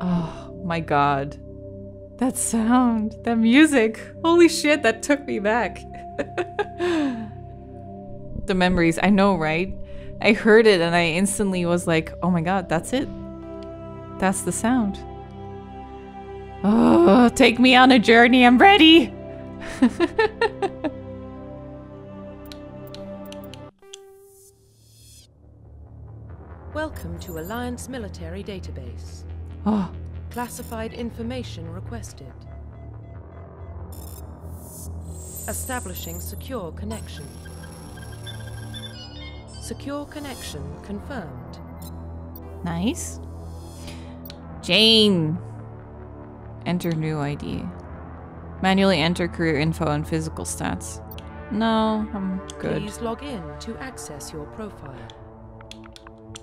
Oh my god. That sound, that music. Holy shit, that took me back. The memories, I know, right? I heard it and I instantly was like, oh my god, that's it. That's the sound. Oh, take me on a journey, I'm ready! Welcome to Alliance Military Database. Oh. Classified information requested. Establishing secure connection. Secure connection confirmed. Nice. Jane. Enter new ID. Manually enter career info and physical stats. No, I'm good. Please log in to access your profile.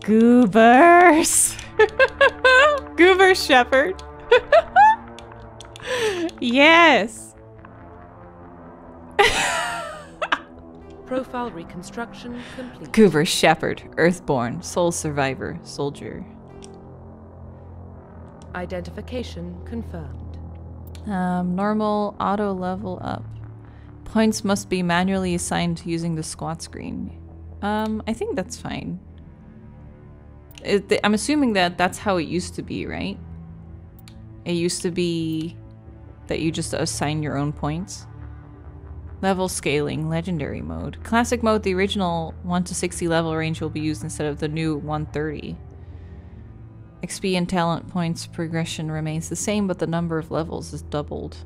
Goobers! Goober Shepherd! Yes! Profile reconstruction complete. Goober Shepherd, Earthborn, Soul Survivor, Soldier. Identification confirmed. Normal, auto level up. Points must be manually assigned using the squat screen. I think that's fine. I'm assuming that that's how it used to be, right? It used to be that you just assign your own points. Level scaling, legendary mode. Classic mode, the original 1 to 60 level range will be used instead of the new 130. XP and talent points progression remains the same, but the number of levels is doubled.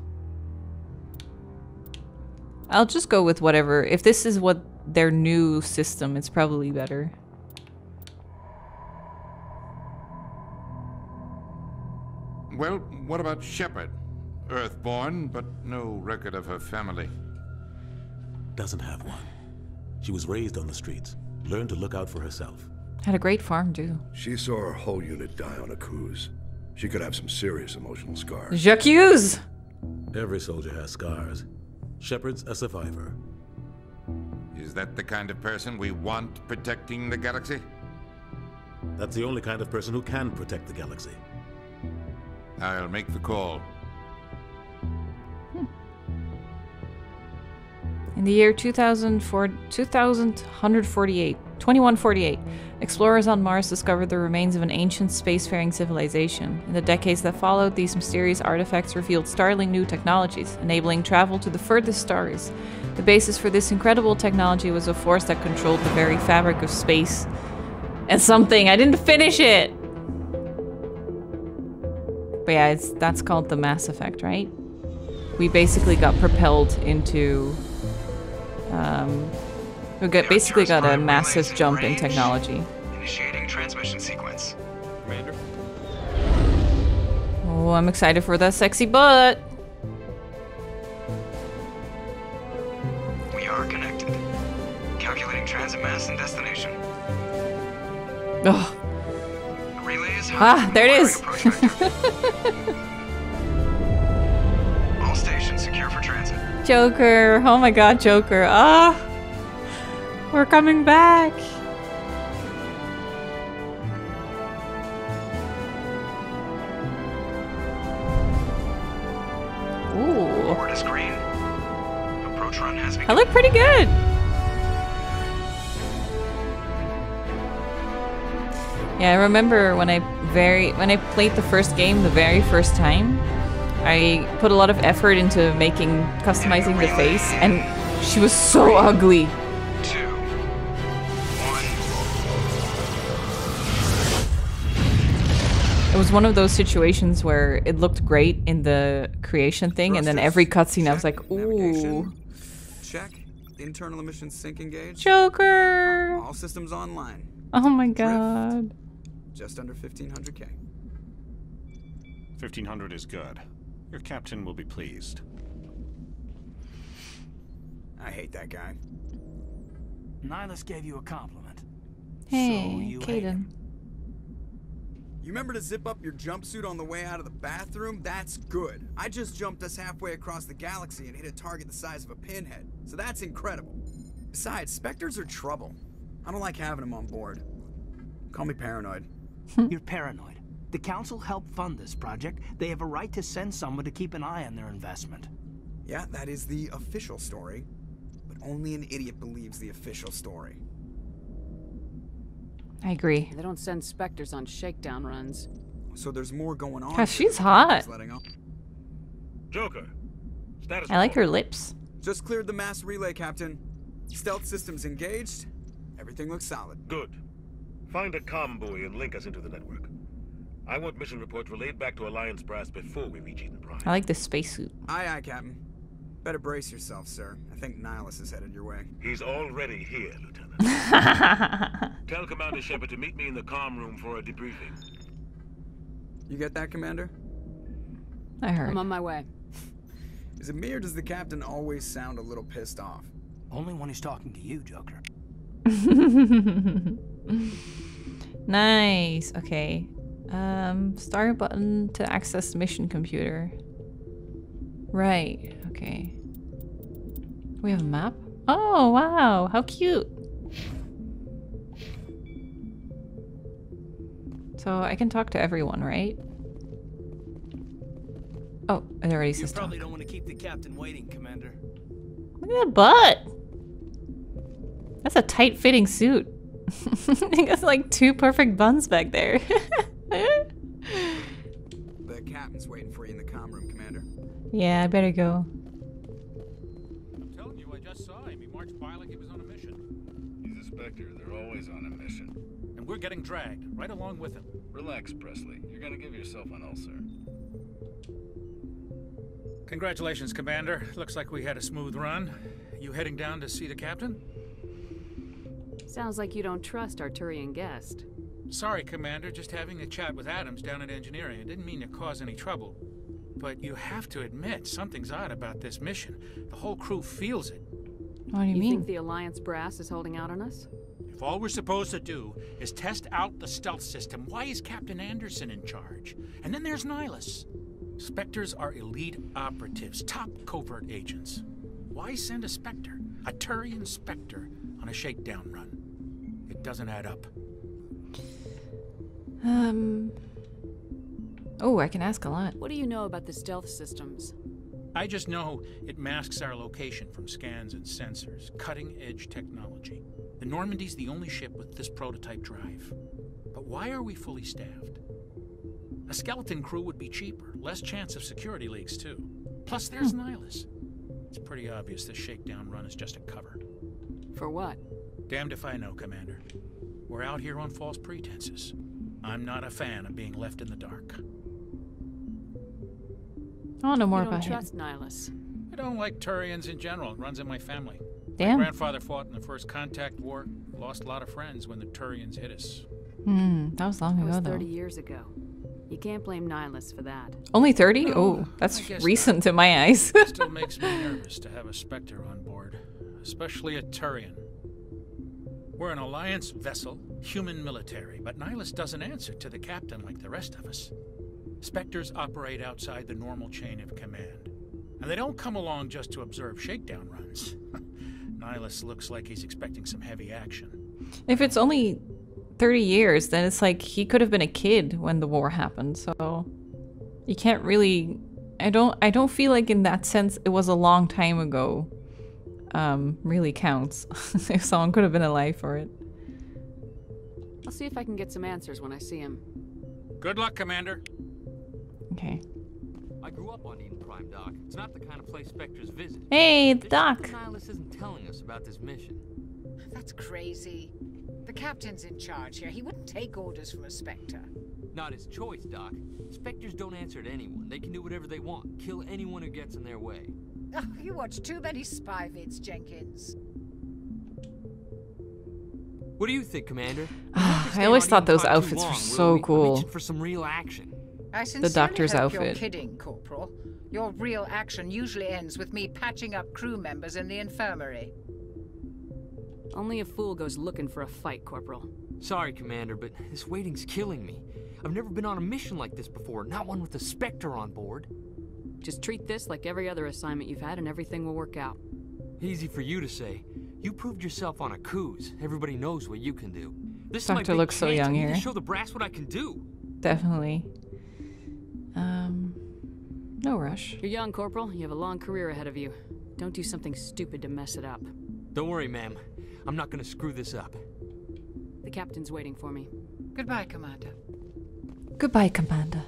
I'll just go with whatever. If this is what their new system, it's probably better. Well, what about Shepard? Earthborn, but no record of her family. Doesn't have one. She was raised on the streets, learned to look out for herself. Had a great farm, too. She saw her whole unit die on Akuze. She could have some serious emotional scars. J'accuse! Every soldier has scars. Shepard's a survivor. Is that the kind of person we want protecting the galaxy? That's the only kind of person who can protect the galaxy. I'll make the call. In the year 2148, explorers on Mars discovered the remains of an ancient spacefaring civilization. In the decades that followed, these mysterious artifacts revealed startling new technologies, enabling travel to the furthest stars. The basis for this incredible technology was a force that controlled the very fabric of space. And something, I didn't finish it! But yeah, that's called the Mass Effect, right? We basically got propelled into... basically got a massive jump in technology. Initiating transmission sequence. Commander. Oh, I'm excited for that sexy butt! We are connected. Calculating transit mass and destination. Ugh. Ah, there it is! All stations secure for transit. Joker! Oh my god, Joker! Ah! We're coming back! Ooh. Board is green. Approach run has begun. I look pretty good! Yeah, I remember when I played the first game the very first time, I put a lot of effort into customizing the face, and she was so ugly. 3, 2, 1. It was one of those situations where it looked great in the creation thing, and then every cutscene I was like, ooh. Check. Internal emission sync engaged. Joker! All systems online. Oh my god. Drift. Just under 1,500K. 1,500 is good. Your captain will be pleased. I hate that guy. Nihlus gave you a compliment. Hey, so Kaidan. You remember to zip up your jumpsuit on the way out of the bathroom? That's good. I just jumped us halfway across the galaxy and hit a target the size of a pinhead. So that's incredible. Besides, Spectres are trouble. I don't like having them on board. Call me paranoid. You're paranoid. The Council helped fund this project. They have a right to send someone to keep an eye on their investment. Yeah, that is the official story. But only an idiot believes the official story. I agree. They don't send specters on shakedown runs. So there's more going on. Gosh, she's hot. Joker. Status I like her lips. Just cleared the mass relay, Captain. Stealth systems engaged. Everything looks solid. Good. Find a comm buoy and link us into the network. I want mission reports relayed back to Alliance Brass before we reach Eden Prime. I like the spacesuit. Aye, aye, Captain. Better brace yourself, sir. I think Nihlus is headed your way. He's already here, Lieutenant. Tell Commander Shepard to meet me in the comm room for a debriefing. You get that, Commander? I heard. I'm on my way. Is it me or does the Captain always sound a little pissed off? Only when he's talking to you, Joker. Nice. Okay. Star button to access mission computer. Right. Okay. We have a map? Oh, wow. How cute. So I can talk to everyone, right? Oh, it already says. You probably don't want to keep the Captain waiting, Commander. Look at that butt. That's a tight-fitting suit. I think that's like two perfect buns back there. The Captain's waiting for you in the comm room, Commander. Yeah, I better go. I'm telling you, I just saw him. He marched by like he was on a mission. He's a Spectre. They're always on a mission. And we're getting dragged right along with him. Relax, Presley. You're gonna give yourself an ulcer. Congratulations, Commander. Looks like we had a smooth run. You heading down to see the Captain? Sounds like you don't trust our Turian guest. Sorry, Commander. Just having a chat with Adams down at engineering. I didn't mean to cause any trouble. But you have to admit, something's odd about this mission. The whole crew feels it. What do you mean? You think the Alliance brass is holding out on us? If all we're supposed to do is test out the stealth system, why is Captain Anderson in charge? And then there's Nihlus. Spectres are elite operatives, top covert agents. Why send a Spectre, a Turian Spectre, on a shakedown run? It doesn't add up. Oh, I can ask a lot. What do you know about the stealth systems? I just know it masks our location from scans and sensors. Cutting-edge technology. The Normandy's the only ship with this prototype drive. But why are we fully staffed? A skeleton crew would be cheaper, less chance of security leaks too. Plus there's Nihlus. It's pretty obvious this shakedown run is just a cover. For what? Damned if I know, Commander. We're out here on false pretenses. I'm not a fan of being left in the dark. I want to know more about him. I don't trust Nihlus. I don't like Turians in general. It runs in my family. Damn. My grandfather fought in the First Contact War. Lost a lot of friends when the Turians hit us. That was long ago, though. That was 30 years ago. You can't blame Nihlus for that. Only 30? Oh, that's recent to my eyes. It still makes me nervous to have a Spectre on board, especially a Turian. We're an Alliance vessel, human military, but Nihlus doesn't answer to the Captain like the rest of us. Spectres operate outside the normal chain of command, and they don't come along just to observe shakedown runs. Nihlus looks like he's expecting some heavy action. If it's only 30 years, then it's like he could have been a kid when the war happened, so you can't really... I don't feel like in that sense it was a long time ago really counts. If someone could have been alive for it. I'll see if I can get some answers when I see him. Good luck, Commander. Okay. I grew up on Eden Prime, Doc. It's not the kind of place Spectres visit. Hey, the Doc. Nihlus isn't telling us about this mission. That's crazy. The Captain's in charge here. He wouldn't take orders from a Spectre. Not his choice, Doc. Spectres don't answer to anyone. They can do whatever they want. Kill anyone who gets in their way. Oh, you watch too many spy vids, Jenkins. What do you think, Commander? I always thought those outfits were so cool. For some real action. The Doctor's outfit. You're kidding, Corporal. Your real action usually ends with me patching up crew members in the infirmary. Only a fool goes looking for a fight, Corporal. Sorry, Commander, but this waiting's killing me. I've never been on a mission like this before, not one with a Spectre on board. Just treat this like every other assignment you've had and everything will work out. Easy for you to say. You proved yourself on Akuze. Everybody knows what you can do. This Doctor looks so young here. Show the brass what I can do. Definitely. No rush. You're young, Corporal. You have a long career ahead of you. Don't do something stupid to mess it up. Don't worry, ma'am. I'm not gonna screw this up. The captain's waiting for me. Goodbye, Commander. Goodbye, Commander.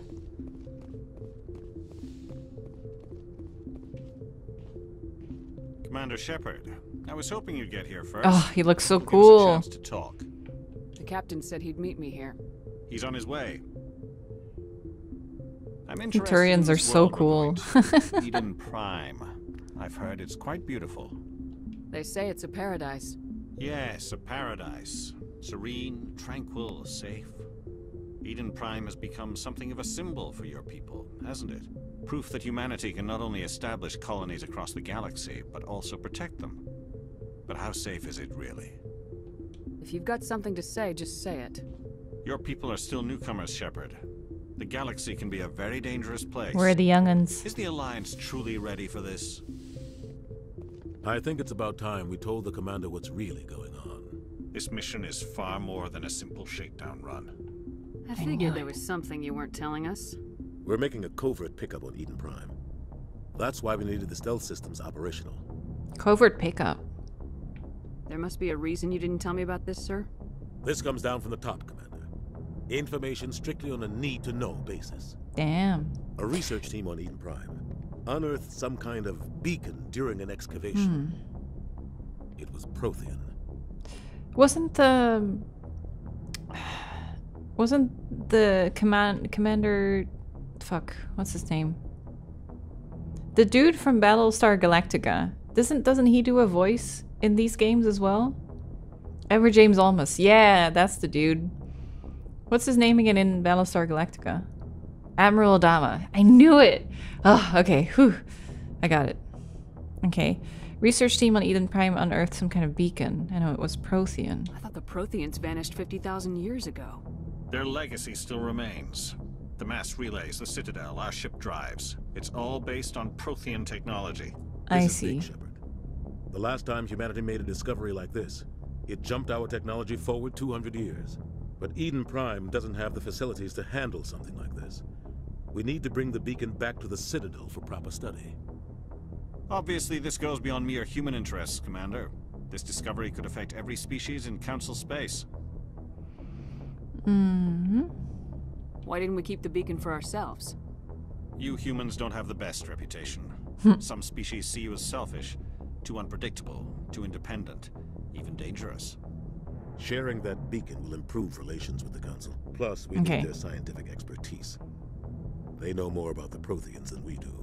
Commander Shepard, I was hoping you'd get here first. Oh, he looks so cool. Give us a chance to talk. The captain said he'd meet me here. He's on his way. I'm interested. Turians are so cool. Eden Prime. I've heard it's quite beautiful. They say it's a paradise. Yes, a paradise. Serene, tranquil, safe. Eden Prime has become something of a symbol for your people, hasn't it? Proof that humanity can not only establish colonies across the galaxy, but also protect them. But how safe is it, really? If you've got something to say, just say it. Your people are still newcomers, Shepard. The galaxy can be a very dangerous place. We're the young'uns. Is the Alliance truly ready for this? I think it's about time we told the Commander what's really going on. This mission is far more than a simple shakedown run. I figured there was something you weren't telling us. We're making a covert pickup on Eden Prime. That's why we needed the stealth systems operational. Covert pickup. There must be a reason you didn't tell me about this, sir. This comes down from the top, Commander. Information strictly on a need-to-know basis. Damn. A research team on Eden Prime unearthed some kind of beacon during an excavation. It was Prothean. Wasn't the commander... Fuck, what's his name? The dude from Battlestar Galactica. Doesn't he do a voice in these games as well? Ever James Olmos. Yeah, that's the dude. What's his name again in Battlestar Galactica? Admiral Adama. I knew it! Oh, okay. Whew. I got it. Okay. Research team on Eden Prime unearthed some kind of beacon. I know it was Prothean. I thought the Protheans vanished 50,000 years ago. Their legacy still remains. The mass relays, the Citadel, our ship drives. It's all based on Prothean technology. I see. Shepard. The last time humanity made a discovery like this, it jumped our technology forward 200 years. But Eden Prime doesn't have the facilities to handle something like this. We need to bring the beacon back to the Citadel for proper study. Obviously, this goes beyond mere human interests, Commander. This discovery could affect every species in Council space. Mm-hmm. Why didn't we keep the beacon for ourselves? You humans don't have the best reputation. Some species see you as selfish, too unpredictable, too independent, even dangerous. Sharing that beacon will improve relations with the Council. Plus, we need their scientific expertise. They know more about the Protheans than we do.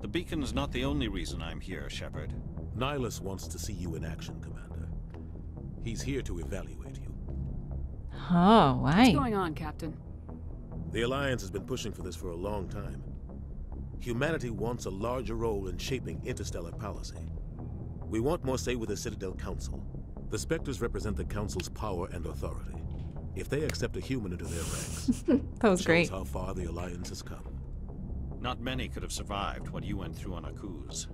The beacon's not the only reason I'm here, Shepard. Nihlus wants to see you in action, Commander. He's here to evaluate you. Oh, why? What's going on, Captain? The Alliance has been pushing for this for a long time. Humanity wants a larger role in shaping interstellar policy. We want more say with the Citadel Council. The Spectres represent the Council's power and authority. If they accept a human into their ranks, that was great. Shows how far the Alliance has come. Not many could have survived what you went through on Akuze.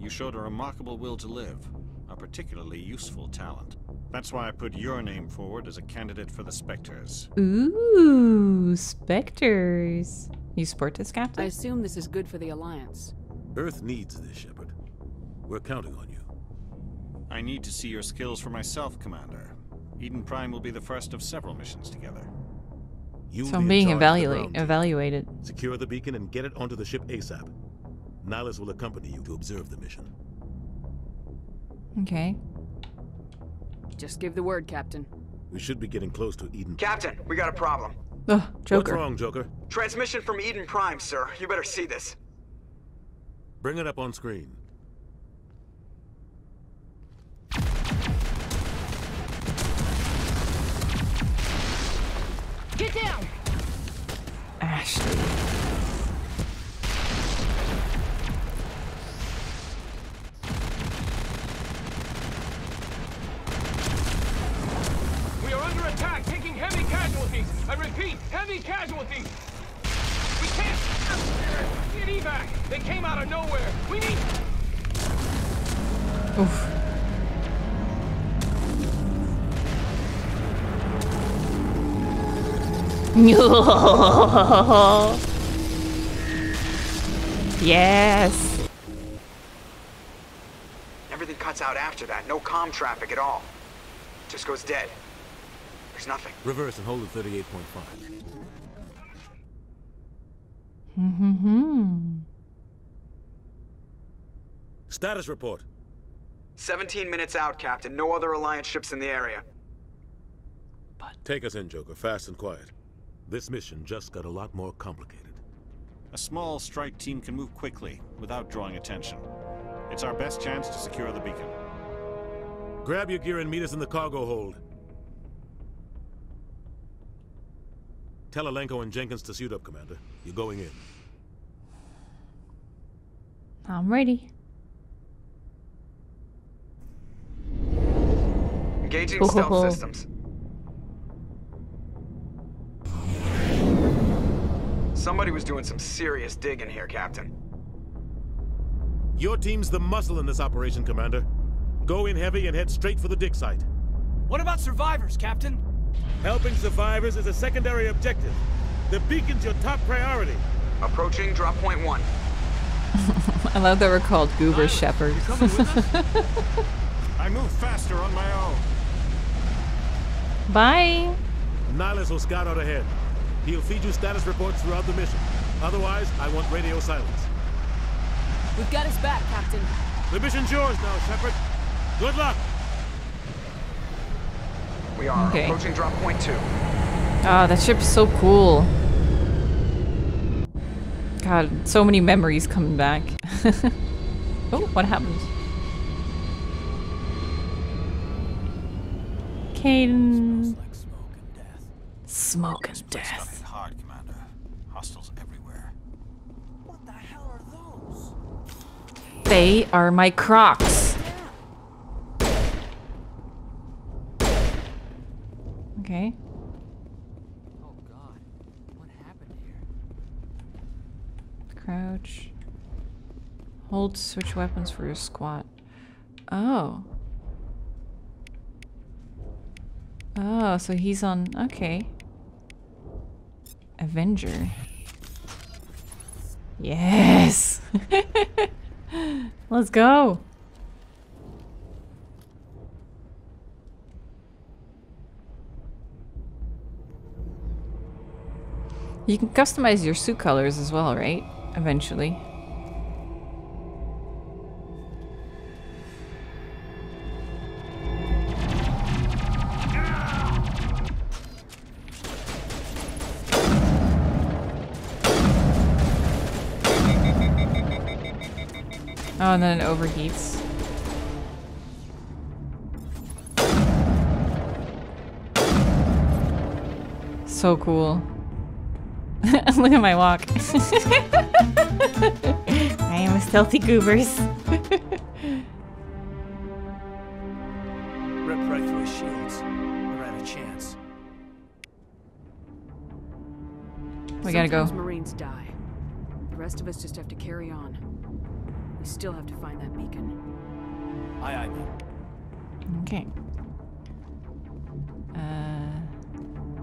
You showed a remarkable will to live, a particularly useful talent. That's why I put your name forward as a candidate for the Spectres. Ooh, Spectres. You support this, Captain? I assume this is good for the Alliance. Earth needs this, Shepard. We're counting on you. I need to see your skills for myself, Commander. Eden Prime will be the first of several missions together. So I'm being evaluated. Secure the beacon and get it onto the ship ASAP. Nihlus will accompany you to observe the mission. Okay. Just give the word, Captain. We should be getting close to Eden. Captain, we got a problem. Ugh, Joker. What's wrong, Joker? Transmission from Eden Prime, sir. You better see this. Bring it up on screen. Get down! Ashley. Attack, taking heavy casualties. I repeat, heavy casualties. We can't get evac. They came out of nowhere. We need. Oof. No. Yes. Everything cuts out after that. No comm traffic at all. Just goes dead. There's nothing. Reverse and hold at 38.5. Status report. 17 minutes out, Captain. No other Alliance ships in the area. But take us in, Joker. Fast and quiet. This mission just got a lot more complicated. A small strike team can move quickly without drawing attention. It's our best chance to secure the beacon. Grab your gear and meet us in the cargo hold. Tell Alenko and Jenkins to suit up, Commander. You're going in. I'm ready. Engaging stealth systems. Somebody was doing some serious digging here, Captain. Your team's the muscle in this operation, Commander. Go in heavy and head straight for the dig site. What about survivors, Captain? Helping survivors is a secondary objective. The beacon's your top priority. Approaching drop point 1. I love that we're called Goober Shepherds. I move faster on my own. Bye. Nihlus will scout out ahead. He'll feed you status reports throughout the mission. Otherwise, I want radio silence. We've got his back, Captain. The mission's yours now, Shepard. Good luck. We are approaching drop point 2. Ah, that ship's so cool. God, so many memories coming back. Oh, what happened? Kaidan. Like smoke and death. Smoke and death. Hit hard, Commander. Hostiles everywhere. What the hell are those? They are my Crocs. Okay. Oh God, what happened here? Crouch. Hold switch weapons for your squat. Oh. Oh, so he's on... Okay. Avenger. Yes! Let's go! You can customize your suit colors as well, right? Eventually. Oh, and then it overheats. So cool. Look at my walk. I am a stealthy goobers. Ripped right through his shields. We're at a chance. We gotta go. Marines die. The rest of us just have to carry on. We still have to find that beacon. Aye, aye. Okay.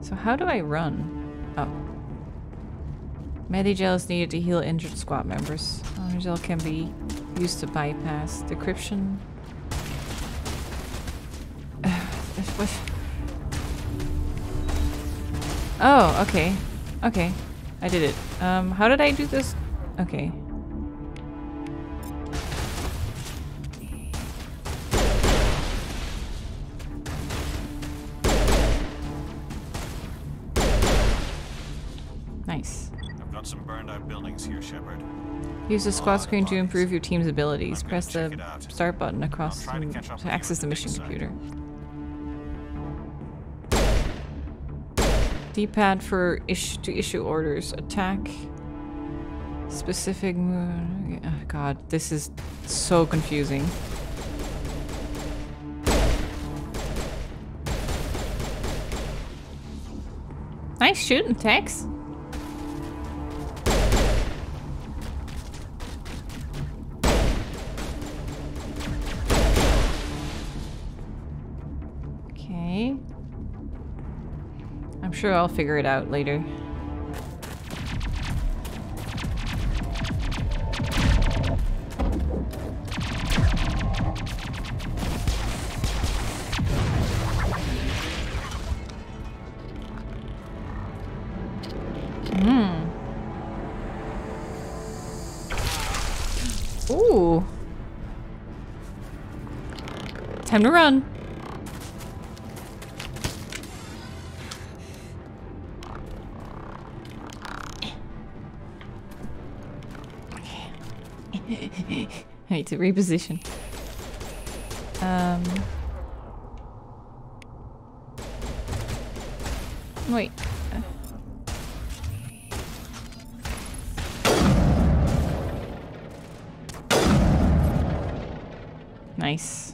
So how do I run? Oh. Medigel is needed to heal injured squad members. Medigel can be used to bypass decryption. Oh, okay. Okay. I did it. How did I do this? Okay. Use the squad screen to improve your team's abilities. Press the start button across to access the mission computer. D-pad for to issue orders. Attack. Specific move. Oh, God, this is so confusing. Nice shooting, Tex. sure I'll figure it out later. Time to run. I need to reposition. Wait. Nice.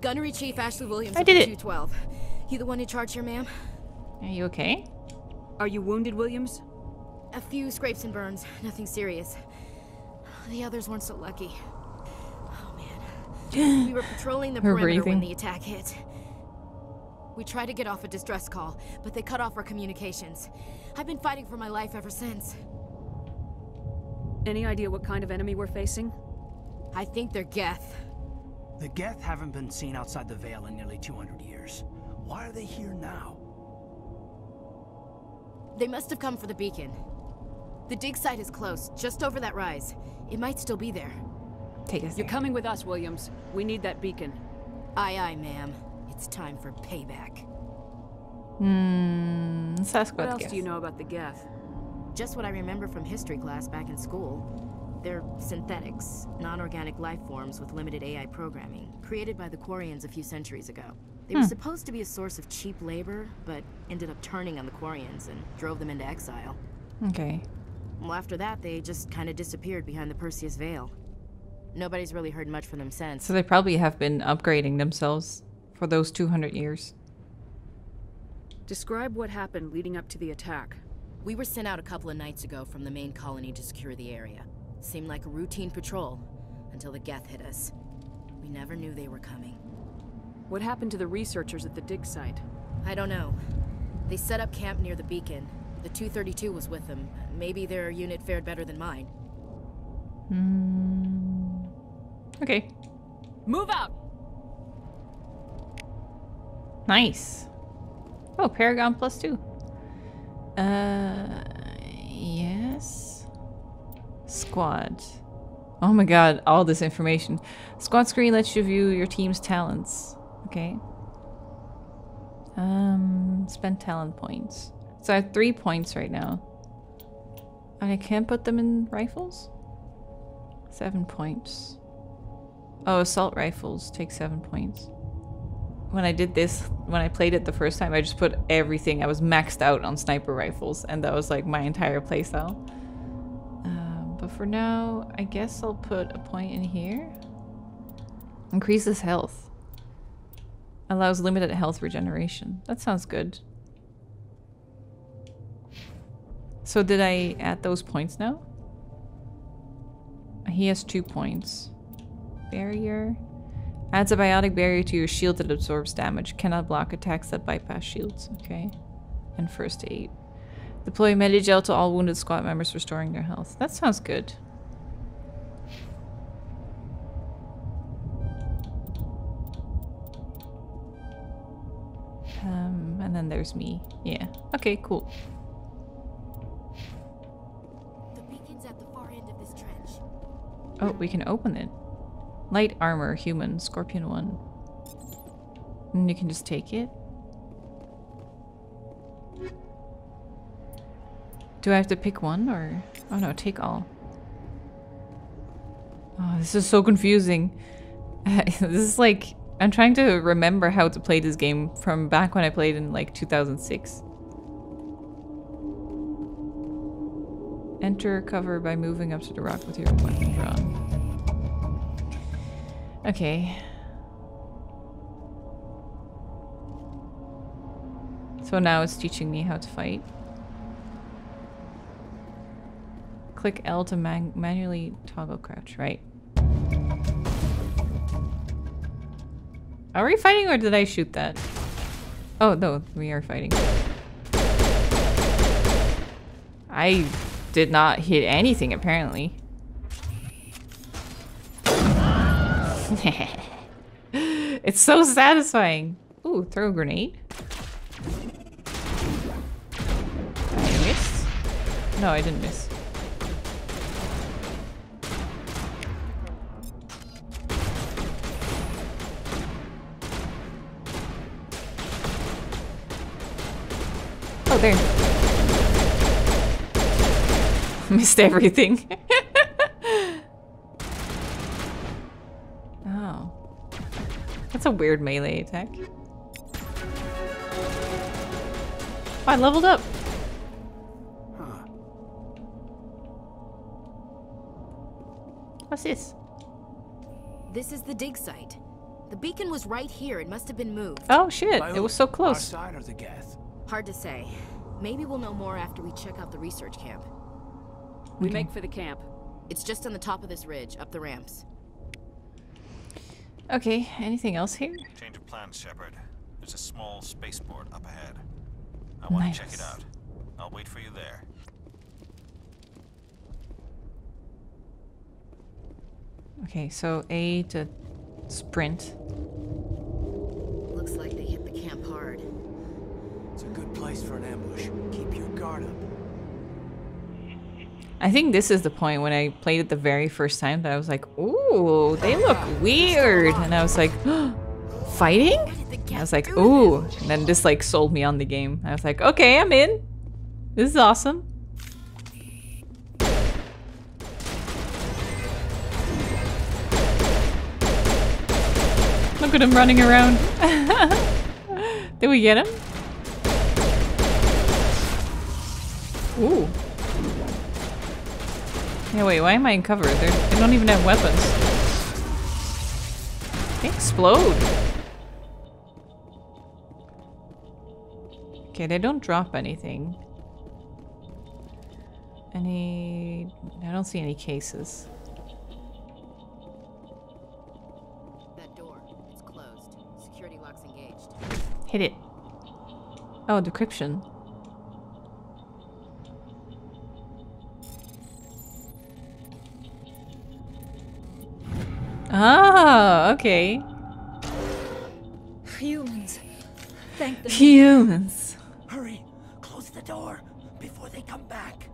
Gunnery Chief Ashley Williams. I did it. 212. You the one in charge here, ma'am? Are you okay? Are you wounded, Williams? A few scrapes and burns. Nothing serious. The others weren't so lucky. Oh, man. We were patrolling the perimeter when the attack hit. We tried to get off a distress call, but they cut off our communications. I've been fighting for my life ever since. Any idea what kind of enemy we're facing? I think they're Geth. The Geth haven't been seen outside the Vale in nearly 200 years. Why are they here now? They must have come for the beacon. The dig site is close, just over that rise. It might still be there. Take us. You're coming with us, Williams. We need that beacon. Aye, aye, ma'am. It's time for payback. Sasquatch. What else do you know about the Geth? Just what I remember from history class back in school. They're synthetics, non-organic life forms with limited AI programming, created by the Quarians a few centuries ago. They were supposed to be a source of cheap labor, but ended up turning on the Quarians and drove them into exile. Okay. Well, after that, they just kind of disappeared behind the Perseus Veil. Nobody's really heard much from them since. So they probably have been upgrading themselves for those 200 years. Describe what happened leading up to the attack. We were sent out a couple of nights ago from the main colony to secure the area. Seemed like a routine patrol, until the Geth hit us. We never knew they were coming. What happened to the researchers at the dig site? I don't know. They set up camp near the beacon. The 232 was with them. Maybe their unit fared better than mine. Okay. Move out! Nice. Oh, Paragon +2. Yes. Squad. Oh my god, all this information. Squad screen lets you view your team's talents. Okay. Spend talent points. So I have 3 points right now. And I can't put them in rifles? 7 points. Oh, assault rifles take 7 points. When I did this, when I played it the first time, I just put everything. I was maxed out on sniper rifles, and that was like my entire playstyle. But for now, I guess I'll put a point in here. Increases health. Allows limited health regeneration. That sounds good. So did I add those points now? He has 2 points. Barrier. Adds a biotic barrier to your shield that absorbs damage. Cannot block attacks that bypass shields. Okay. And first aid. Deploy Medigel to all wounded squad members, restoring their health. That sounds good. And then there's me. Yeah. Okay, cool. The beacon's at the far end of this trench. Oh, we can open it. Light armor, human, scorpion 1. And you can just take it. Do I have to pick one or... Oh no, take all. Oh, this is so confusing. This is like... I'm trying to remember how to play this game from back when I played in like 2006. Enter cover by moving up to the rock with your weapon drawn. Okay. So now it's teaching me how to fight. Click L to manually toggle crouch, right? Are we fighting or did I shoot that? Oh, no, we are fighting. I did not hit anything, apparently. It's so satisfying. Ooh, throw a grenade. I missed? No, I didn't miss. Oh, there. Missed everything. Oh. That's a weird melee attack. Oh, I leveled up. Huh. What's this? This is the dig site. The beacon was right here. It must have been moved. Oh shit, it was so close. Our side or the Geth? Hard to say. Maybe we'll know more after we check out the research camp. We make for the camp. It's just on the top of this ridge, up the ramps. Okay, anything else here? Change of plan, Shepard. There's a small spaceport up ahead. I want to check it out. I'll wait for you there. Okay, so A to sprint. Looks like they hit the camp hard. It's a good place for an ambush. Keep your guard up. I think this is the point when I played it the very first time that I was like, ooh, they look weird. And I was like, oh, fighting? I was like, ooh. And then this like sold me on the game. I was like, okay, I'm in. This is awesome. Look at him running around. Did we get him? Ooh. Yeah, wait, why am I in cover? They don't even have weapons. They explode. Okay, they don't drop anything. I don't see any cases. That door, it's closed. Security lock's engaged. Hit it. Oh, decryption. Oh, okay. Humans. Thank the humans. Hurry, close the door before they come back.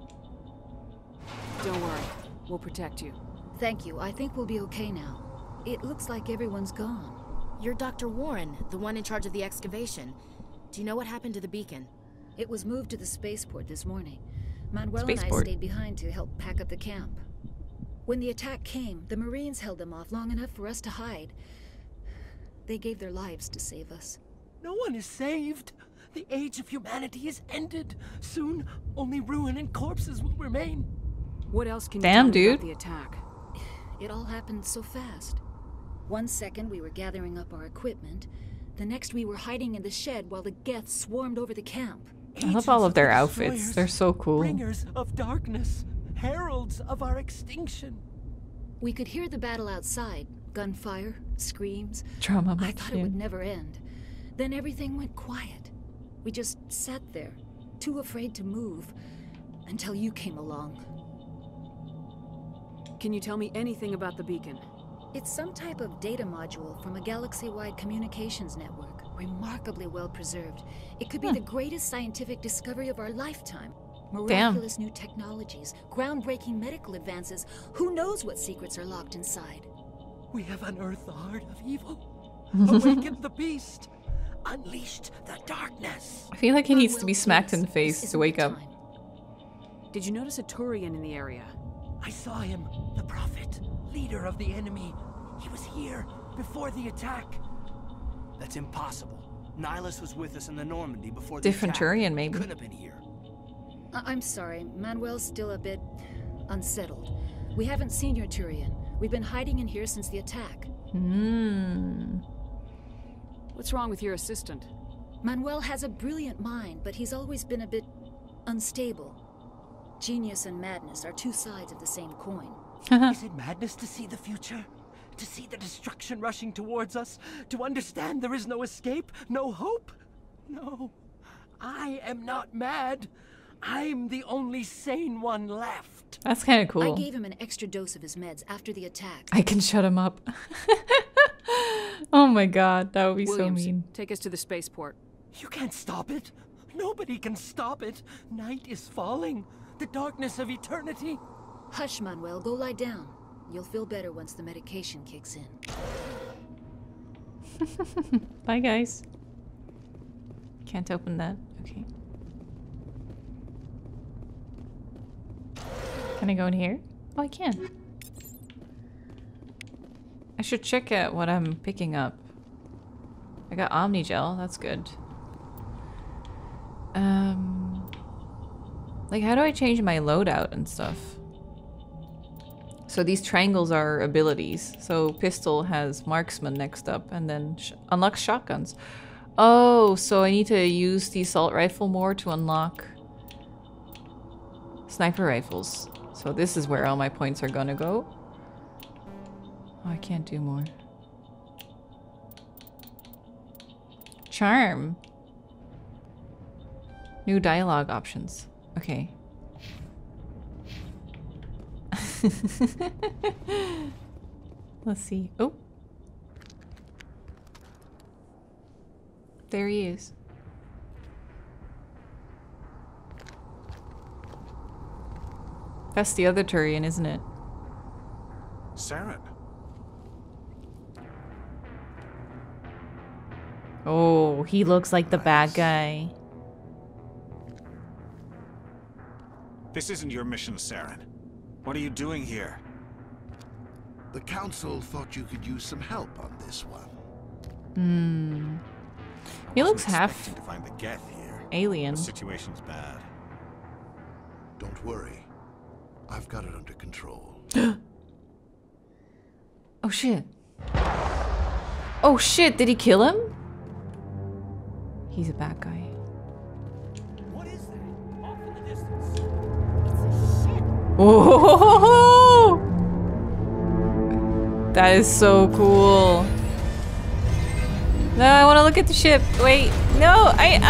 Don't worry, we'll protect you. Thank you. I think we'll be okay now. It looks like everyone's gone. You're Dr. Warren, the one in charge of the excavation. Do you know what happened to the beacon? It was moved to the spaceport this morning. Manuel and I stayed behind to help pack up the camp. When the attack came, the Marines held them off long enough for us to hide. They gave their lives to save us. No one is saved. The age of humanity is ended. Soon, only ruin and corpses will remain. What else can you do about the attack? It all happened so fast. One second we were gathering up our equipment. The next we were hiding in the shed while the Geth swarmed over the camp. I love all of their outfits. They're so cool. Bringers of darkness. Heralds of our extinction. We could hear the battle outside. Gunfire, screams. Drama. I thought it would never end. Then everything went quiet. We just sat there, too afraid to move, until you came along. Can you tell me anything about the beacon? It's some type of data module from a galaxy-wide communications network, remarkably well preserved. It could be the greatest scientific discovery of our lifetime. Miraculous new technologies, groundbreaking medical advances. Who knows what secrets are locked inside? We have unearthed the heart of evil. Awakened the beast. Unleashed the darkness. I feel like he needs to be smacked in the face to wake up. Did you notice a Turian in the area? I saw him, the prophet, leader of the enemy. He was here before the attack. That's impossible. Nihlus was with us in the Normandy before the attack. Different Turian, maybe. Couldn't have been here. I'm sorry, Manuel's still a bit unsettled. We haven't seen your Turian. We've been hiding in here since the attack. What's wrong with your assistant? Manuel has a brilliant mind, but he's always been a bit unstable. Genius and madness are two sides of the same coin. Is it madness to see the future? to see the destruction rushing towards us, to understand there is no escape, no hope. No, I am not mad. I'm the only sane one left. That's kind of cool. I gave him an extra dose of his meds after the attack. I can shut him up. Oh my god, that would be Williams, so mean. Take us to the spaceport. You can't stop it. Nobody can stop it. Night is falling. The darkness of eternity. Hush, Manuel. Go lie down. You'll feel better once the medication kicks in. Bye, guys. Can't open that. Okay. Can I go in here? Oh, I can. I should check out what I'm picking up. I got Omnigel. That's good. Like, how do I change my loadout and stuff? So these triangles are abilities. So pistol has marksman next up, and then unlocks shotguns. Oh, so I need to use the assault rifle more to unlock sniper rifles. So this is where all my points are gonna go. Oh, I can't do more. Charm. New dialogue options. Okay. Let's see. Oh. There he is. That's the other Turian, isn't it? Saren. Oh, he looks like the bad guy. This isn't your mission, Saren. What are you doing here? The Council thought you could use some help on this one. Hmm. He looks half to find the Geth here. Alien. The situation's bad. Don't worry. I've got it under control. Oh shit. Oh shit, did he kill him? He's a bad guy. Oh, that is so cool. No, I want to look at the ship. Wait, no, okay.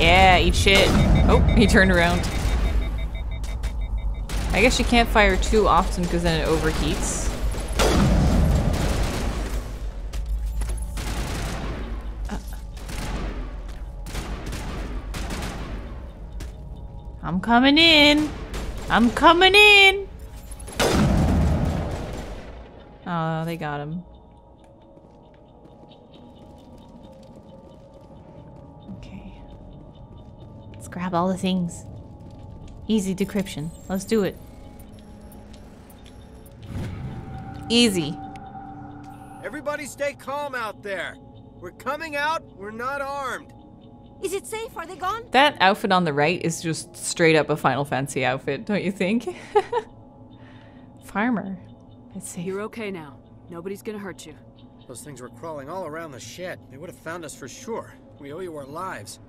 Yeah, eat shit. Oh, he turned around. I guess you can't fire too often because then it overheats. I'm coming in. I'm coming in. Oh, they got him. Grab all the things. Easy decryption. Let's do it. Easy. Everybody stay calm out there. We're coming out. We're not armed. Is it safe? Are they gone? That outfit on the right is just straight up a Final Fantasy outfit, don't you think? Farmer. It's safe. You're okay now. Nobody's gonna hurt you. Those things were crawling all around the shed. They would have found us for sure. We owe you our lives.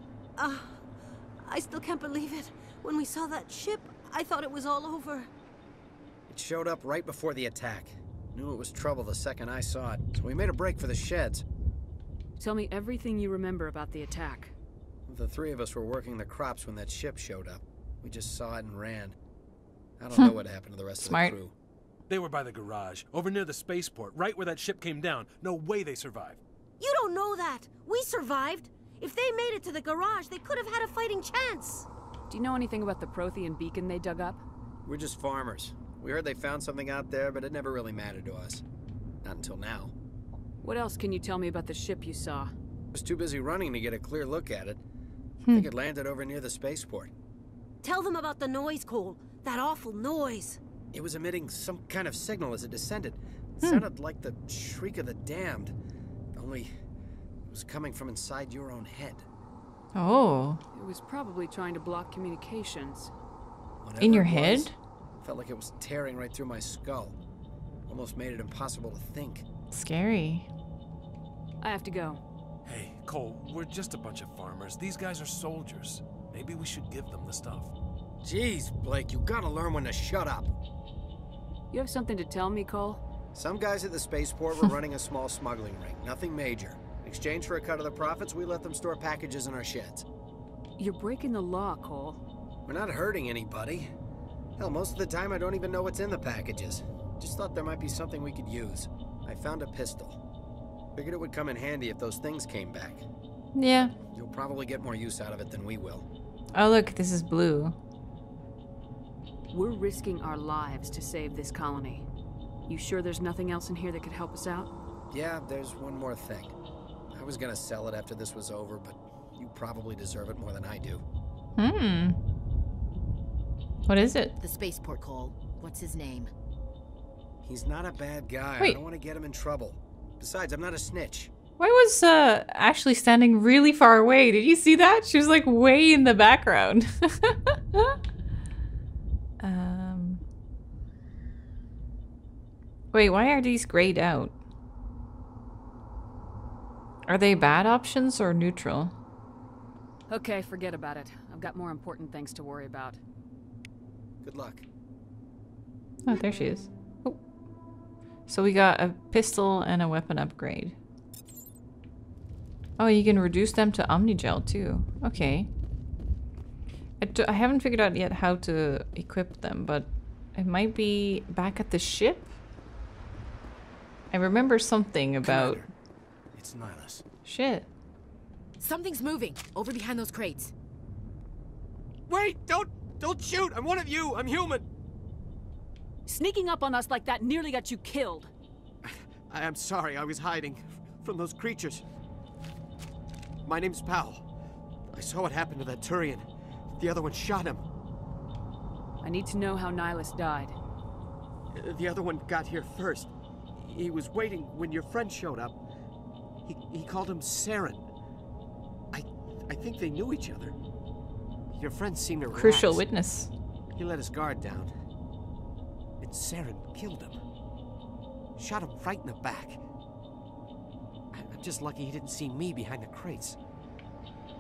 I still can't believe it. When we saw that ship, I thought it was all over. It showed up right before the attack. Knew it was trouble the second I saw it, so we made a break for the sheds. Tell me everything you remember about the attack. The three of us were working the crops when that ship showed up. We just saw it and ran. I don't know what happened to the rest of the crew. They were by the garage, over near the spaceport, right where that ship came down. No way they survived. You don't know that. We survived. If they made it to the garage, they could have had a fighting chance. Do you know anything about the Prothean beacon they dug up? We're just farmers. We heard they found something out there, but it never really mattered to us. Not until now. What else can you tell me about the ship you saw? I was too busy running to get a clear look at it. I think it landed over near the spaceport. Tell them about the noise, Cole. That awful noise. It was emitting some kind of signal as it descended. It sounded like the shriek of the damned. Only... it was coming from inside your own head. Oh. It was probably trying to block communications. In your head? Felt like it was tearing right through my skull. Almost made it impossible to think. Scary. I have to go. Hey, Cole, we're just a bunch of farmers. These guys are soldiers. Maybe we should give them the stuff. Jeez, Blake, you gotta learn when to shut up. You have something to tell me, Cole? Some guys at the spaceport were running a small smuggling ring. Nothing major. In exchange for a cut of the profits, we let them store packages in our sheds. You're breaking the law, Cole. We're not hurting anybody. Hell, most of the time I don't even know what's in the packages. Just thought there might be something we could use. I found a pistol. Figured it would come in handy if those things came back. Yeah. You'll probably get more use out of it than we will. Oh look, this is blue. We're risking our lives to save this colony. You sure there's nothing else in here that could help us out? Yeah, there's one more thing. I was gonna sell it after this was over, but you probably deserve it more than I do. Hmm. What is it? The spaceport call. What's his name? He's not a bad guy. Wait. I don't want to get him in trouble. Besides, I'm not a snitch. Why was Ashley standing really far away? Did you see that? She was like way in the background. Wait, why are these grayed out? Are they bad options or neutral? Okay, forget about it. I've got more important things to worry about. Good luck. Oh, there she is. Oh. So we got a pistol and a weapon upgrade. Oh, you can reduce them to Omnigel too. Okay. I haven't figured out yet how to equip them, but it might be back at the ship? I remember something about... Commander, it's Nihlus. Shit. Something's moving over behind those crates. Wait! Don't shoot! I'm one of you! I'm human! Sneaking up on us like that nearly got you killed. I am sorry. I was hiding from those creatures. My name's Powell. I saw what happened to that Turian. The other one shot him. I need to know how Nihlus died. The other one got here first. He was waiting when your friend showed up. He called him Saren. I think they knew each other. Your friend seemed to relax. Crucial witness. He let his guard down. And Saren killed him. Shot him right in the back. I'm just lucky he didn't see me behind the crates.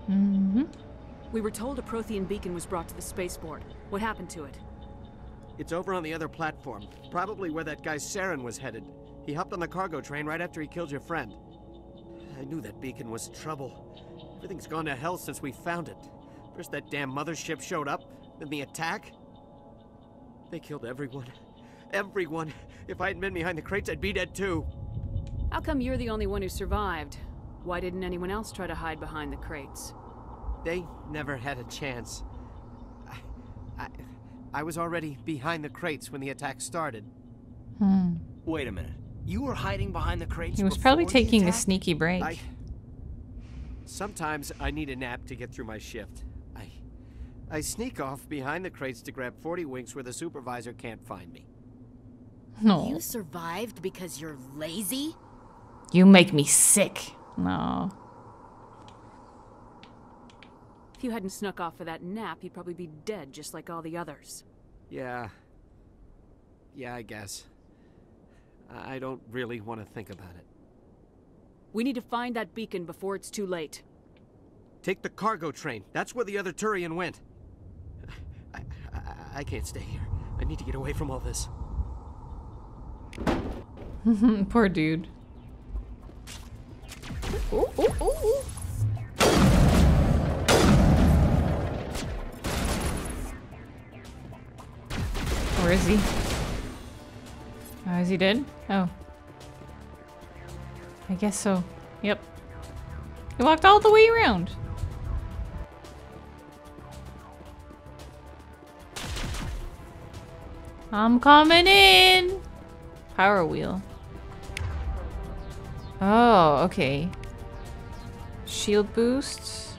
Mm-hmm. We were told a Prothean beacon was brought to the spaceport. What happened to it? It's over on the other platform. Probably where that guy Saren was headed. He hopped on the cargo train right after he killed your friend. I knew that beacon was trouble. Everything's gone to hell since we found it. First that damn mothership showed up, then the attack. They killed everyone. Everyone. If I hadn't been behind the crates, I'd be dead too. How come you're the only one who survived? Why didn't anyone else try to hide behind the crates? They never had a chance. I was already behind the crates when the attack started. Hmm. Wait a minute. You were hiding behind the crates. He was probably taking a sneaky break. Sometimes I need a nap to get through my shift. I sneak off behind the crates to grab 40 winks where the supervisor can't find me. No. You survived because you're lazy? You make me sick. No. If you hadn't snuck off for that nap, you'd probably be dead just like all the others. Yeah. Yeah, I guess. I don't really want to think about it. We need to find that beacon before it's too late. Take the cargo train. That's where the other Turian went. I can't stay here. I need to get away from all this. Poor dude. Ooh, ooh, ooh, ooh. Where is he? Oh, is he dead? Oh. I guess so. Yep. He walked all the way around. I'm coming in! Power wheel. Oh, okay. Shield boost.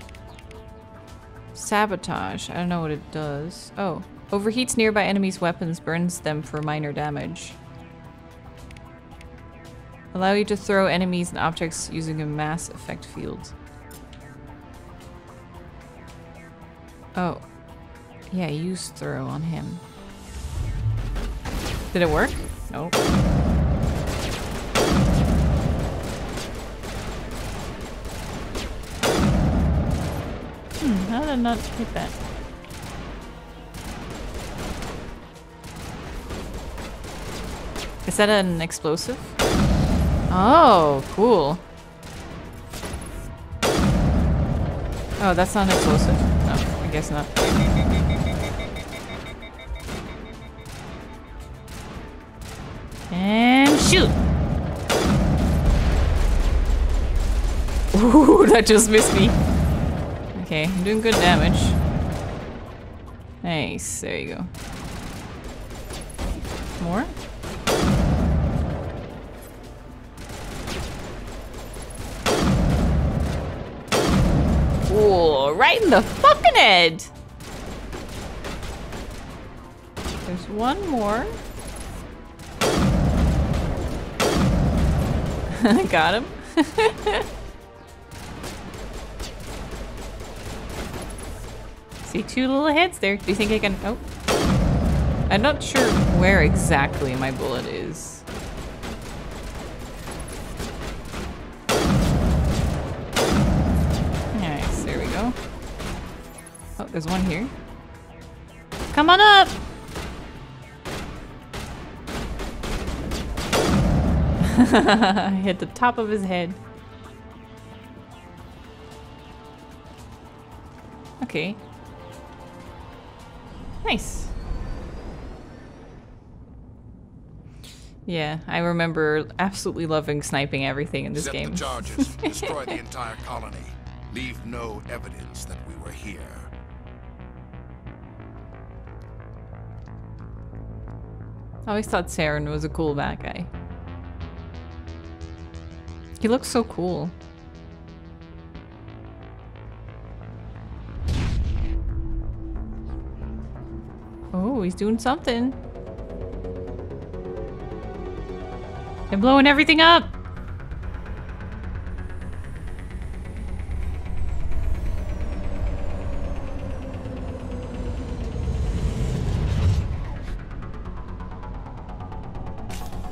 Sabotage. I don't know what it does. Oh. Overheats nearby enemies' weapons, burns them for minor damage. Allow you to throw enemies and objects using a mass effect field. Oh. Yeah, use throw on him. Did it work? Nope. How did I not hit that? Is that an explosive? Oh, cool. Oh, that's not an explosive. No, I guess not. And shoot! Ooh, that just missed me. Okay, I'm doing good damage. Nice, there you go. More? Ooh, right in the fucking head! There's one more. Got him. See two little heads there. Do you think I can... Oh. I'm not sure where exactly my bullet is. Nice, there we go. Oh, there's one here. Come on up! I hit the top of his head. Okay. Nice. Yeah, I remember absolutely loving sniping everything in this game. Set the charges. Destroy the entire colony. Leave no evidence that we were here. I always thought Saren was a cool bad guy. He looks so cool. Oh, he's doing something. They're blowing everything up.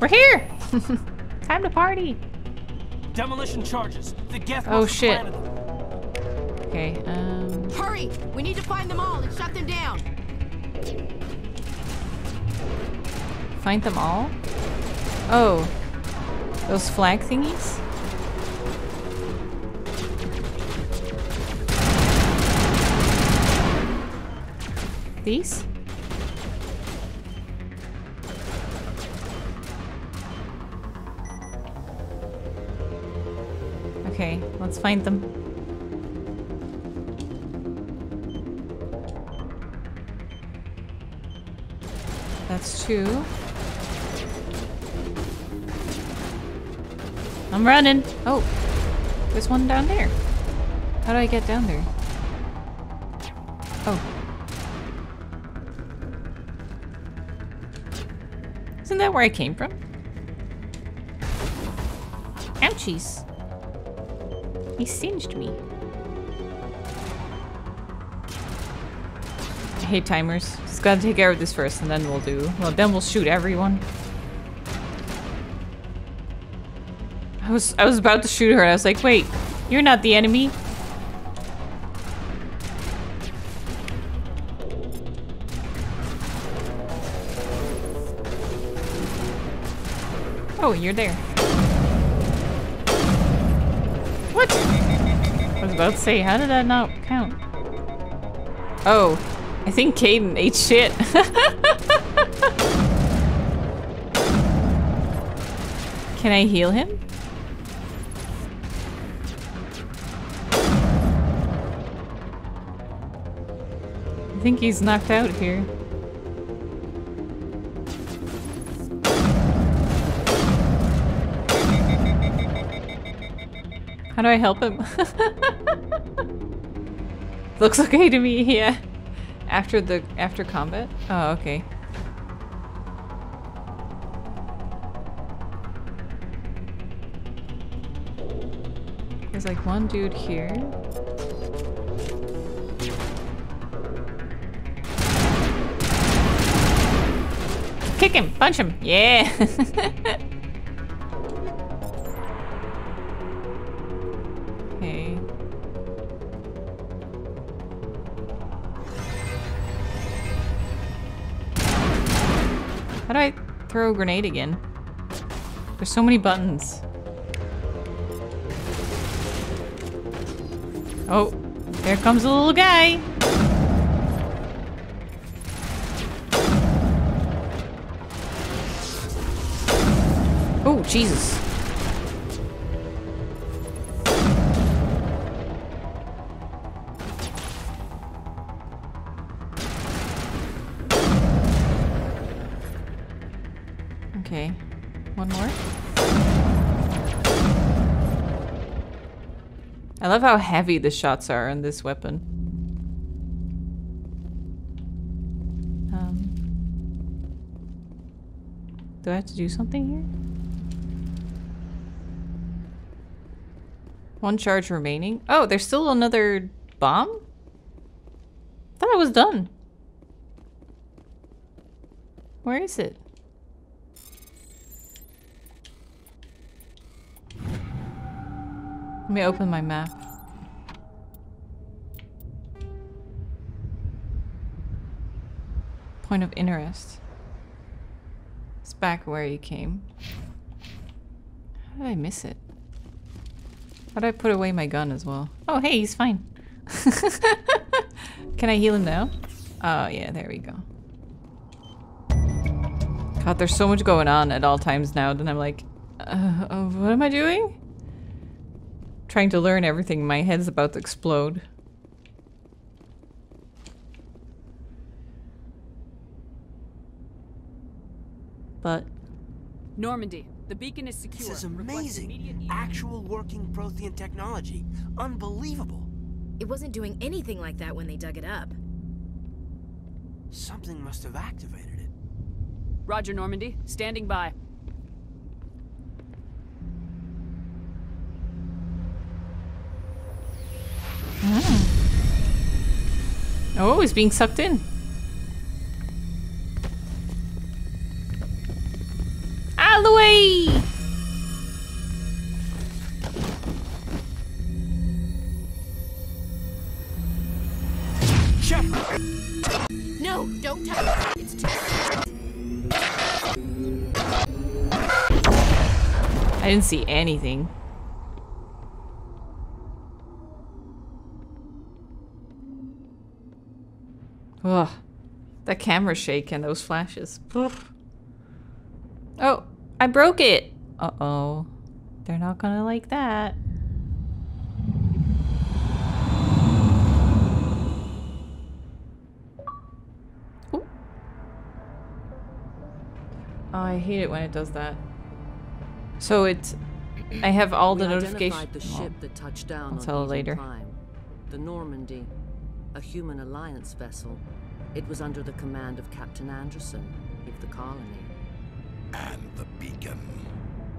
We're here. Time to party. Demolition charges. The Geth. Oh shit. Okay. Hurry! We need to find them all and shut them down. Find them all? Oh, those flag thingies? These? Okay, let's find them. That's two. I'm running! Oh! There's one down there! How do I get down there? Oh. Isn't that where I came from? Ouchies! He singed me. I hate timers. Just gotta take care of this first and then we'll do... Well, then we'll shoot everyone. I was about to shoot her and I was like, wait, you're not the enemy. Oh, you're there. What? I was about to say, how did that not count? Oh, I think Kaidan ate shit. Can I heal him? I think he's knocked out here. How do I help him? Looks okay to me, yeah. After combat? Oh, okay. There's like one dude here. Kick him, punch him, yeah. Okay. How do I throw a grenade again? There's so many buttons. Oh, there comes the little guy. Oh, Jesus. Okay, one more. I love how heavy the shots are on this weapon. Do I have to do something here? One charge remaining. Oh, there's still another bomb? I thought I was done. Where is it? Let me open my map. Point of interest. It's back where you came. How did I miss it? How'd I put away my gun as well? Oh, hey, he's fine. Can I heal him now? Oh, yeah, there we go. God, there's so much going on at all times now that I'm like, what am I doing? Trying to learn everything. My head's about to explode. But... Normandy. The beacon is secure. This is amazing. Actual working Prothean technology. Unbelievable. It wasn't doing anything like that when they dug it up. Something must have activated it. Roger, Normandy. Standing by. Oh, he's being sucked in. The way. Check. No, don't touch it. It's too I didn't see anything. Ugh. That camera shake and those flashes. Ugh. Oh. I broke it! Uh-oh. They're not gonna like that. Ooh. Oh, I hate it when it does that. So it's... I have all the notifications... the ship that touched down I'll tell later. Prime. The Normandy, a human alliance vessel. It was under the command of Captain Anderson of the colony. And the beacon.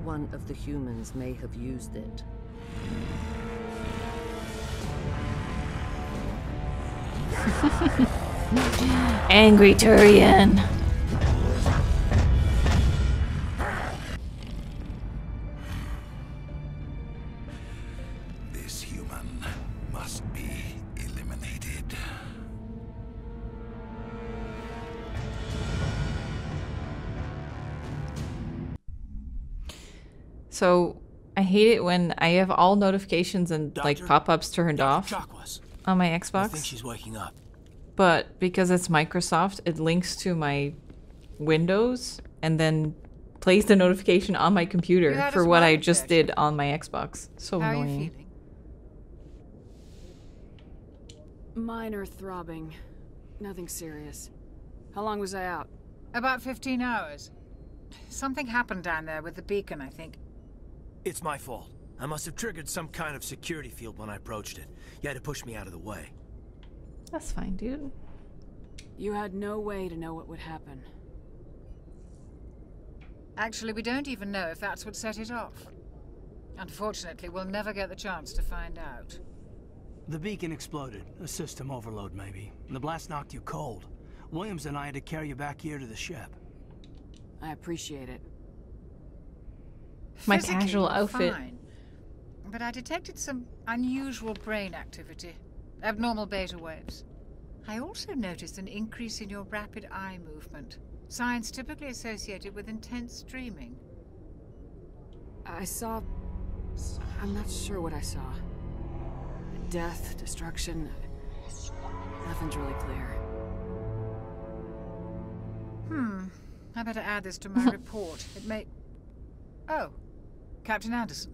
One of the humans may have used it. Angry Turian. This human must be eliminated. So, I hate it when I have all notifications and Doctor, like pop-ups turned off on my Xbox. I think she's waking up. But because it's Microsoft, it links to my Windows and then plays the notification on my computer for what I just did on my Xbox. So how annoying. How are you feeling? Minor throbbing. Nothing serious. How long was I out? About 15 hours. Something happened down there with the beacon, I think. It's my fault. I must have triggered some kind of security field when I approached it. You had to push me out of the way. That's fine, dude. You had no way to know what would happen. Actually, we don't even know if that's what set it off. Unfortunately, we'll never get the chance to find out. The beacon exploded. A system overload, maybe. The blast knocked you cold. Williams and I had to carry you back here to the ship. I appreciate it. My physically, casual outfit. Fine. But I detected some unusual brain activity. Abnormal beta waves. I also noticed an increase in your rapid eye movement. Signs typically associated with intense dreaming. I saw... I'm not sure what I saw. Death, destruction... Nothing's really clear. I better add this to my report. It may... Oh. Captain Anderson.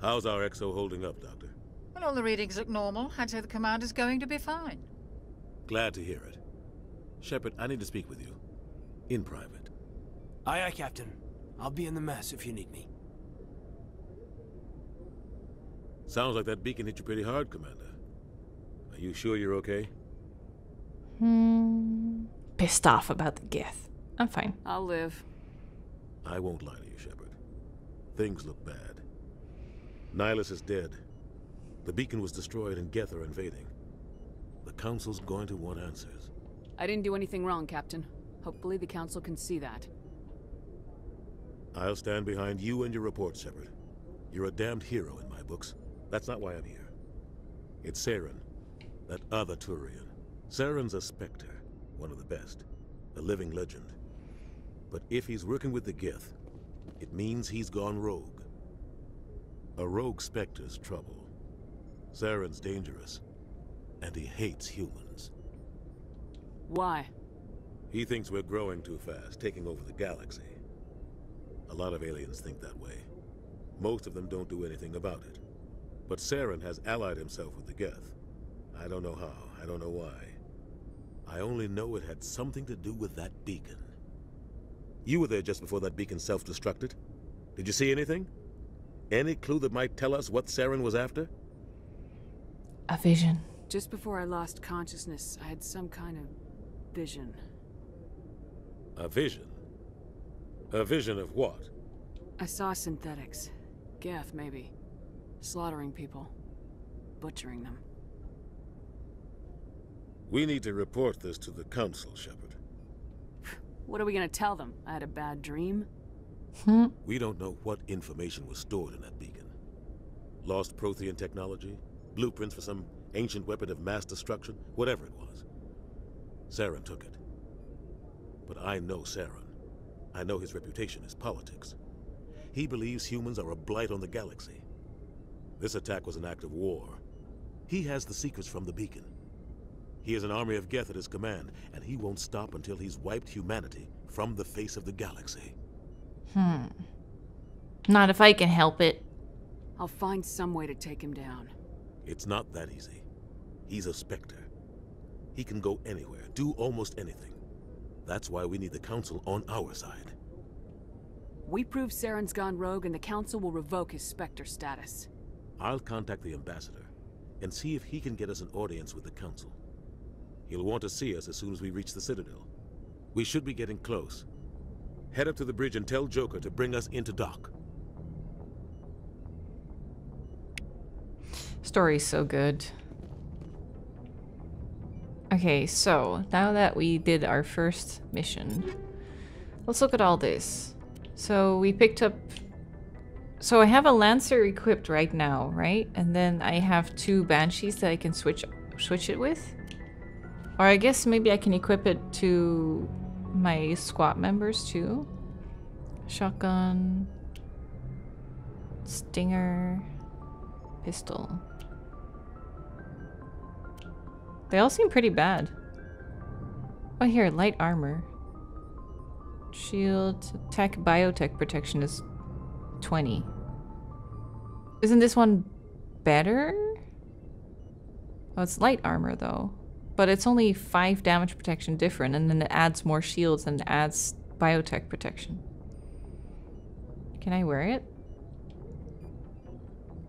How's our exo holding up, Doctor? Well, all the readings look normal. I'd say the commander's going to be fine. Glad to hear it. Shepard, I need to speak with you. In private. Aye, aye, Captain. I'll be in the mess if you need me. Sounds like that beacon hit you pretty hard, Commander. Are you sure you're okay? Pissed off about the Geth. I'm fine. I'll live. I won't lie to you, Shepard. Things look bad. Nihlus is dead. The beacon was destroyed and Geth are invading. The Council's going to want answers. I didn't do anything wrong, Captain. Hopefully the Council can see that. I'll stand behind you and your report, Shepard. You're a damned hero in my books. That's not why I'm here. It's Saren, that other Turian. Saren's a Spectre, one of the best, a living legend. But if he's working with the Geth, it means he's gone rogue. A rogue Spectre's trouble. Saren's dangerous, and he hates humans. Why? He thinks we're growing too fast, taking over the galaxy. A lot of aliens think that way. Most of them don't do anything about it. But Saren has allied himself with the Geth. I don't know how, I don't know why. I only know it had something to do with that beacon. You were there just before that beacon self-destructed. Did you see anything? Any clue that might tell us what Saren was after? A vision. Just before I lost consciousness, I had some kind of vision. A vision? A vision of what? I saw synthetics. Geth, maybe. Slaughtering people. Butchering them. We need to report this to the Council, Shepard. What are we gonna tell them? I had a bad dream? We don't know what information was stored in that beacon. Lost Prothean technology? Blueprints for some ancient weapon of mass destruction? Whatever it was. Saren took it. But I know Saren. I know his reputation is politics. He believes humans are a blight on the galaxy. This attack was an act of war. He has the secrets from the beacon. He has an army of Geth at his command, and he won't stop until he's wiped humanity from the face of the galaxy. Not if I can help it. I'll find some way to take him down. It's not that easy. He's a Spectre. He can go anywhere, do almost anything. That's why we need the Council on our side. We prove Saren's gone rogue and the Council will revoke his Spectre status. I'll contact the Ambassador and see if he can get us an audience with the Council. He'll want to see us as soon as we reach the Citadel. We should be getting close. Head up to the bridge and tell Joker to bring us into dock. Story's so good. Okay, so now that we did our first mission, let's look at all this. So we picked up... So I have a Lancer equipped right now, right? And then I have two Banshees that I can switch it with? Or I guess maybe I can equip it to my squad members too. Shotgun, Stinger, Pistol. They all seem pretty bad. Oh, here, light armor. Shield, attack, biotech protection is 20. Isn't this one better? Oh, it's light armor though. But it's only 5 damage protection different, and then it adds more shields and adds biotech protection. Can I wear it?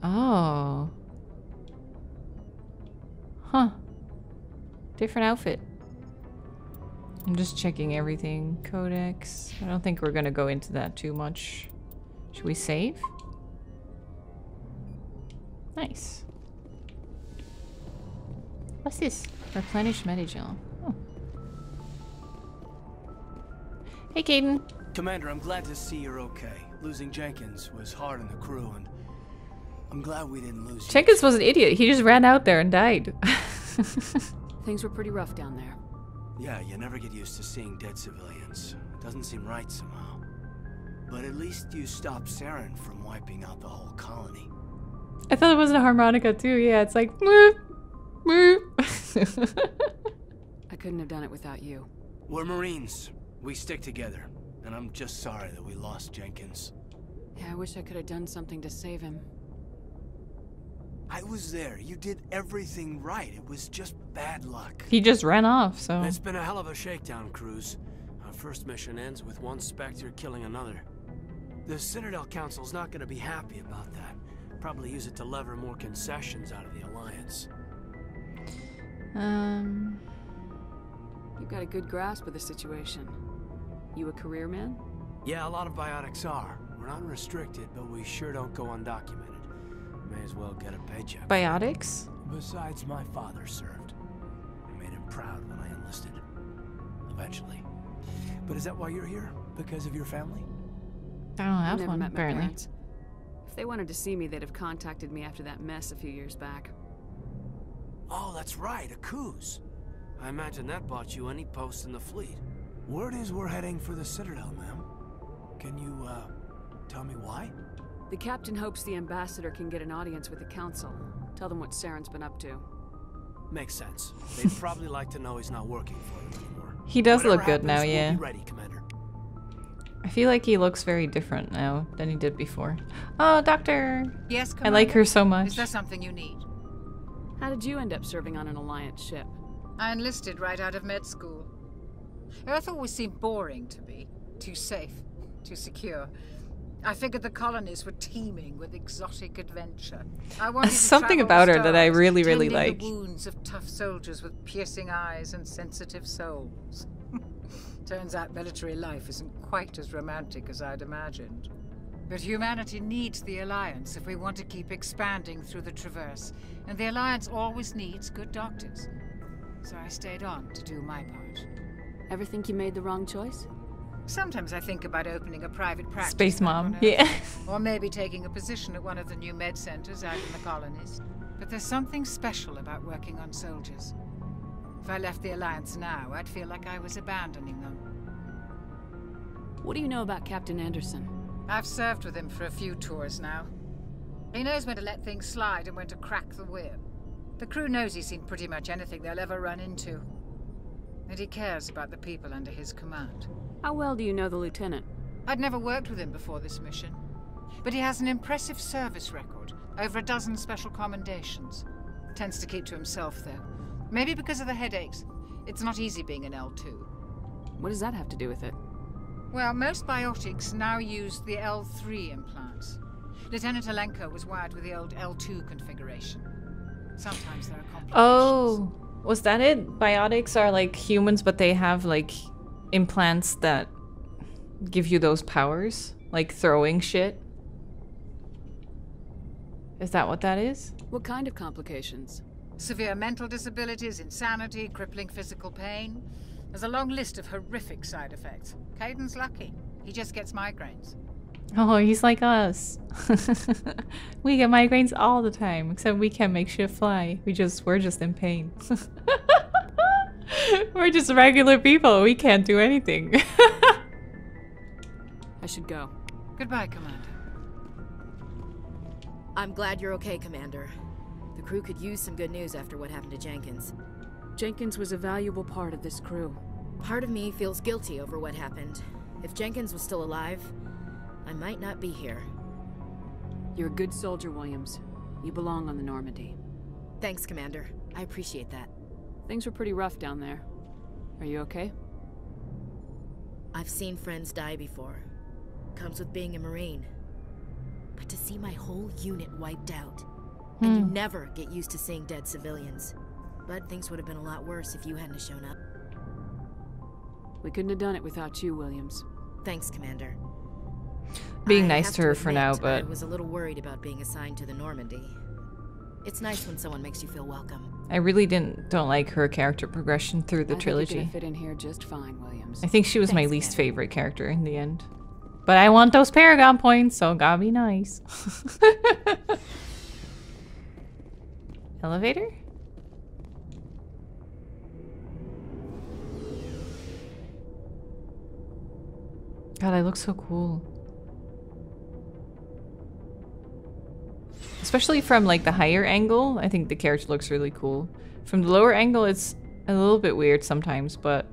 Oh. Huh. Different outfit. I'm just checking everything. Codex. I don't think we're gonna go into that too much. Should we save? Nice. What's this? Replenish Medigel. Oh. Hey, Kaidan. Commander, I'm glad to see you're okay. Losing Jenkins was hard on the crew, and I'm glad we didn't lose you. Jenkins was an idiot. He just ran out there and died. Things were pretty rough down there. Yeah, you never get used to seeing dead civilians. It doesn't seem right somehow. But at least you stopped Saren from wiping out the whole colony. I thought it was a harmonica too. Yeah, it's like... Meh, meh. I couldn't have done it without you. We're Marines. We stick together. And I'm just sorry that we lost Jenkins. Yeah, I wish I could have done something to save him. I was there. You did everything right. It was just bad luck. He just ran off, so... It's been a hell of a shakedown cruise. Our first mission ends with one Spectre killing another. The Citadel Council's not going to be happy about that. Probably use it to lever more concessions out of the Alliance. You've got a good grasp of the situation. You a career man? Yeah, a lot of biotics are. We're not restricted, but we sure don't go undocumented. May as well get a paycheck. Biotics? Besides, my father served. I made him proud when I enlisted. Eventually. But is that why you're here? Because of your family? I don't have one, apparently. If they wanted to see me, they'd have contacted me after that mess a few years back. Oh, that's right, Akuze. I imagine that bought you any post in the fleet. Word is we're heading for the Citadel, ma'am. Can you, tell me why? The captain hopes the ambassador can get an audience with the council. Tell them what Saren's been up to. Makes sense. They'd probably like to know he's not working for them anymore. He does look good now, yeah. Ready, Commander. I feel like he looks very different now than he did before. Oh, Doctor! Yes, Commander? I like her so much. Is there something you need? How did you end up serving on an Alliance ship? I enlisted right out of med school. Earth always seemed boring to me. Too safe. Too secure. I figured the colonies were teeming with exotic adventure. I wanted something about her that I really, really like. The wounds of tough soldiers with piercing eyes and sensitive souls. Turns out military life isn't quite as romantic as I'd imagined. But humanity needs the Alliance if we want to keep expanding through the Traverse. And the Alliance always needs good doctors. So I stayed on to do my part. Ever think you made the wrong choice? Sometimes I think about opening a private practice. Space mom, yeah. Or maybe taking a position at one of the new med centers out in the colonies. But there's something special about working on soldiers. If I left the Alliance now, I'd feel like I was abandoning them. What do you know about Captain Anderson? I've served with him for a few tours now. He knows when to let things slide and when to crack the whip. The crew knows he's seen pretty much anything they'll ever run into. And he cares about the people under his command. How well do you know the lieutenant? I'd never worked with him before this mission, but he has an impressive service record, over 12 special commendations. Tends to keep to himself, though. Maybe because of the headaches. It's not easy being an L2. What does that have to do with it? Well, most biotics now use the L3 implants. Lieutenant Alenko was wired with the old L2 configuration. Sometimes there are complications. Oh, was that it? Biotics are like humans, but they have like... implants that give you those powers, like throwing shit. Is that what that is? What kind of complications? Severe mental disabilities, insanity, crippling physical pain. There's a long list of horrific side effects. Kaidan's lucky. He just gets migraines. Oh, he's like us. We get migraines all the time, except we can't make shit fly. We're just in pain. We're just regular people. We can't do anything. I should go. Goodbye, Commander. I'm glad you're okay, Commander. The crew could use some good news after what happened to Jenkins. Jenkins was a valuable part of this crew. Part of me feels guilty over what happened. If Jenkins was still alive, I might not be here. You're a good soldier, Williams. You belong on the Normandy. Thanks, Commander. I appreciate that. Things were pretty rough down there. Are you okay? I've seen friends die before. Comes with being a Marine. But to see my whole unit wiped out. And you never get used to seeing dead civilians. But things would have been a lot worse if you hadn't shown up. We couldn't have done it without you, Williams. Thanks, Commander. Being nice to her for now, but... I was a little worried about being assigned to the Normandy. It's nice when someone makes you feel welcome. I really don't like her character progression through the trilogy. You're gonna fit in here just fine, Williams. I think she was my least favorite character in the end. But I want those Paragon points, so gotta be nice. Elevator? God, I look so cool. Especially from like the higher angle, I think the character looks really cool. From the lower angle, it's a little bit weird sometimes, but...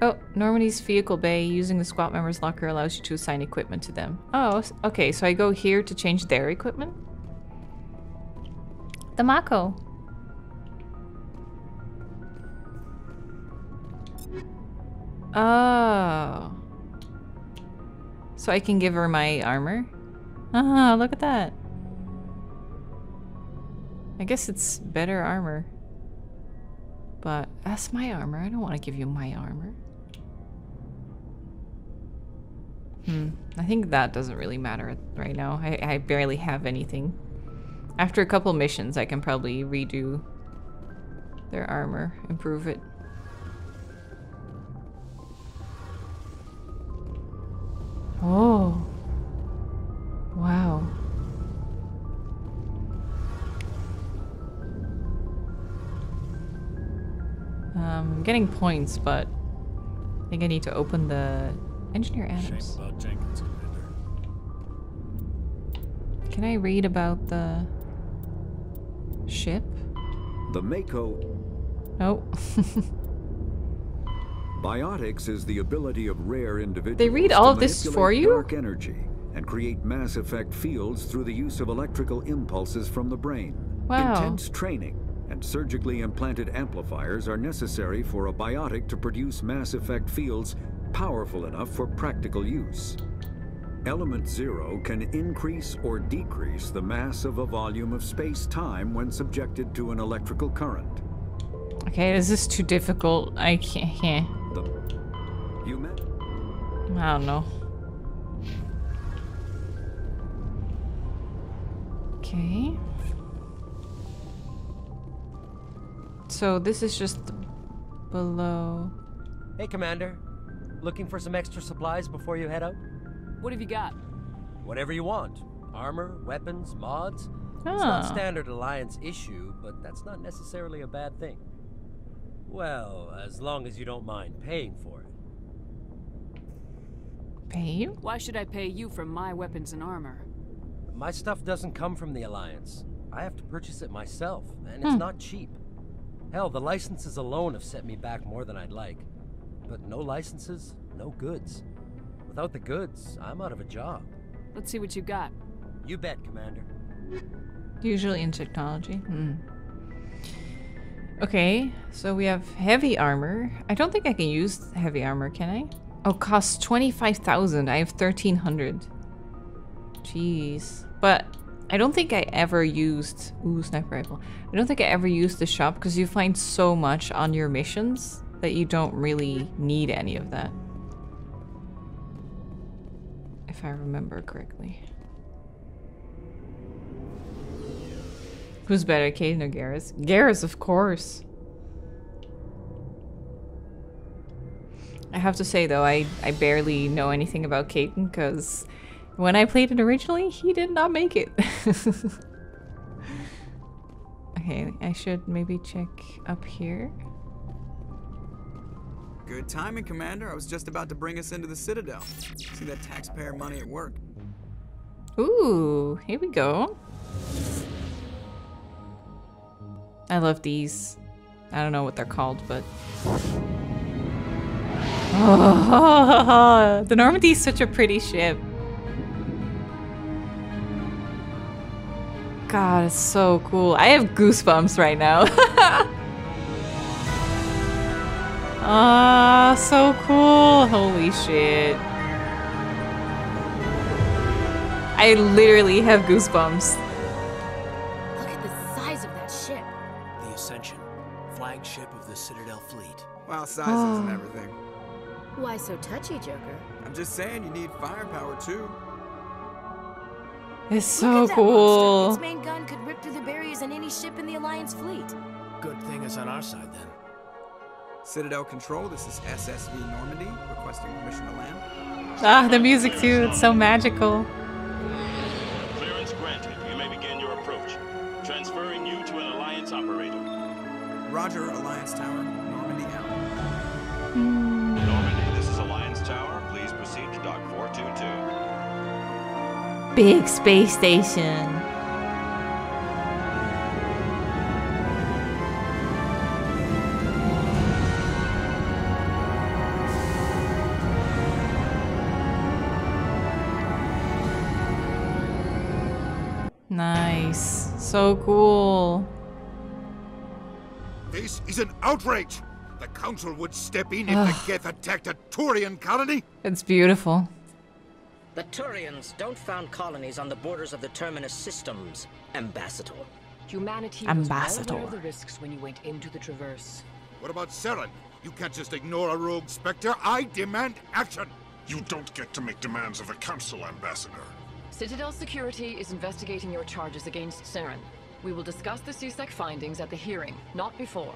Oh, Normandy's vehicle bay. Using the squad member's locker allows you to assign equipment to them. Oh, okay, so I go here to change their equipment? The Mako. Oh. So I can give her my armor? Ah, look at that. I guess it's better armor. But that's my armor. I don't want to give you my armor. I think that doesn't really matter right now. I barely have anything. After a couple missions, I can probably redo their armor, improve it. Oh. Wow. I'm getting points, but I think I need to open the Engineer Adams. Shame about Jenkins, Commander. Can I read about the ship? The Mako. No. Biotics is the ability of rare individuals. They read all of this for you? Dark energy and create mass effect fields through the use of electrical impulses from the brain. Wow. Intense training and surgically implanted amplifiers are necessary for a biotic to produce mass effect fields powerful enough for practical use. Element zero can increase or decrease the mass of a volume of space-time when subjected to an electrical current. Okay, this is too difficult. I can't. I don't know. Okay. So this is just below. Hey, Commander. Looking for some extra supplies before you head out? What have you got? Whatever you want. Armor, weapons, mods. Oh. It's not standard Alliance issue, but that's not necessarily a bad thing. Well, as long as you don't mind paying for it. Pay you? Why should I pay you for my weapons and armor? My stuff doesn't come from the Alliance. I have to purchase it myself, and it's not cheap. Hell, the licenses alone have set me back more than I'd like. But no licenses, no goods. Without the goods, I'm out of a job. Let's see what you got. You bet, Commander. Usually in technology. Okay, so we have heavy armor. I don't think I can use heavy armor, can I? Oh, costs 25,000. I have 1,300. Jeez. But I don't think I ever used... Ooh, sniper rifle. I don't think I ever used the shop because you find so much on your missions that you don't really need any of that. If I remember correctly. Who's better, Kaidan or Garrus? Garrus, of course. I have to say though, I barely know anything about Kaidan because when I played it originally, he did not make it. Okay, I should maybe check up here. Good timing, Commander. I was just about to bring us into the Citadel. See that taxpayer money at work. Ooh, here we go. I love these. I don't know what they're called, but... Oh, the Normandy is such a pretty ship. God, it's so cool. I have goosebumps right now. Ah, so cool. Holy shit. I literally have goosebumps. Look at the size of that ship. The Ascension, flagship of the Citadel fleet. Wow, sizes and everything. Why so touchy, Joker? I'm just saying you need firepower too. It's so cool. Its main gun could rip through the barriers in any ship in the Alliance fleet. Good thing it's on our side then. Citadel Control, this is SSV Normandy, requesting permission to land. Ah, the music too, it's so magical. Clearance granted. You may begin your approach. Transferring you to an Alliance operator. Roger, Alliance Tower, Normandy out. Normandy, this is Alliance Tower. Please proceed to dock 422. Big space station. Nice. So cool. This is an outrage. The Council would step in if the Geth attacked a Turian colony. It's beautiful. The Turians don't found colonies on the borders of the Terminus systems, Ambassador. Humanity was well aware of the risks when you went into the Traverse. What about Saren? You can't just ignore a rogue Spectre. I demand action. You don't get to make demands of the Council, Ambassador. Citadel Security is investigating your charges against Saren. We will discuss the CSEC findings at the hearing, not before.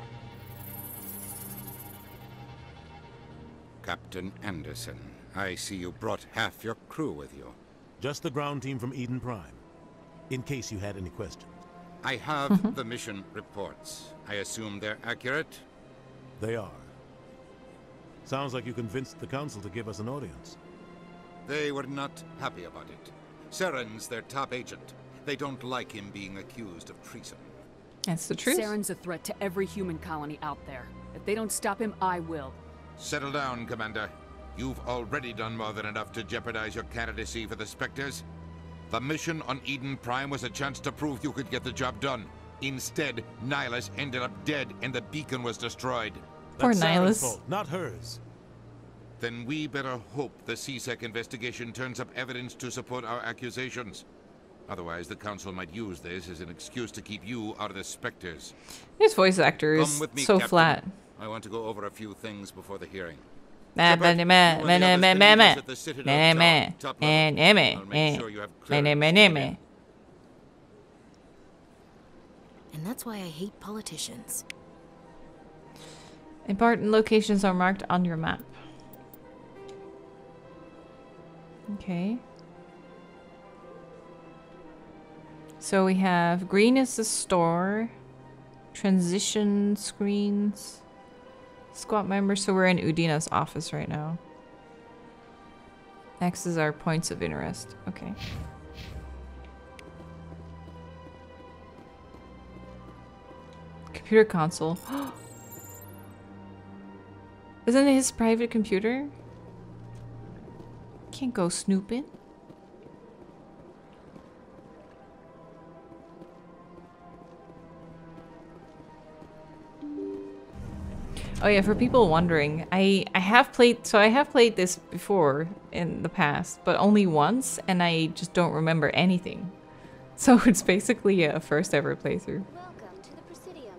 Captain Anderson, I see you brought half your crew with you. Just the ground team from Eden Prime, in case you had any questions. I have the mission reports. I assume they're accurate? They are. Sounds like you convinced the Council to give us an audience. They were not happy about it. Saren's their top agent. They don't like him being accused of treason. That's the truth. Saren's a threat to every human colony out there. If they don't stop him, I will. Settle down, Commander. You've already done more than enough to jeopardize your candidacy for the Spectres. The mission on Eden Prime was a chance to prove you could get the job done. Instead, Nihlus ended up dead and the beacon was destroyed. Poor Nihlus. Not hers. Then we better hope the CSEC investigation turns up evidence to support our accusations. Otherwise, the Council might use this as an excuse to keep you out of the Spectres. This voice actor is so flat. I want to go over a few things before the hearing. And that's why I hate politicians. Important locations are marked on your map. Okay. So we have green is the store, transition screens, squad members. So we're in Udina's office right now. Next is our points of interest. Okay. Computer console. Isn't it his private computer? Can't go snooping. Oh yeah, for people wondering, I have played this before in the past, but only once, and I just don't remember anything. So it's basically a first ever playthrough. Welcome to the Presidium.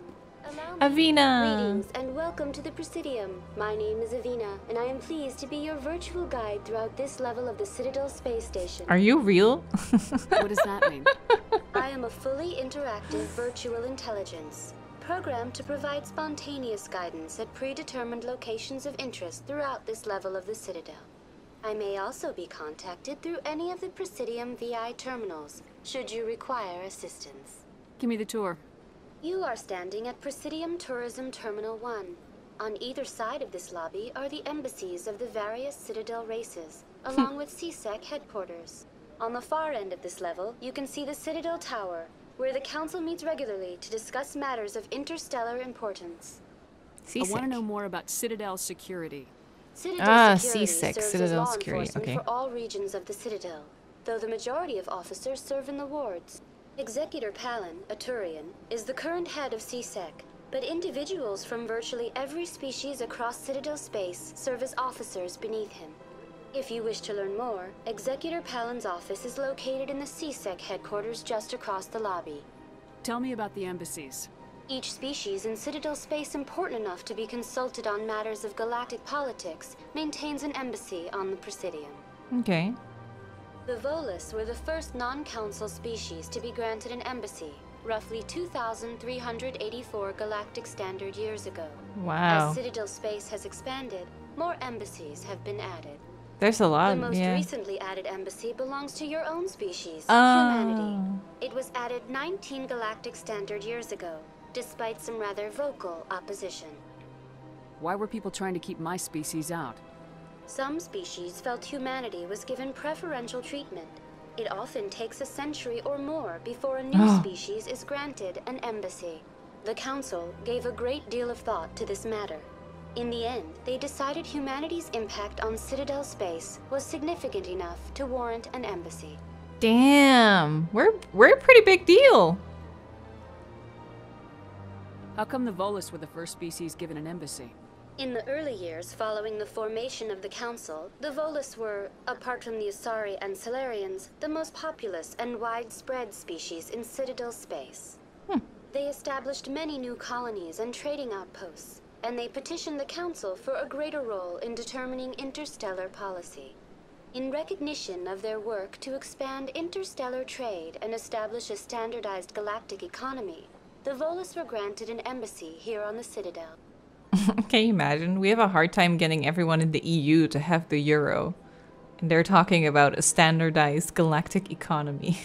Avina! Greetings and welcome to the Presidium. My name is Avina, and I am pleased to be your virtual guide throughout this level of the Citadel Space Station. Are you real? What does that mean? I am a fully interactive virtual intelligence, programmed to provide spontaneous guidance at predetermined locations of interest throughout this level of the Citadel. I may also be contacted through any of the Presidium VI terminals, should you require assistance. Give me the tour. You are standing at Presidium Tourism Terminal 1. On either side of this lobby are the embassies of the various Citadel races, along with CSEC headquarters. On the far end of this level, you can see the Citadel Tower, where the Council meets regularly to discuss matters of interstellar importance. CSEC. I want to know more about Citadel Security. Citadel Security serves as law enforcement for all regions of the Citadel, though the majority of officers serve in the wards. Executor Palin, a Turian, is the current head of CSEC, but individuals from virtually every species across Citadel space serve as officers beneath him. If you wish to learn more, Executor Palin's office is located in the CSEC headquarters just across the lobby. Tell me about the embassies. Each species in Citadel space important enough to be consulted on matters of galactic politics maintains an embassy on the Presidium. Okay. The Volus were the first non-council species to be granted an embassy, roughly 2,384 galactic standard years ago. Wow. As Citadel space has expanded, more embassies have been added. There's a lot, yeah. The most recently added embassy belongs to your own species, humanity. It was added 19 galactic standard years ago, despite some rather vocal opposition. Why were people trying to keep my species out? Some species felt humanity was given preferential treatment. It often takes a century or more before a new species is granted an embassy. The Council gave a great deal of thought to this matter. In the end, they decided humanity's impact on Citadel space was significant enough to warrant an embassy. Damn, we're a pretty big deal. How come the Volus were the first species given an embassy? In the early years following the formation of the Council, the Volus were, apart from the Asari and Salarians, the most populous and widespread species in Citadel space. They established many new colonies and trading outposts, and they petitioned the Council for a greater role in determining interstellar policy. In recognition of their work to expand interstellar trade and establish a standardized galactic economy, the Volus were granted an embassy here on the Citadel. Can you imagine? We have a hard time getting everyone in the EU to have the euro. And they're talking about a standardized galactic economy.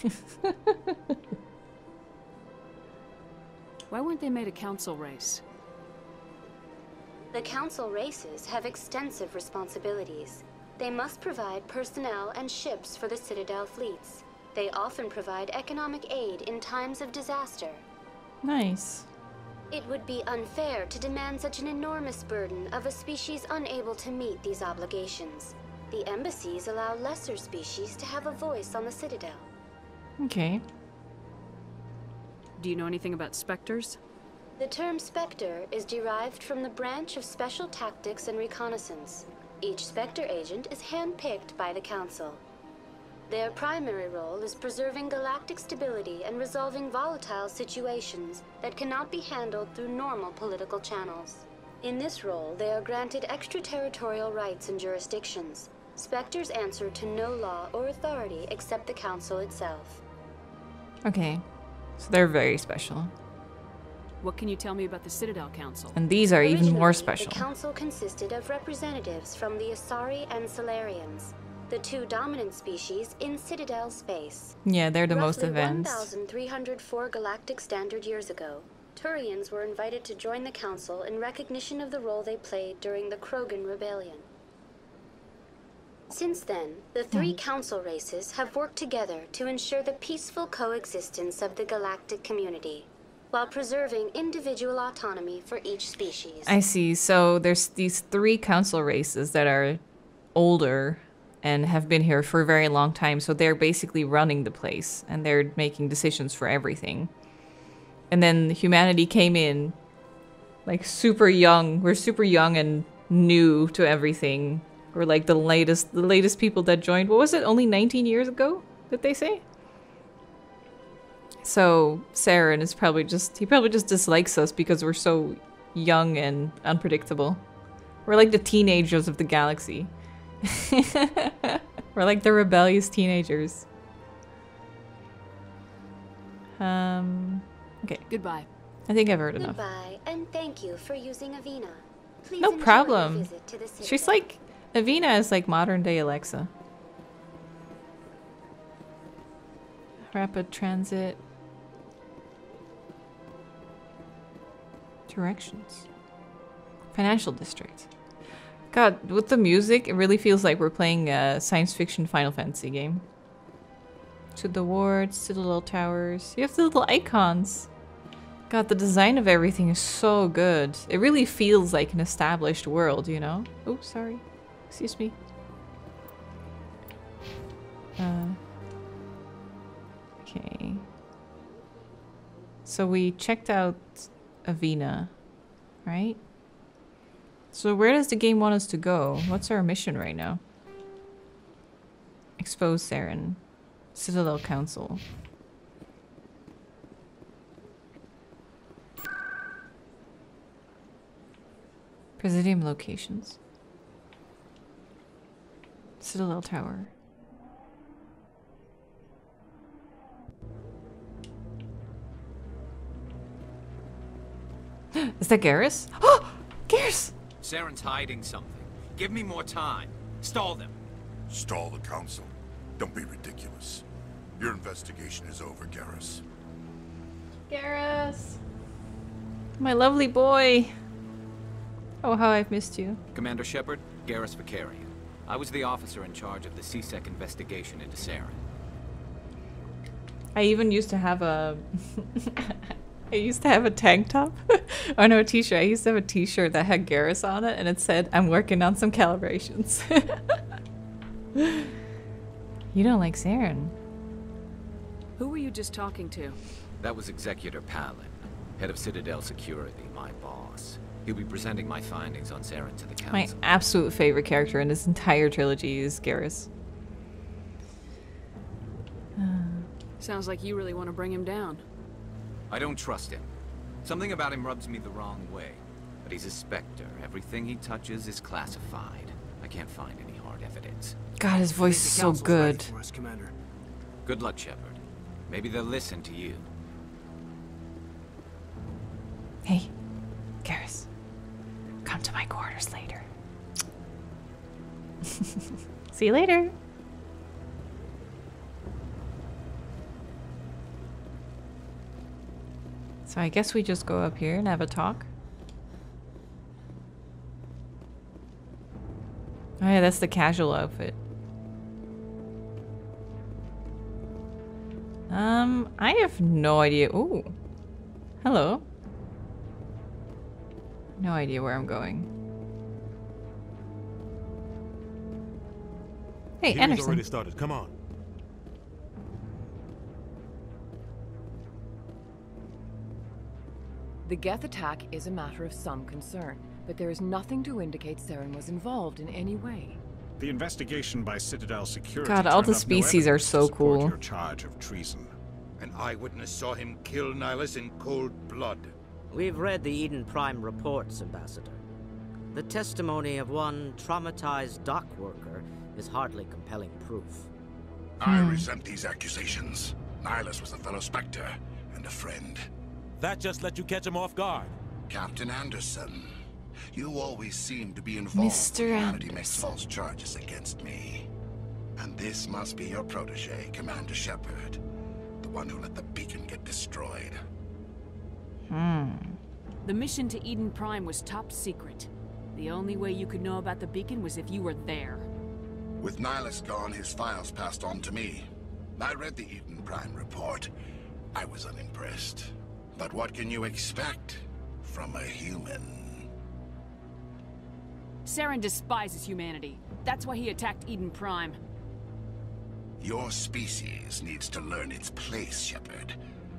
Why weren't they made a council race? The council races have extensive responsibilities. They must provide personnel and ships for the Citadel fleets. They often provide economic aid in times of disaster. Nice. It would be unfair to demand such an enormous burden of a species unable to meet these obligations. The embassies allow lesser species to have a voice on the Citadel. Okay. Do you know anything about specters? The term Spectre is derived from the branch of Special Tactics and Reconnaissance. Each Spectre agent is hand-picked by the Council. Their primary role is preserving galactic stability and resolving volatile situations that cannot be handled through normal political channels. In this role, they are granted extraterritorial rights and jurisdictions. Spectres answer to no law or authority except the Council itself. Okay, so they're very special. What can you tell me about the Citadel Council? And these are even more special. The Council consisted of representatives from the Asari and Salarians, the two dominant species in Citadel space. Yeah, they're the most advanced. 1,304 galactic standard years ago, Turians were invited to join the Council in recognition of the role they played during the Krogan Rebellion. Since then, the three Council races have worked together to ensure the peaceful coexistence of the galactic community, while preserving individual autonomy for each species. I see. So there's these three council races that are older and have been here for a very long time. So they're basically running the place and they're making decisions for everything. And then humanity came in like super young. We're super young and new to everything. We're like the latest people that joined. What was it? Only 19 years ago, did they say? So Saren is probably just dislikes us because we're so young and unpredictable. We're like the teenagers of the galaxy. We're like the rebellious teenagers. Okay. Goodbye. I think I've heard enough. Goodbye, and thank you for using Avina. Please no problem. Visit to the city. She's like Avina is like modern day Alexa. Rapid transit. Directions. Financial district. God, with the music, it really feels like we're playing a science fiction Final Fantasy game. To the wards, to the little towers. You have the little icons. God, the design of everything is so good. It really feels like an established world, you know? Oh, sorry. Excuse me. Okay. So we checked out Avina, right? So where does the game want us to go? What's our mission right now? Expose Saren. Citadel Council. Presidium locations. Citadel Tower. Is that Garrus? Oh, Garrus! Saren's hiding something. Give me more time. Stall them. Stall the council? Don't be ridiculous. Your investigation is over, Garrus. Garrus! My lovely boy. Oh, how I've missed you. Commander Shepard, Garrus Vakarian. I was the officer in charge of the CSEC investigation into Saren. I even used to have a... I used to have a tank top. Oh no, a t-shirt. I used to have a t-shirt that had Garrus on it and it said, I'm working on some calibrations. You don't like Saren. Who were you just talking to? That was Executor Palin, head of Citadel Security, my boss. He'll be presenting my findings on Saren to the council. My absolute favorite character in this entire trilogy is Garrus. Sounds like you really want to bring him down. I don't trust him. Something about him rubs me the wrong way. But he's a Spectre. Everything he touches is classified. I can't find any hard evidence. God, his voice is so good. For us, Commander. Good luck, Shepard. Maybe they'll listen to you. Hey, Garrus. Come to my quarters later. See you later. So I guess we just go up here and have a talk. Oh yeah, that's the casual outfit. I have no idea. Ooh. Hello. No idea where I'm going. Hey, Anderson. Already started. Come on. The Geth attack is a matter of some concern, but there is nothing to indicate Saren was involved in any way. The investigation by Citadel Security. God, all the species are so cool. Your charge of treason. An eyewitness saw him kill Nihlus in cold blood. We've read the Eden Prime reports, Ambassador. The testimony of one traumatized dock worker is hardly compelling proof. I resent these accusations. Nihlus was a fellow Spectre and a friend. That just let you catch him off guard. Captain Anderson, you always seem to be involved. Mr. Anderson. He makes false charges against me. And this must be your protege, Commander Shepard. The one who let the beacon get destroyed. The mission to Eden Prime was top secret. The only way you could know about the beacon was if you were there. With Nihlus gone, his files passed on to me. I read the Eden Prime report. I was unimpressed. But what can you expect from a human? Saren despises humanity. That's why he attacked Eden Prime. Your species needs to learn its place, Shepard.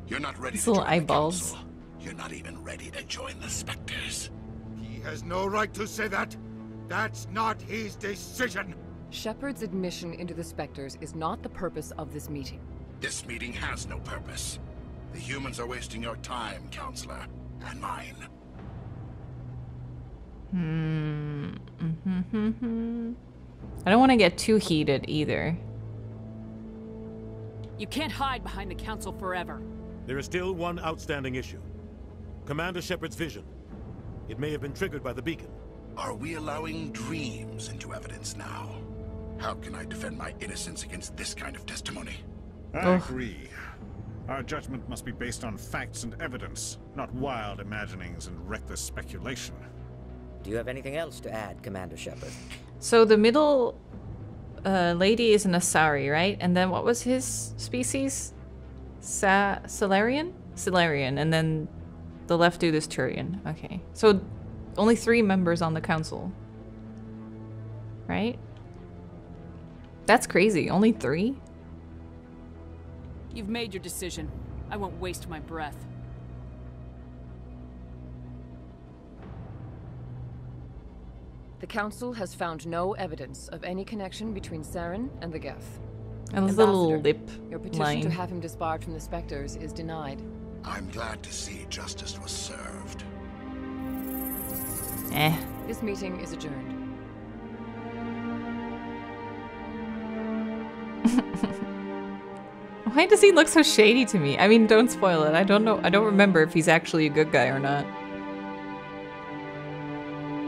You're not ready to join the council. You're not even ready to join the Spectres. He has no right to say that. That's not his decision. Shepard's admission into the Spectres is not the purpose of this meeting. This meeting has no purpose. The humans are wasting your time, Counselor, and mine. I don't want to get too heated either. You can't hide behind the Council forever. There is still one outstanding issue. Commander Shepard's vision. It may have been triggered by the beacon. Are we allowing dreams into evidence now? How can I defend my innocence against this kind of testimony? I agree. Our judgment must be based on facts and evidence, not wild imaginings and reckless speculation. Do you have anything else to add, Commander Shepard? So the middle lady is an Asari, right? And then what was his species? Salarian? Salarian. And then the left dude is Turian. Okay. So only 3 members on the council. Right? That's crazy. Only 3? You've made your decision. I won't waste my breath. The Council has found no evidence of any connection between Saren and the Geth. And his little lip line. Your petition to have him disbarred from the Spectres is denied. I'm glad to see justice was served. This meeting is adjourned. Why does he look so shady to me? I mean, don't spoil it. I don't know. I don't remember if he's actually a good guy or not.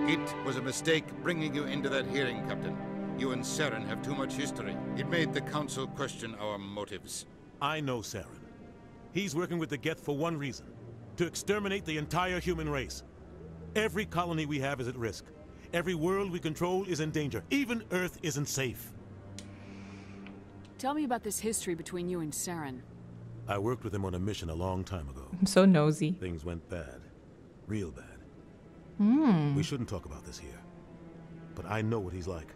It was a mistake bringing you into that hearing, Captain. You and Saren have too much history. It made the Council question our motives. I know Saren. He's working with the Geth for one reason. To exterminate the entire human race. Every colony we have is at risk. Every world we control is in danger. Even Earth isn't safe. Tell me about this history between you and Saren. I worked with him on a mission a long time ago. I'm so nosy. Things went bad. Real bad. We shouldn't talk about this here. But I know what he's like.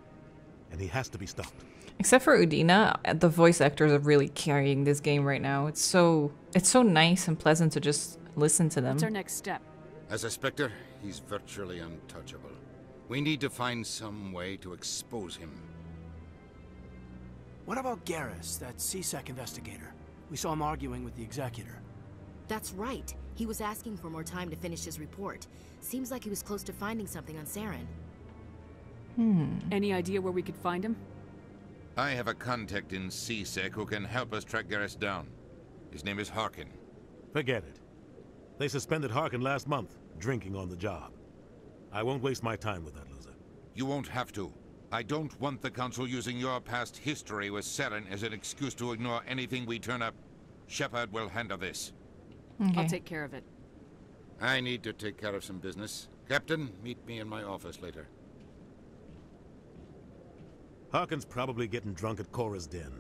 And he has to be stopped. Except for Udina, the voice actors are really carrying this game right now. It's so nice and pleasant to just listen to them. What's our next step? As a Spectre, he's virtually untouchable. We need to find some way to expose him. What about Garrus, that CSEC investigator? We saw him arguing with the Executor. That's right. He was asking for more time to finish his report. Seems like he was close to finding something on Saren. Any idea where we could find him? I have a contact in CSEC who can help us track Garrus down. His name is Harkin. Forget it. They suspended Harkin last month, drinking on the job. I won't waste my time with that loser. You won't have to. I don't want the Council using your past history with Saren as an excuse to ignore anything we turn up. Shepard will handle this. Okay. I'll take care of it. I need to take care of some business. Captain, meet me in my office later. Harkin's probably getting drunk at Cora's Den.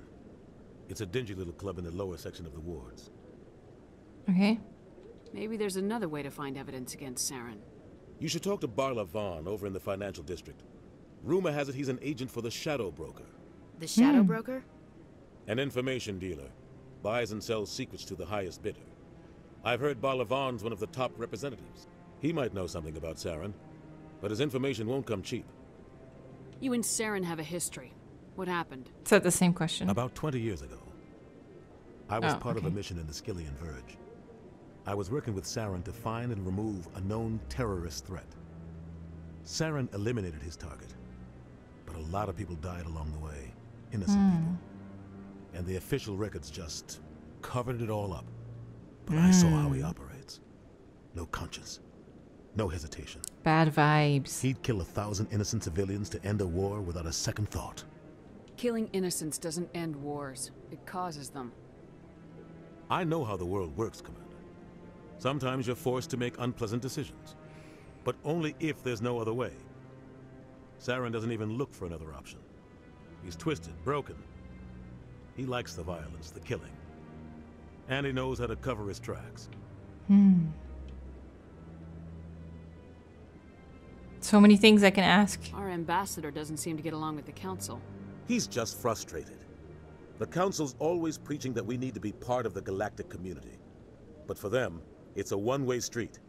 It's a dingy little club in the lower section of the wards. Okay. Maybe there's another way to find evidence against Saren. You should talk to Barla Vaughn over in the financial district. Rumor has it he's an agent for the Shadow Broker. The Shadow Broker? An information dealer. Buys and sells secrets to the highest bidder. I've heard Barla Vaughn's one of the top representatives. He might know something about Saren, but his information won't come cheap. You and Saren have a history. What happened? It's the same question. About 20 years ago, I was part of a mission in the Skillian Verge. I was working with Saren to find and remove a known terrorist threat. Saren eliminated his target, but a lot of people died along the way, innocent people. And the official records just covered it all up. But I saw how he operates. No conscience. No hesitation. Bad vibes. He'd kill 1,000 innocent civilians to end a war without a second thought. Killing innocents doesn't end wars. It causes them. I know how the world works, Commander. Sometimes you're forced to make unpleasant decisions. But only if there's no other way. Saren doesn't even look for another option. He's twisted, broken. He likes the violence, the killing. And he knows how to cover his tracks. So many things I can ask. Our ambassador doesn't seem to get along with the Council. He's just frustrated. The Council's always preaching that we need to be part of the galactic community. But for them, it's a one-way street.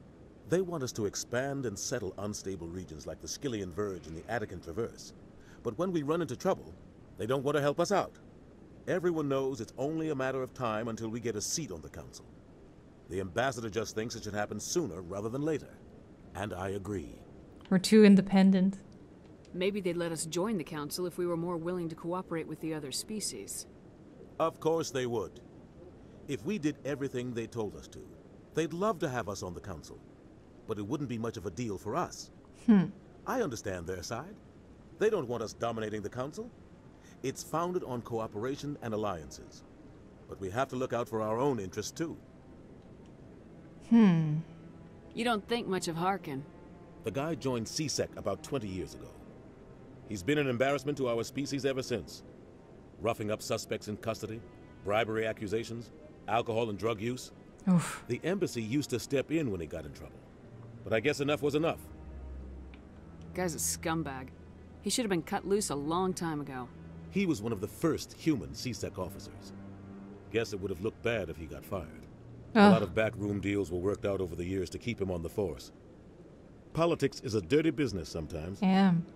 They want us to expand and settle unstable regions like the Skillian Verge and the Attican Traverse. But when we run into trouble, they don't want to help us out. Everyone knows it's only a matter of time until we get a seat on the Council. The ambassador just thinks it should happen sooner rather than later. And I agree. We're too independent. Maybe they'd let us join the Council if we were more willing to cooperate with the other species. Of course they would. If we did everything they told us to, they'd love to have us on the Council. But it wouldn't be much of a deal for us. I understand their side. They don't want us dominating the Council. It's founded on cooperation and alliances. But we have to look out for our own interests too. You don't think much of Harkin. The guy joined CSEC about 20 years ago. He's been an embarrassment to our species ever since. Roughing up suspects in custody, bribery accusations, alcohol and drug use. The embassy used to step in when he got in trouble. But I guess enough was enough. The guy's a scumbag. He should have been cut loose a long time ago. He was one of the first human CSEC officers. Guess it would have looked bad if he got fired. A lot of backroom deals were worked out over the years to keep him on the force. Politics is a dirty business sometimes,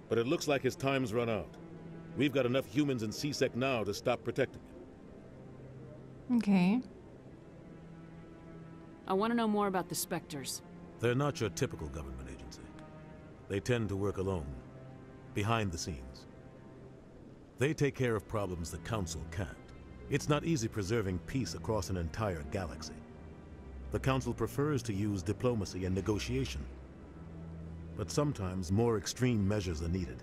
but it looks like his time's run out. We've got enough humans in CSEC now to stop protecting him. Okay. I want to know more about the Spectres. They're not your typical government agency. They tend to work alone, behind the scenes. They take care of problems the Council can't. It's not easy preserving peace across an entire galaxy. The Council prefers to use diplomacy and negotiation. but sometimes more extreme measures are needed.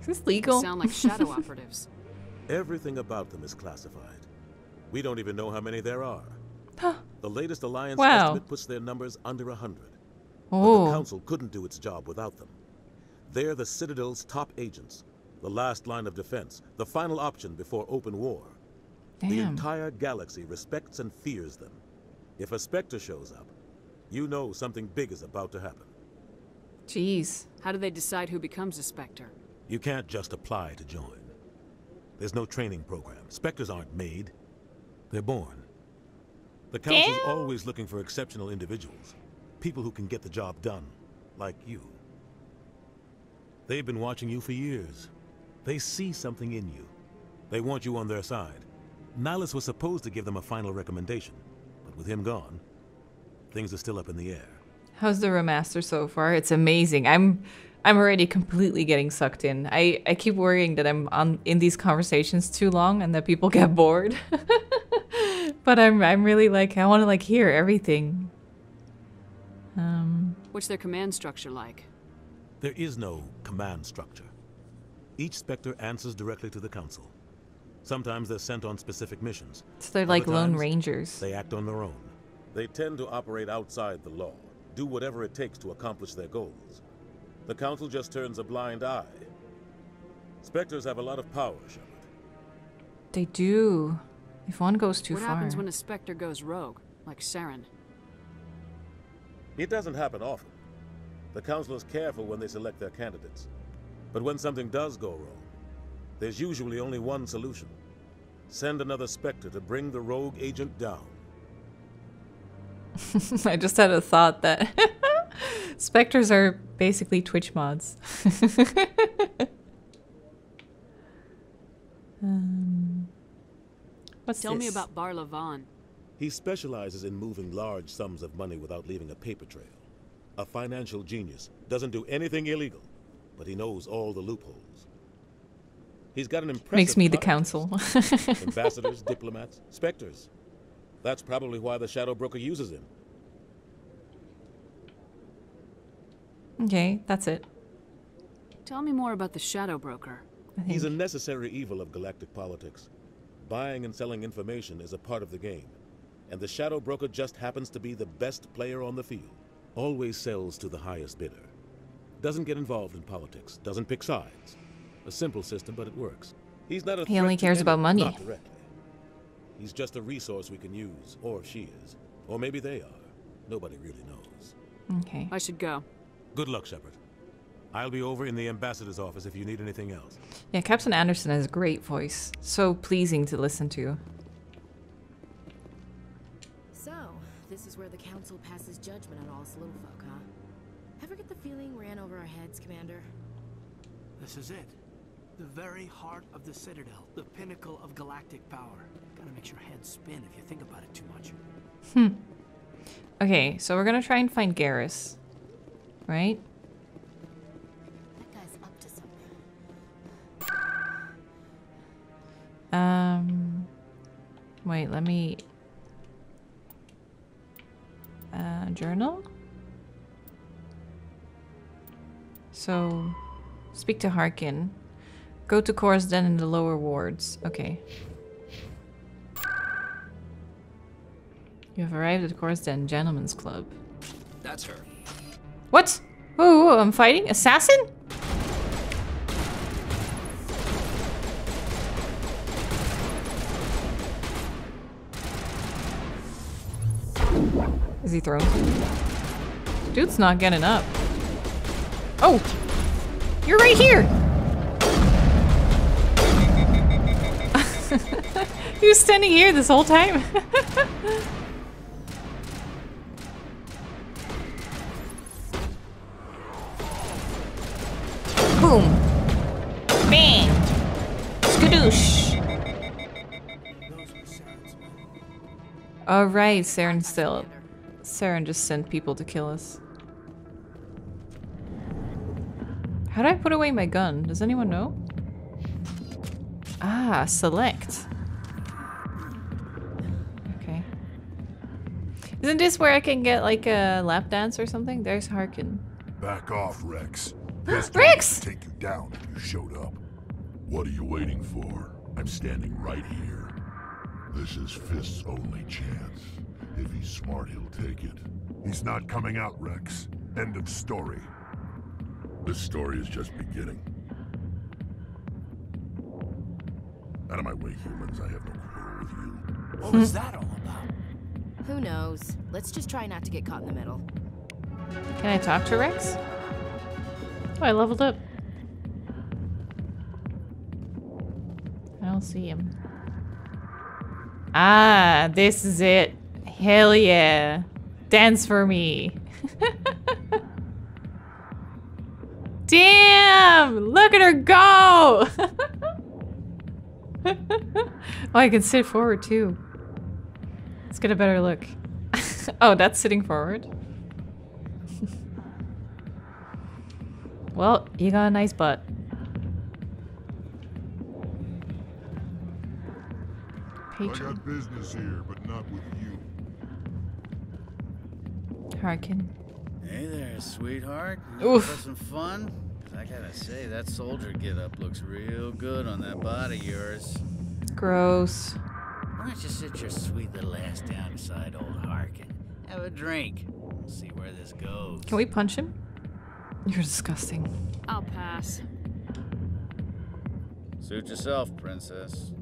Is this legal? Sound like shadow operatives. Everything about them is classified. We don't even know how many there are. The latest Alliance estimate puts their numbers under 100. But the Council couldn't do its job without them. They're the Citadel's top agents, the last line of defense, the final option before open war. Damn. The entire galaxy respects and fears them. If a Spectre shows up, you know something big is about to happen. Jeez. How do they decide who becomes a Spectre? You can't just apply to join. There's no training program. Spectres aren't made. They're born. The Council's always looking for exceptional individuals. People who can get the job done. Like you. They've been watching you for years. They see something in you. They want you on their side. Nihlus was supposed to give them a final recommendation, but with him gone, things are still up in the air. How's the remaster so far? It's amazing. I'm already completely getting sucked in. I keep worrying that I'm in these conversations too long and that people get bored. But I'm really like, I want to like hear everything. What's their command structure like? There is no command structure. Each Spectre answers directly to the Council. Sometimes they're sent on specific missions. So they're like lone rangers. They act on their own. They tend to operate outside the law, do whatever it takes to accomplish their goals. The Council just turns a blind eye. Spectres have a lot of power, Shepard. They do. If one goes too far. What happens when a Spectre goes rogue, like Saren? It doesn't happen often. The Council is careful when they select their candidates. But when something does go wrong, there's usually only one solution. Send another Spectre to bring the rogue agent down. I just had a thought that Spectres are basically Twitch mods. What's Tell this? Me about Barlavan. He specializes in moving large sums of money without leaving a paper trail. A financial genius, doesn't do anything illegal, but he knows all the loopholes. He's got an impressive Makes me the Council. Ambassadors, diplomats, Spectres. That's probably why the Shadow Broker uses him. Okay, that's it. Tell me more about the Shadow Broker. He's a necessary evil of galactic politics. Buying and selling information is a part of the game, and the Shadow Broker just happens to be the best player on the field. Always sells to the highest bidder. Doesn't get involved in politics. Doesn't pick sides. A simple system, but it works. He's not a He only cares about money. Not directly. He's just a resource we can use, or she is. Or maybe they are. Nobody really knows. Okay. I should go. Good luck, Shepard. I'll be over in the ambassador's office if you need anything else. Yeah, Captain Anderson has a great voice. So pleasing to listen to. This is where the Council passes judgment on all its little folk, huh? Ever get the feeling we ran over our heads, Commander? This is it. The very heart of the Citadel. The pinnacle of galactic power. Gotta make your head spin if you think about it too much. Okay, so we're gonna try and find Garrus. Right? That guy's up to something. Wait, let me... journal? So, speak to Harkin. Go to Kor's Den in the lower wards. Okay. You have arrived at Kor's Den Gentlemen's Club. That's her. What? Whoa, whoa, I'm fighting? Assassin? Is he thrown? Dude's not getting up. Oh! You're right here! He was standing here this whole time. Boom! Bang! Skadoosh! Alright, Saren's still. Saren just sent people to kill us. How do I put away my gun? Does anyone know? Ah, select. Okay. Isn't this where I can get like a lap dance or something? There's Harkin. Back off, Wrex. Wrex! Take you down if you showed up. What are you waiting for? I'm standing right here. This is Fist's only chance. If he's smart, he'll take it. He's not coming out, Wrex. End of story. This story is just beginning. Out of my way, humans. I have no quarrel with you. What was that all about? Who knows? Let's just try not to get caught in the middle. Can I talk to Wrex? Oh, I leveled up. I don't see him. Ah, this is it. Hell yeah. Dance for me. Damn! Look at her go! Oh, I can sit forward too. Let's get a better look. Oh, that's sitting forward. Well, you got a nice butt. Patron. I got business here, but not with you. Harkin. Hey there, sweetheart. Oof. For some fun? I gotta say, that soldier get-up looks real good on that body of yours. Gross. Why don't you sit your sweet little ass down beside old Harkin? Have a drink. We'll see where this goes. Can we punch him? You're disgusting. I'll pass. Suit yourself, princess.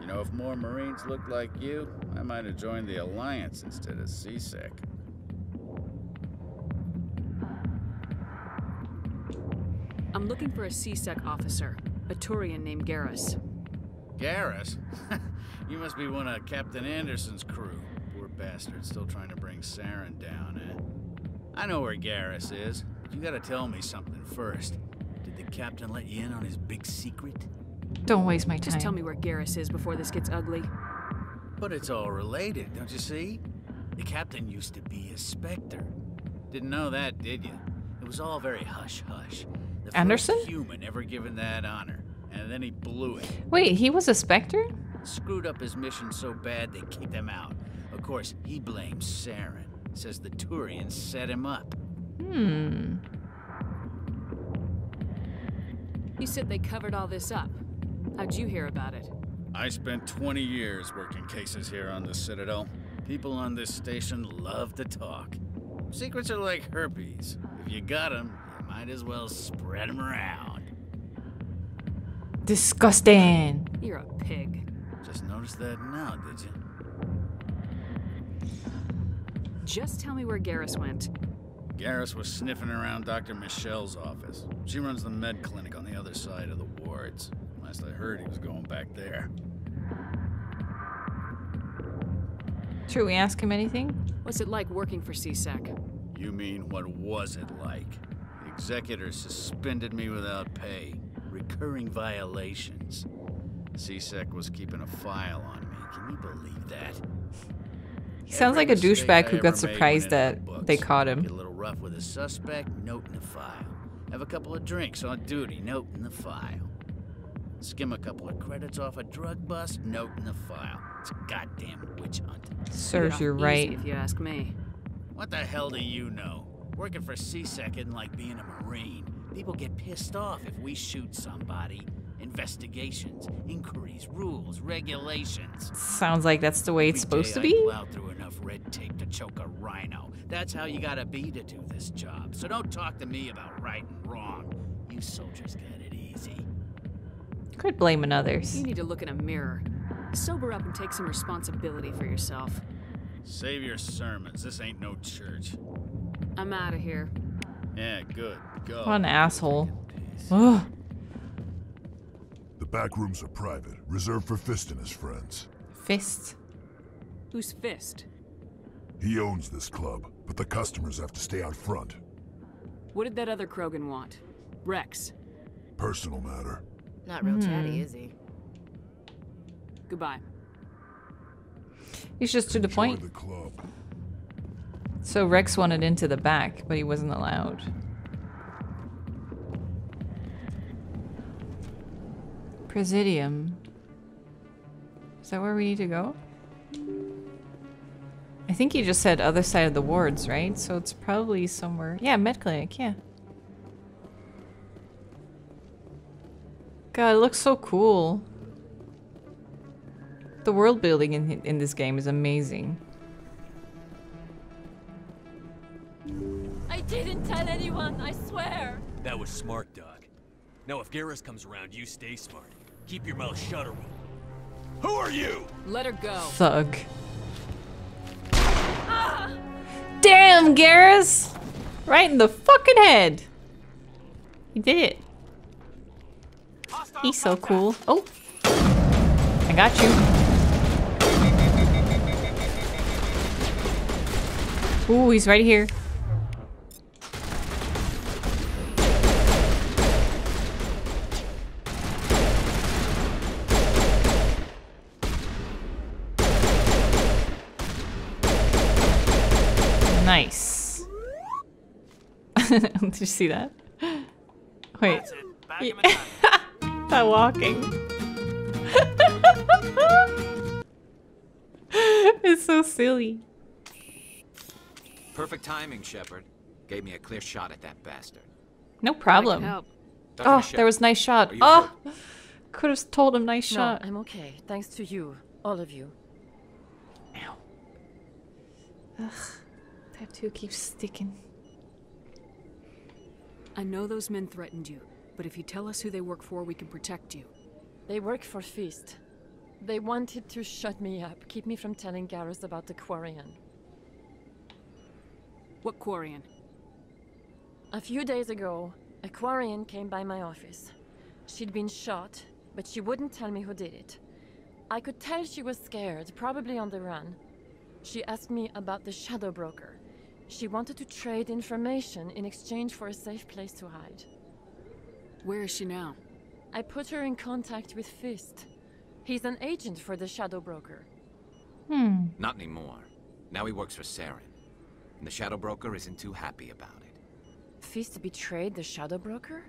You know, if more Marines looked like you, I might have joined the Alliance instead of CSEC. I'm looking for a CSEC officer, a Turian named Garrus. Garrus? You must be one of Captain Anderson's crew. Poor bastard, still trying to bring Saren down, eh? I know where Garrus is, but you gotta tell me something first. Did the captain let you in on his big secret? Don't waste my time. Just tell me where Garrus is before this gets ugly. But it's all related, don't you see? The captain used to be a Spectre. Didn't know that, did you? It was all very hush-hush. The Anderson? First human ever given that honor, and then he blew it. Wait, he was a Spectre? Screwed up his mission so bad they kicked him out. Of course, he blames Saren. Says the Turians set him up. Hmm. You said they covered all this up. How'd you hear about it? I spent 20 years working cases here on the Citadel. People on this station love to talk. Secrets are like herpes. If you got them, might as well spread them around. Disgusting. You're a pig. Just noticed that now, did you? Just tell me where Garrus went. Garrus was sniffing around Dr. Michelle's office. She runs the med clinic on the other side of the wards. Last I heard, he was going back there. Should we ask him anything? What's it like working for CSEC? You mean, what was it like? Executor suspended me without pay. Recurring violations. CSEC was keeping a file on me. Can you believe that? He sounds like a douchebag who got surprised that they caught him. Get a little rough with a suspect, note in the file. Have a couple of drinks on duty, note in the file. Skim a couple of credits off a drug bust, note in the file. It's a goddamn witch hunt. Serves you right. If you ask me. What the hell do you know? Working for CSEC isn't like being a Marine. People get pissed off if we shoot somebody. Investigations, inquiries, rules, regulations. Sounds like that's the way it's supposed to be. I plowed through enough red tape to choke a rhino. That's how you gotta be to do this job. So don't talk to me about right and wrong. You soldiers got it easy. Quit blaming others. You need to look in a mirror. Sober up and take some responsibility for yourself. Save your sermons. This ain't no church. I'm out of here. Yeah, good. Go. What an asshole. Ugh. The back rooms are private, reserved for Fist and his friends. Fist? Who's Fist? He owns this club, but the customers have to stay out front. What did that other Krogan want? Wrex. Personal matter. Not real chatty, is he? Goodbye. He's just to the point. The club. So Wrex wanted into the back, but he wasn't allowed. Presidium. Is that where we need to go? I think you just said other side of the wards, right? So it's probably somewhere. Yeah, med clinic, yeah. God, it looks so cool. The world building in this game is amazing. I didn't tell anyone, I swear! That was smart, dog. Now if Garrus comes around, you stay smart. Keep your mouth shut or we'll... Who are you? Let her go. Thug. Ah! Damn, Garrus! Right in the fucking head! He did it. He's so cool. Oh! I got you. Ooh, he's right here. Nice. Did you see that? Wait. By walking. It's so silly. Perfect timing, Shepard. Gave me a clear shot at that bastard. No problem. Oh, there was nice shot. Oh, could have told him nice shot. I'm okay, thanks to you, all of you. Ow. Ugh. Tattoo keeps sticking. I know those men threatened you, but if you tell us who they work for, we can protect you. They work for Feast. They wanted to shut me up, keep me from telling Garrus about the Quarian. What Quarian? A few days ago, a Quarian came by my office. She'd been shot, but she wouldn't tell me who did it. I could tell she was scared, probably on the run. She asked me about the Shadow Broker. She wanted to trade information in exchange for a safe place to hide. Where is she now? I put her in contact with Fist. He's an agent for the Shadow Broker. Hmm. Not anymore. Now he works for Saren. And the Shadow Broker isn't too happy about it. Fist betrayed the Shadow Broker?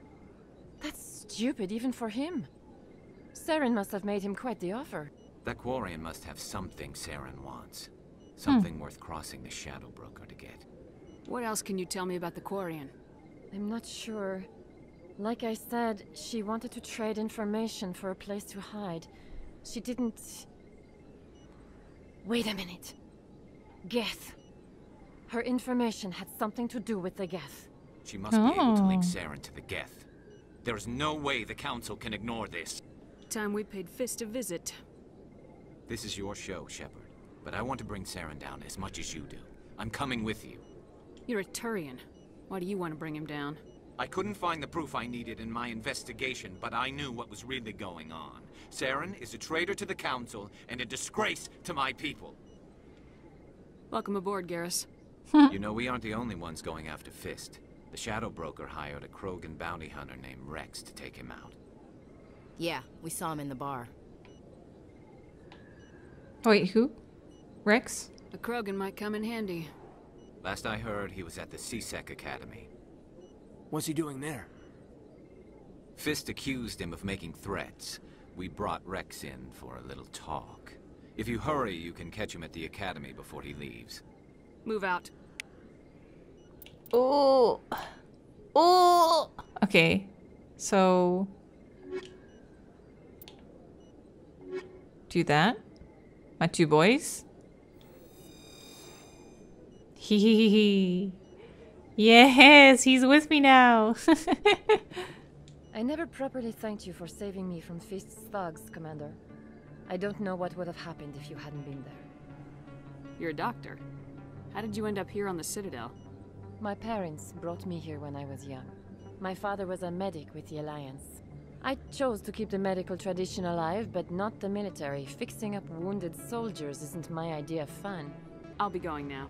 That's stupid even for him. Saren must have made him quite the offer. That Quarian must have something Saren wants. Something worth crossing the Shadow Broker to get. What else can you tell me about the Quarian? I'm not sure. Like I said, she wanted to trade information for a place to hide. She didn't... Wait a minute. Geth. Her information had something to do with the Geth. She must be able to link Saren to the Geth. There is no way the Council can ignore this. Time we paid Fist a visit. This is your show, Shepard. But I want to bring Saren down as much as you do. I'm coming with you. You're a Turian. Why do you want to bring him down? I couldn't find the proof I needed in my investigation, but I knew what was really going on. Saren is a traitor to the Council and a disgrace to my people. Welcome aboard, Garrus. You know, we aren't the only ones going after Fist. The Shadow Broker hired a Krogan bounty hunter named Wrex to take him out. Yeah, we saw him in the bar. Wait, who? Wrex? A Krogan might come in handy. Last I heard, he was at the CSEC Academy. What's he doing there? Fist accused him of making threats. We brought Wrex in for a little talk. If you hurry, you can catch him at the academy before he leaves. Move out. Oh. Oh. Okay. So... do that? My two boys? Hee. Yes, he's with me now. I never properly thanked you for saving me from Fist's thugs, Commander. I don't know what would have happened if you hadn't been there. You're a doctor. How did you end up here on the Citadel? My parents brought me here when I was young. My father was a medic with the Alliance. I chose to keep the medical tradition alive, but not the military. Fixing up wounded soldiers isn't my idea of fun. I'll be going now.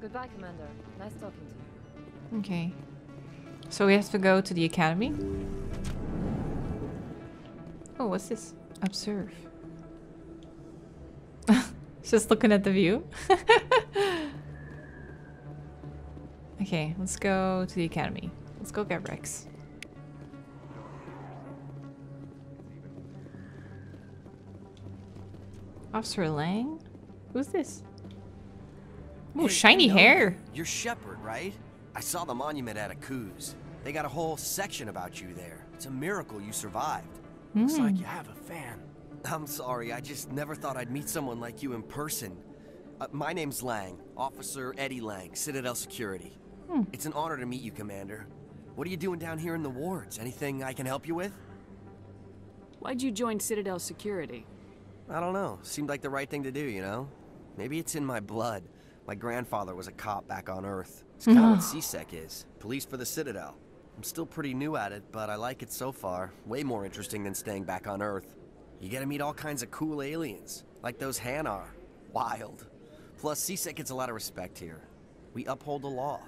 Goodbye, Commander. Nice talking to you. Okay. So we have to go to the academy. Oh, what's this? Observe. Just looking at the view. Okay, let's go to the academy. Let's go get Wrex. Officer Lang? Who's this? Oh, shiny hair. You're Shepard, right? I saw the monument at Akuze. They got a whole section about you there. It's a miracle you survived. Looks like you have a fan. I'm sorry, I just never thought I'd meet someone like you in person. My name's Lang, Officer Eddie Lang, Citadel Security. It's an honor to meet you, Commander. What are you doing down here in the wards? Anything I can help you with? Why'd you join Citadel Security? I don't know. Seemed like the right thing to do, you know? Maybe it's in my blood. My grandfather was a cop back on Earth. It's kind of what CSEC is. Police for the Citadel. I'm still pretty new at it, but I like it so far. Way more interesting than staying back on Earth. You get to meet all kinds of cool aliens, like those Hanar. Wild. Plus, CSEC gets a lot of respect here. We uphold the law.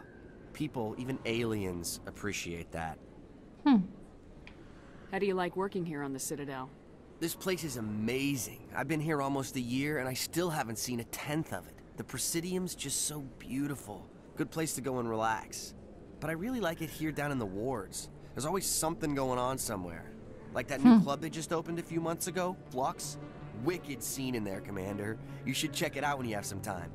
People, even aliens, appreciate that. How do you like working here on the Citadel? This place is amazing. I've been here almost a year, and I still haven't seen a tenth of it. The Presidium's just so beautiful. Good place to go and relax. But I really like it here down in the wards. There's always something going on somewhere. Like that new club they just opened a few months ago, Flux. Wicked scene in there, Commander. You should check it out when you have some time.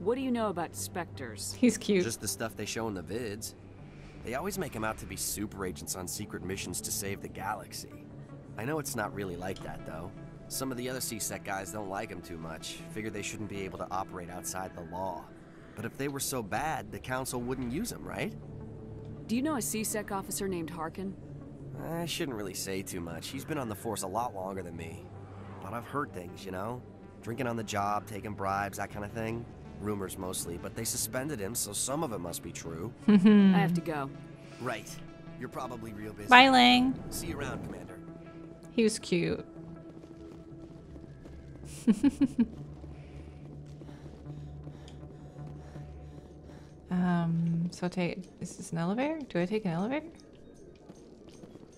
What do you know about Spectres? He's cute. Just the stuff they show in the vids. They always make him out to be super agents on secret missions to save the galaxy. I know it's not really like that, though. Some of the other CSEC guys don't like him too much. Figure they shouldn't be able to operate outside the law. But if they were so bad, the Council wouldn't use him, right? Do you know a CSEC officer named Harkin? I shouldn't really say too much. He's been on the force a lot longer than me. But I've heard things, you know? Drinking on the job, taking bribes, that kind of thing. Rumors mostly, but they suspended him, so some of it must be true. I have to go. Right. You're probably real busy. Bye, Lang. See you around, Commander. He was cute. So is this an elevator? Do I take an elevator?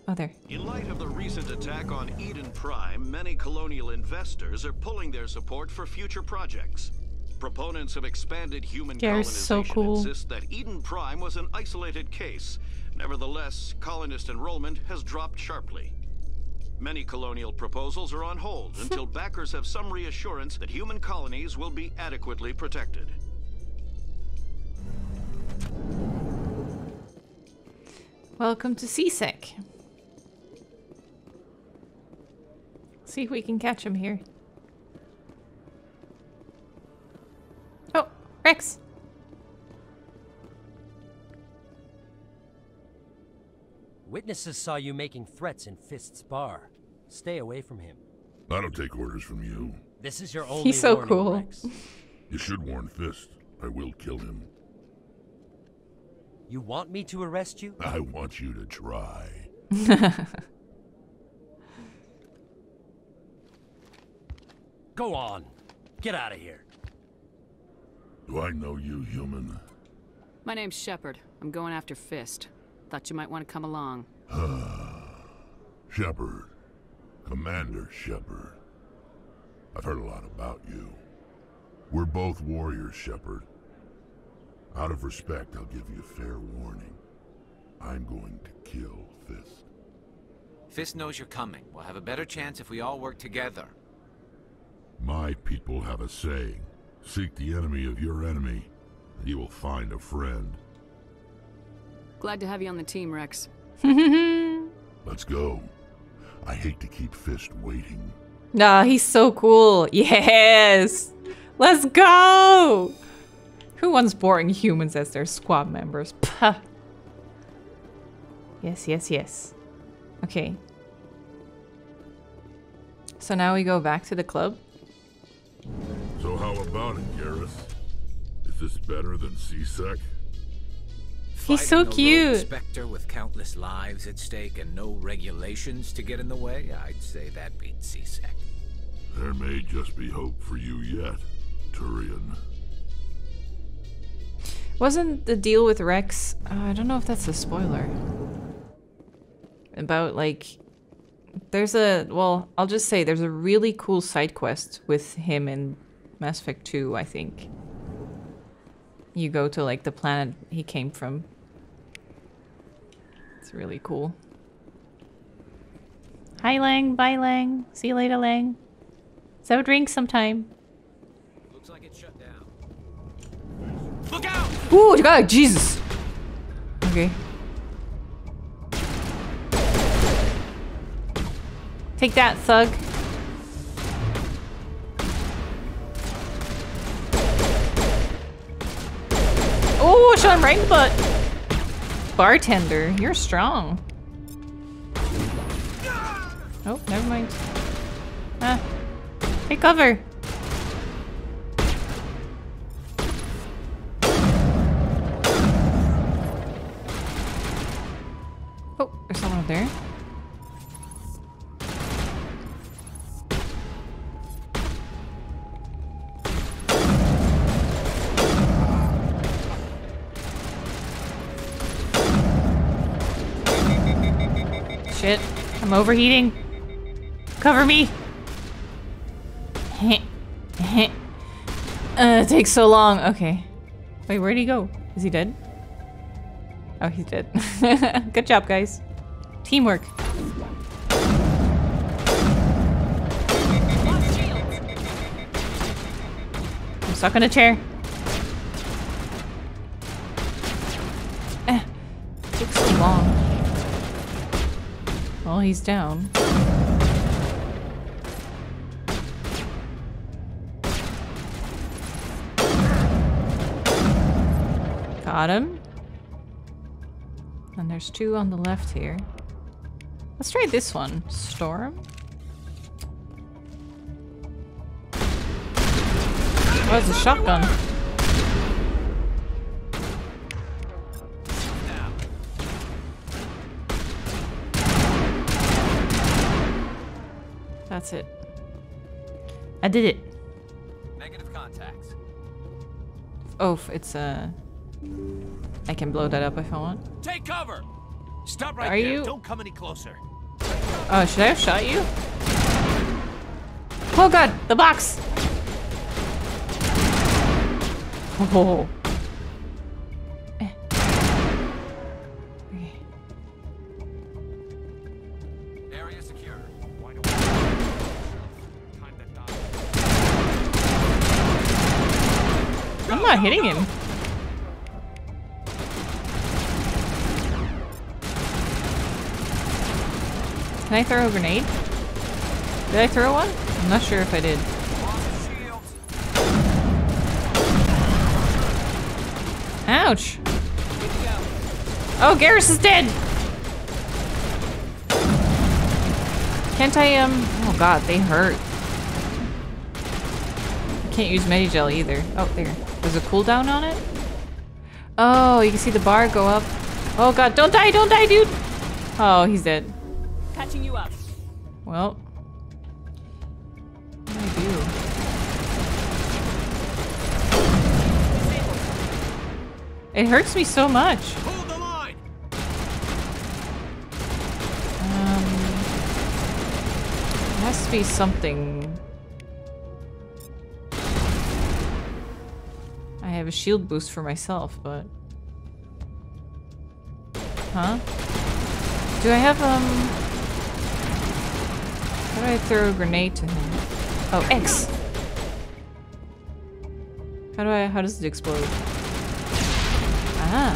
Oh, there. In light of the recent attack on Eden Prime, many colonial investors are pulling their support for future projects. Proponents of expanded human colonization insist that Eden Prime was an isolated case. Nevertheless, colonist enrollment has dropped sharply. Many colonial proposals are on hold until backers have some reassurance that human colonies will be adequately protected. Welcome to CSEC. See if we can catch him here. Oh, Wrex. Witnesses saw you making threats in Fist's bar. Stay away from him. I don't take orders from you. This is your only warning. He's so cool. Wrex. You should warn Fist. I will kill him. You want me to arrest you? I want you to try. Go on. Get out of here. Do I know you, human? My name's Shepard. I'm going after Fist. Thought you might want to come along. Shepard. Commander Shepard. I've heard a lot about you. We're both warriors, Shepard. Out of respect, I'll give you fair warning. I'm going to kill Fist. Fist knows you're coming. We'll have a better chance if we all work together. My people have a saying. Seek the enemy of your enemy, and you will find a friend. Glad to have you on the team, Wrex. Let's go. I hate to keep Fist waiting. Nah, he's so cool. Yes! Let's go! Who wants boring humans as their squad members? Puh. Yes, yes, yes. Okay. So now we go back to the club. So how about it, Garrus? Is this better than CSEC? He's so cute. Spectre with countless lives at stake and no regulations to get in the way, I'd say that beats CSEC. There may just be hope for you yet, Turian. Wasn't the deal with Wrex? I don't know if that's a spoiler. About like, there's a I'll just say there's a really cool side quest with him in Mass Effect 2, I think. You go to like the planet he came from. It's really cool. Hi Lang, bye Lang. See you later Lang. Let's have a drink sometime. Looks like it's shut down. Look out! Ooh, God, Jesus. Okay. Take that, thug. Oh, shot him right in the butt. Bartender, you're strong. Oh, never mind. Ah. Take cover. Oh, there's someone up there. Shit, I'm overheating. Cover me. It takes so long. Okay. Wait, where'd he go? Is he dead? Oh, he's dead. Good job, guys. Teamwork. I'm stuck on a chair. It took so long. Well, he's down. Got him. And there's two on the left here. Let's try this one. Storm. Oh, it's a shotgun. That's it. I did it. Negative contacts. Oh, it's a... I can blow that up if I want. Take cover! Stop right there. Don't come any closer. Oh, should I have shot you? Oh god, the box! Oh. Okay. Area secure. I'm not hitting him. Can I throw a grenade? Did I throw one? I'm not sure if I did. Ouch! Oh, Garrus is dead! Can't I, oh god, they hurt. I can't use Medigel either. Oh, there. There's a cooldown on it? Oh, you can see the bar go up. Oh god, don't die, dude! Oh, he's dead. Catching you up. Well, what do I do? It hurts me so much. Hold the line. It has to be something. I have a shield boost for myself, but huh? Do I have How do I throw a grenade to him? Oh, X! How does it explode? Ah.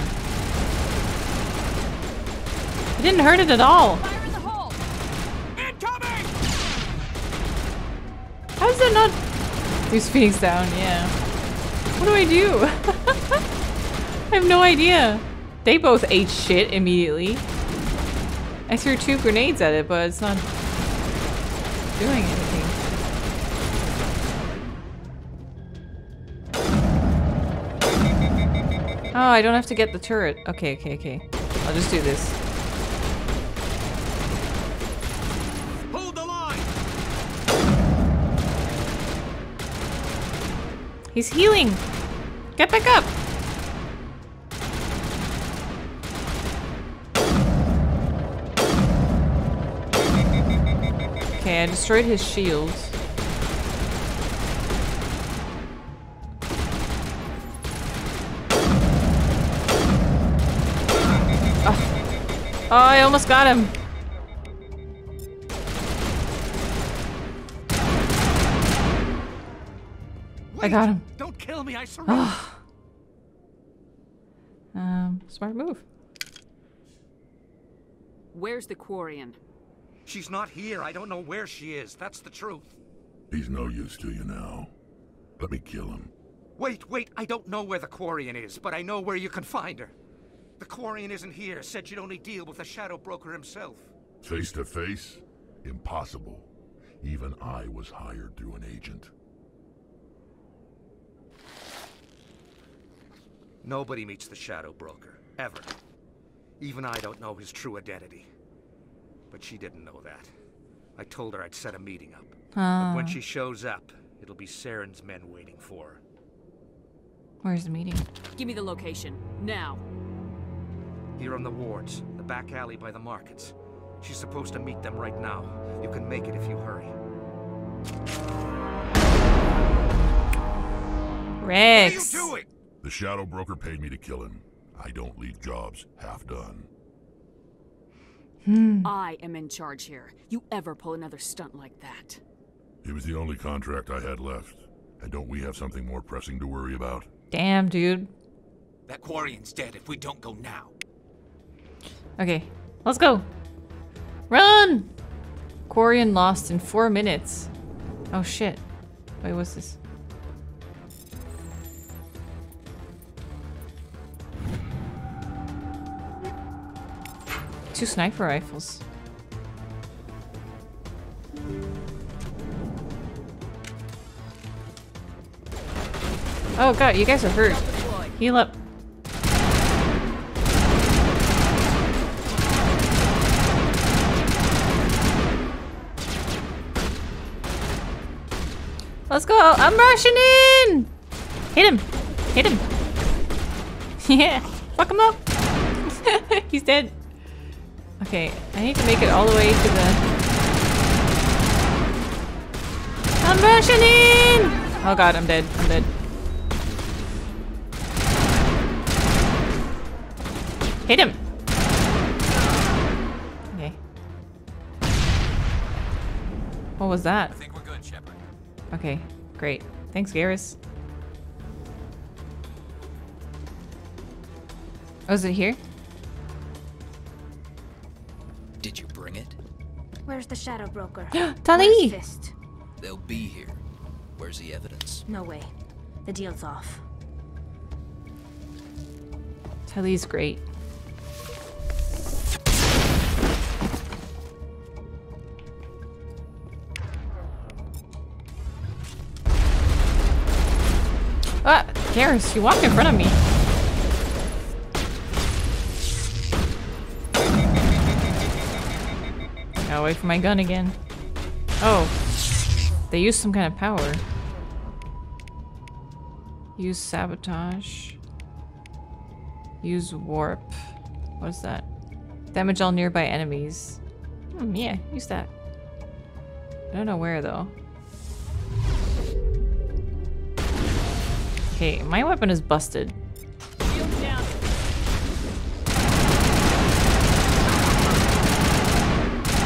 It didn't hurt it at all! Fire in the hole! Incoming! How does that not... These Phoenix down, yeah. What do I do? I have no idea. They both ate shit immediately. I threw two grenades at it, but it's not... doing anything. Oh, I don't have to get the turret. Okay, okay, okay. I'll just do this. Hold the line. He's healing. Get back up. Okay, I destroyed his shield. Oh, I almost got him. Wait, I got him. Don't kill me, I surrender. Oh. Smart move. Where's the Quarian? She's not here. I don't know where she is. That's the truth. He's no use to you now. Let me kill him. Wait, wait. I don't know where the Quarian is, but I know where you can find her. The Quarian isn't here. Said you'd only deal with the Shadow Broker himself. Face to face? Impossible. Even I was hired through an agent. Nobody meets the Shadow Broker. Ever. Even I don't know his true identity. But she didn't know that. I told her I'd set a meeting up. But when she shows up, it'll be Saren's men waiting for her. Where's the meeting? Give me the location. Now. Here on the wards. The back alley by the markets. She's supposed to meet them right now. You can make it if you hurry. Wrex. What are you doing? The Shadow Broker paid me to kill him. I don't leave jobs half done. I am in charge here. You ever pull another stunt like that? It was the only contract I had left. And don't we have something more pressing to worry about? Damn, dude. That Quarian's dead if we don't go now. Okay, let's go. Run! Quarian lost in 4 minutes. Oh shit. Wait, what's this? Two sniper rifles. Oh god, you guys are hurt. Heal up. Let's go! I'm rushing in! Hit him! Hit him! Yeah! Fuck him up! He's dead. Okay, I need to make it all the way to the... I'm rushing in! Oh god, I'm dead. I'm dead. Hit him! Okay. What was that? I think we're good, Shepard. Okay, great. Thanks, Garrus. Oh, is it here? Did you bring it? Where's the Shadow Broker? Tali! They'll be here. Where's the evidence? No way. The deal's off. Tali's great. Ah, Garrus, you walked in front of me. Gotta wait for my gun again. Oh. They used some kind of power. Use sabotage. Use warp. What's that? Damage all nearby enemies. Yeah, use that. I don't know where though. Okay, my weapon is busted. Shield down.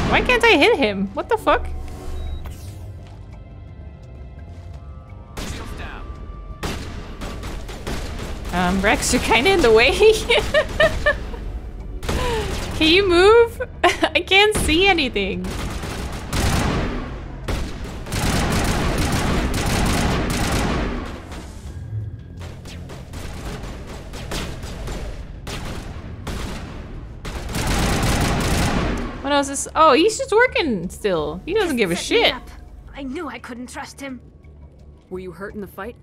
Why can't I hit him? What the fuck? Shield down. Wrex, you're kinda in the way. Can you move? I can't see anything. Oh, he's just working still. He doesn't give a shit. I knew I couldn't trust him. Were you hurt in the fight?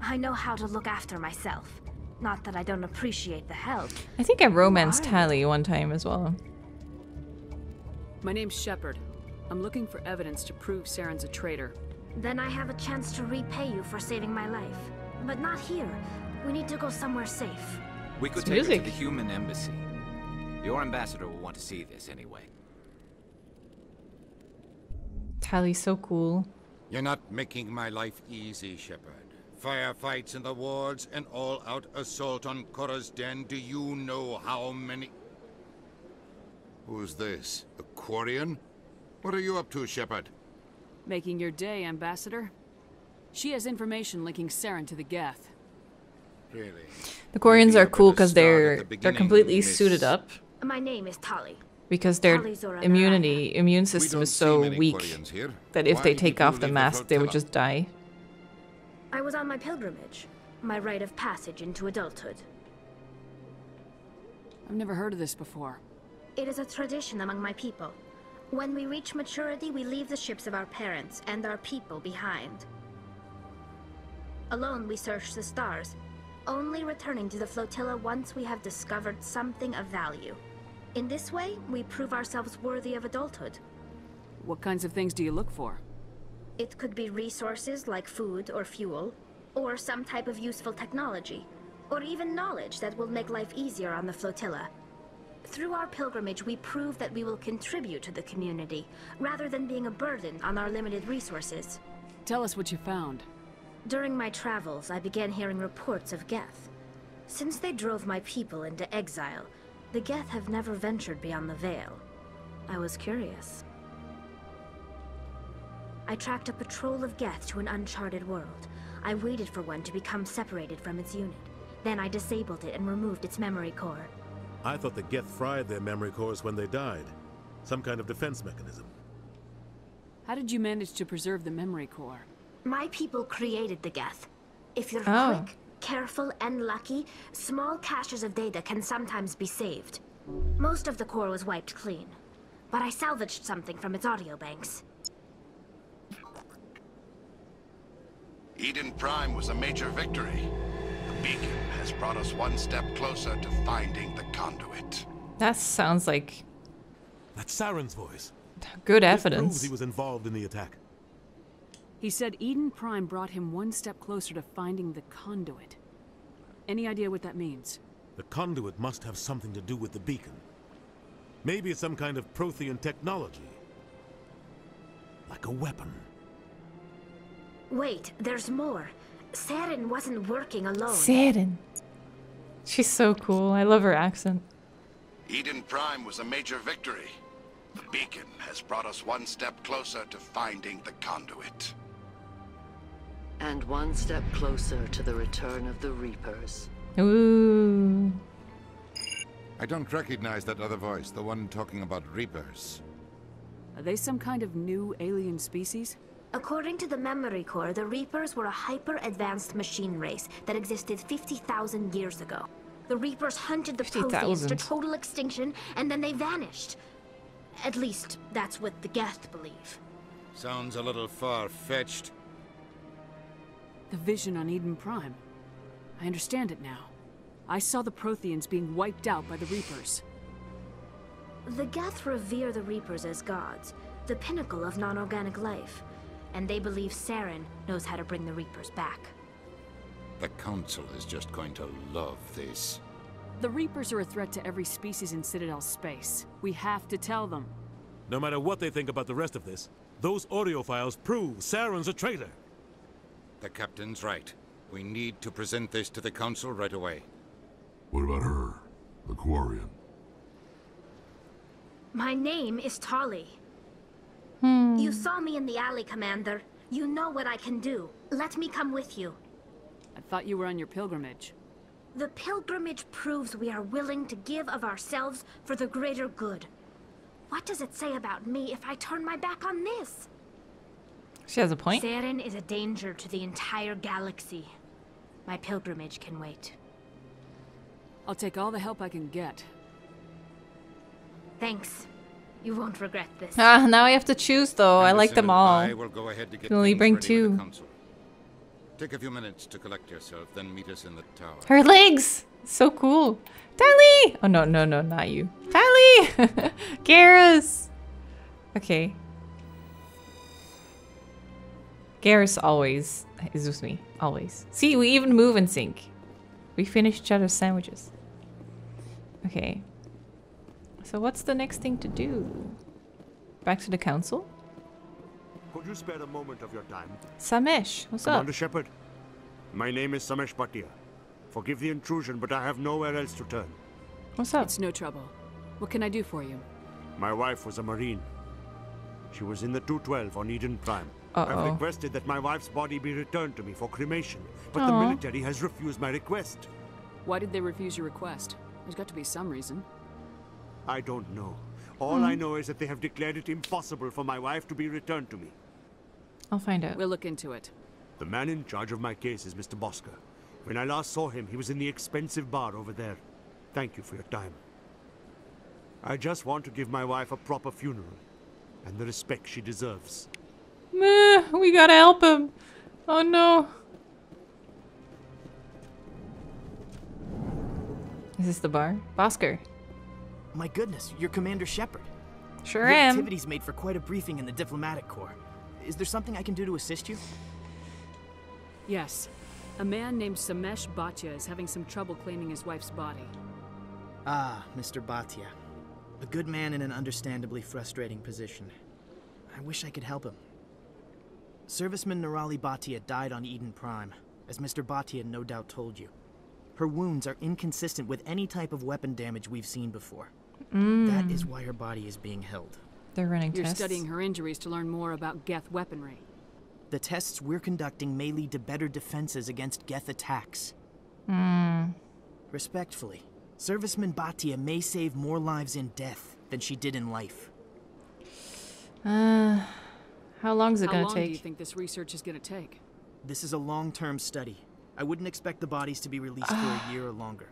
I know how to look after myself. Not that I don't appreciate the help. I think I romanced Tali one time as well. My name's Shepard. I'm looking for evidence to prove Saren's a traitor. Then I have a chance to repay you for saving my life. But not here. We need to go somewhere safe. We could take her to the human embassy. Your ambassador will want to see this anyway. Tali's so cool. You're not making my life easy, Shepard. Firefights in the wards, an all-out assault on Korra's den. Do you know how many... Who's this? A Quarian? What are you up to, Shepard? Making your day, Ambassador. She has information linking Saren to the Geth. Really? The Quarians are cool because they're completely suited up. My name is Tali. because their immune system is so weak that if they take off the mask, they would just die. I was on my pilgrimage, my rite of passage into adulthood. I've never heard of this before. It is a tradition among my people. When we reach maturity, we leave the ships of our parents and our people behind. Alone we search the stars, only returning to the flotilla once we have discovered something of value. In this way, we prove ourselves worthy of adulthood. What kinds of things do you look for? It could be resources like food or fuel, or some type of useful technology, or even knowledge that will make life easier on the flotilla. Through our pilgrimage, we prove that we will contribute to the community, rather than being a burden on our limited resources. Tell us what you found. During my travels, I began hearing reports of Geth. Since they drove my people into exile, the Geth have never ventured beyond the Veil. I was curious. I tracked a patrol of Geth to an uncharted world. I waited for one to become separated from its unit. Then I disabled it and removed its memory core. I thought the Geth fried their memory cores when they died. Some kind of defense mechanism. How did you manage to preserve the memory core? My people created the Geth. If you're quick, careful, and lucky, small caches of data can sometimes be saved. Most of the core was wiped clean, but I salvaged something from its audio banks. Eden Prime was a major victory. The beacon has brought us one step closer to finding the conduit. That sounds like... That's Saren's voice. Good evidence. This proves he was involved in the attack. He said Eden Prime brought him one step closer to finding the conduit. Any idea what that means? The conduit must have something to do with the beacon. Maybe it's some kind of Prothean technology. Like a weapon. Wait, there's more. Saren wasn't working alone. Saren. She's so cool. I love her accent. Eden Prime was a major victory. The beacon has brought us one step closer to finding the conduit. And one step closer to the return of the Reapers. Ooh. I don't recognize that other voice, the one talking about Reapers. Are they some kind of new alien species? According to the memory core, the Reapers were a hyper-advanced machine race that existed 50,000 years ago. The Reapers hunted the Protheans to total extinction, and then they vanished. At least, that's what the Geth believe. Sounds a little far-fetched. The vision on Eden Prime. I understand it now. I saw the Protheans being wiped out by the Reapers. The Geth revere the Reapers as gods, the pinnacle of non-organic life. And they believe Saren knows how to bring the Reapers back. The Council is just going to love this. The Reapers are a threat to every species in Citadel space. We have to tell them. No matter what they think about the rest of this, those audio files prove Saren's a traitor. The Captain's right. We need to present this to the Council right away. What about her, the Quarian? My name is Tali. You saw me in the alley, Commander. You know what I can do. Let me come with you. I thought you were on your pilgrimage. The pilgrimage proves we are willing to give of ourselves for the greater good. What does it say about me if I turn my back on this? She has a point. Saren is a danger to the entire galaxy. My pilgrimage can wait. I'll take all the help I can get. Thanks. You won't regret this. Ah, now I have to choose though. Anderson, I like them all. I will go ahead to get only bring two. Take a few minutes to collect yourself, then meet us in the tower. Her legs! So cool. Tali! Oh no, no, no, not you. Tali! Garrus! Okay. Garrus always is with me. Always. See, we even move in sync. We finish each other's sandwiches. Okay. So what's the next thing to do? Back to the council? Could you spare a moment of your time? Samesh, what's up? Commander Shepard, my name is Samesh Bhatia. Forgive the intrusion, but I have nowhere else to turn. What's up? It's no trouble. What can I do for you? My wife was a Marine. She was in the 212 on Eden Prime. I've requested that my wife's body be returned to me for cremation, but the military has refused my request. Why did they refuse your request? There's got to be some reason. I don't know. All I know is that they have declared it impossible for my wife to be returned to me. I'll find out. We'll look into it. The man in charge of my case is Mr. Bosker. When I last saw him, he was in the expensive bar over there. Thank you for your time. I just want to give my wife a proper funeral and the respect she deserves. Meh, we gotta help him. Oh no. Is this the bar? Bosker. My goodness, you're Commander Shepard. Sure am. The activities made for quite a briefing in the diplomatic corps. Is there something I can do to assist you? Yes. A man named Samesh Bhatia is having some trouble claiming his wife's body. Ah, Mr. Bhatia. A good man in an understandably frustrating position. I wish I could help him. Serviceman Nirali Bhatia died on Eden Prime, as Mr. Bhatia no doubt told you. Her wounds are inconsistent with any type of weapon damage we've seen before. That is why her body is being held. They're running tests. You're studying her injuries to learn more about Geth weaponry. The tests we're conducting may lead to better defenses against Geth attacks. Respectfully, Serviceman Bhatia may save more lives in death than she did in life. How long is it going to take? How long do you think this research is going to take? This is a long-term study. I wouldn't expect the bodies to be released for a year or longer.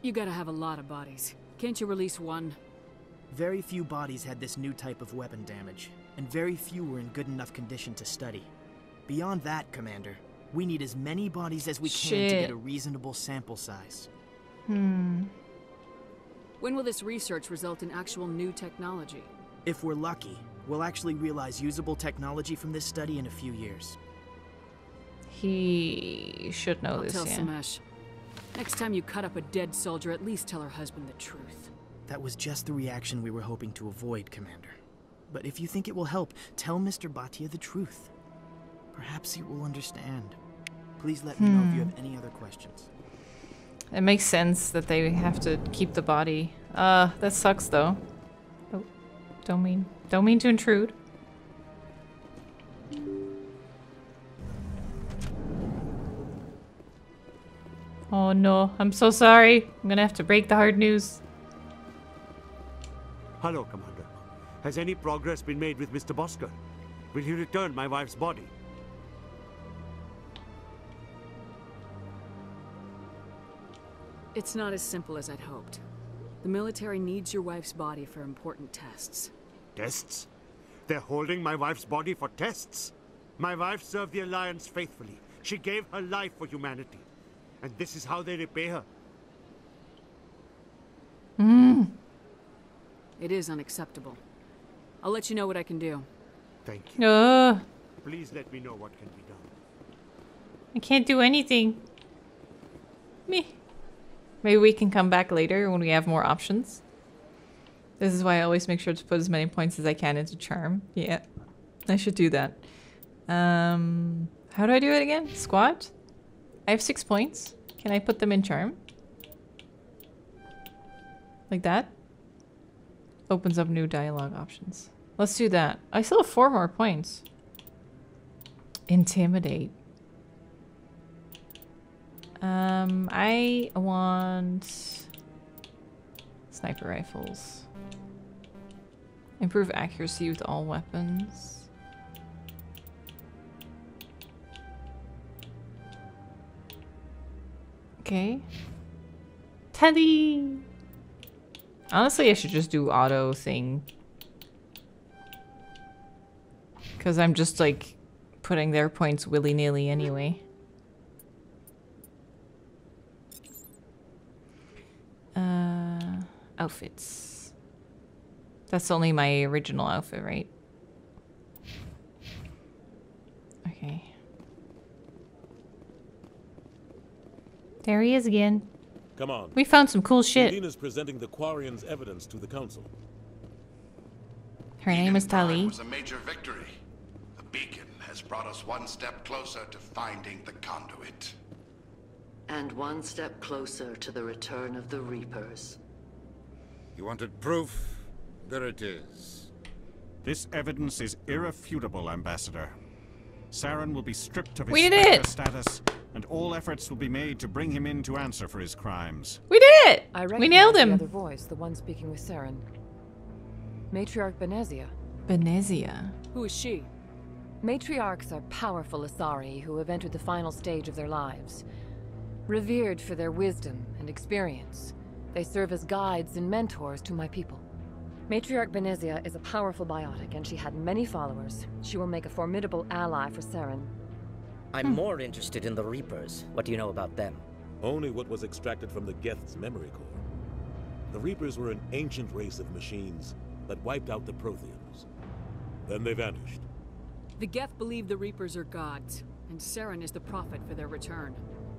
You gotta have a lot of bodies. Can't you release one? Very few bodies had this new type of weapon damage, and very few were in good enough condition to study. Beyond that, Commander, we need as many bodies as we can to get a reasonable sample size. When will this research result in actual new technology? If we're lucky, we'll actually realize usable technology from this study in a few years. He should know this, yeah. Tell Samesh. Next time you cut up a dead soldier, at least tell her husband the truth. That was just the reaction we were hoping to avoid, Commander. But if you think it will help, tell Mr. Bhatia the truth. Perhaps he will understand. Please let me know if you have any other questions. It makes sense that they have to keep the body. That sucks though. Oh, don't mean to intrude. Oh no, I'm so sorry. I'm gonna have to break the hard news. Hello, Commander. Has any progress been made with Mr. Bosker? Will he return my wife's body? It's not as simple as I'd hoped. The military needs your wife's body for important tests. Tests? They're holding my wife's body for tests? My wife served the Alliance faithfully. She gave her life for humanity. And this is how they repay her. It is unacceptable. I'll let you know what I can do. Thank you. Please let me know what can be done. I can't do anything. Maybe we can come back later when we have more options. This is why I always make sure to put as many points as I can into charm. Yeah, I should do that. How do I do it again? Squad? I have 6 points. Can I put them in charm? Like that? Opens up new dialogue options. Let's do that. I still have 4 more points. Intimidate. I want sniper rifles. Improve accuracy with all weapons. Okay. Tali! Honestly, I should just do auto thing. Because I'm just, like, putting their points willy-nilly anyway. Outfits. That's only my original outfit, right? Okay. There he is again. Come on. We found some cool shit. Medina's presenting the Quarian's evidence to the council. Her name is Tali. It was a major victory. The beacon has brought us one step closer to finding the conduit. And one step closer to the return of the Reapers. You wanted proof? There it is. This evidence is irrefutable, Ambassador. Saren will be stripped of his Spectre status. And all efforts will be made to bring him in to answer for his crimes. We did it! We nailed him! The other voice, the one speaking with Saren. Matriarch Benezia. Benezia? Who is she? Matriarchs are powerful Asari who have entered the final stage of their lives. Revered for their wisdom and experience, they serve as guides and mentors to my people. Matriarch Benezia is a powerful biotic, and she had many followers. She will make a formidable ally for Saren. I'm more interested in the Reapers. What do you know about them? Only what was extracted from the Geth's memory core. The Reapers were an ancient race of machines that wiped out the Protheans. Then they vanished. The Geth believe the Reapers are gods, and Saren is the prophet for their return.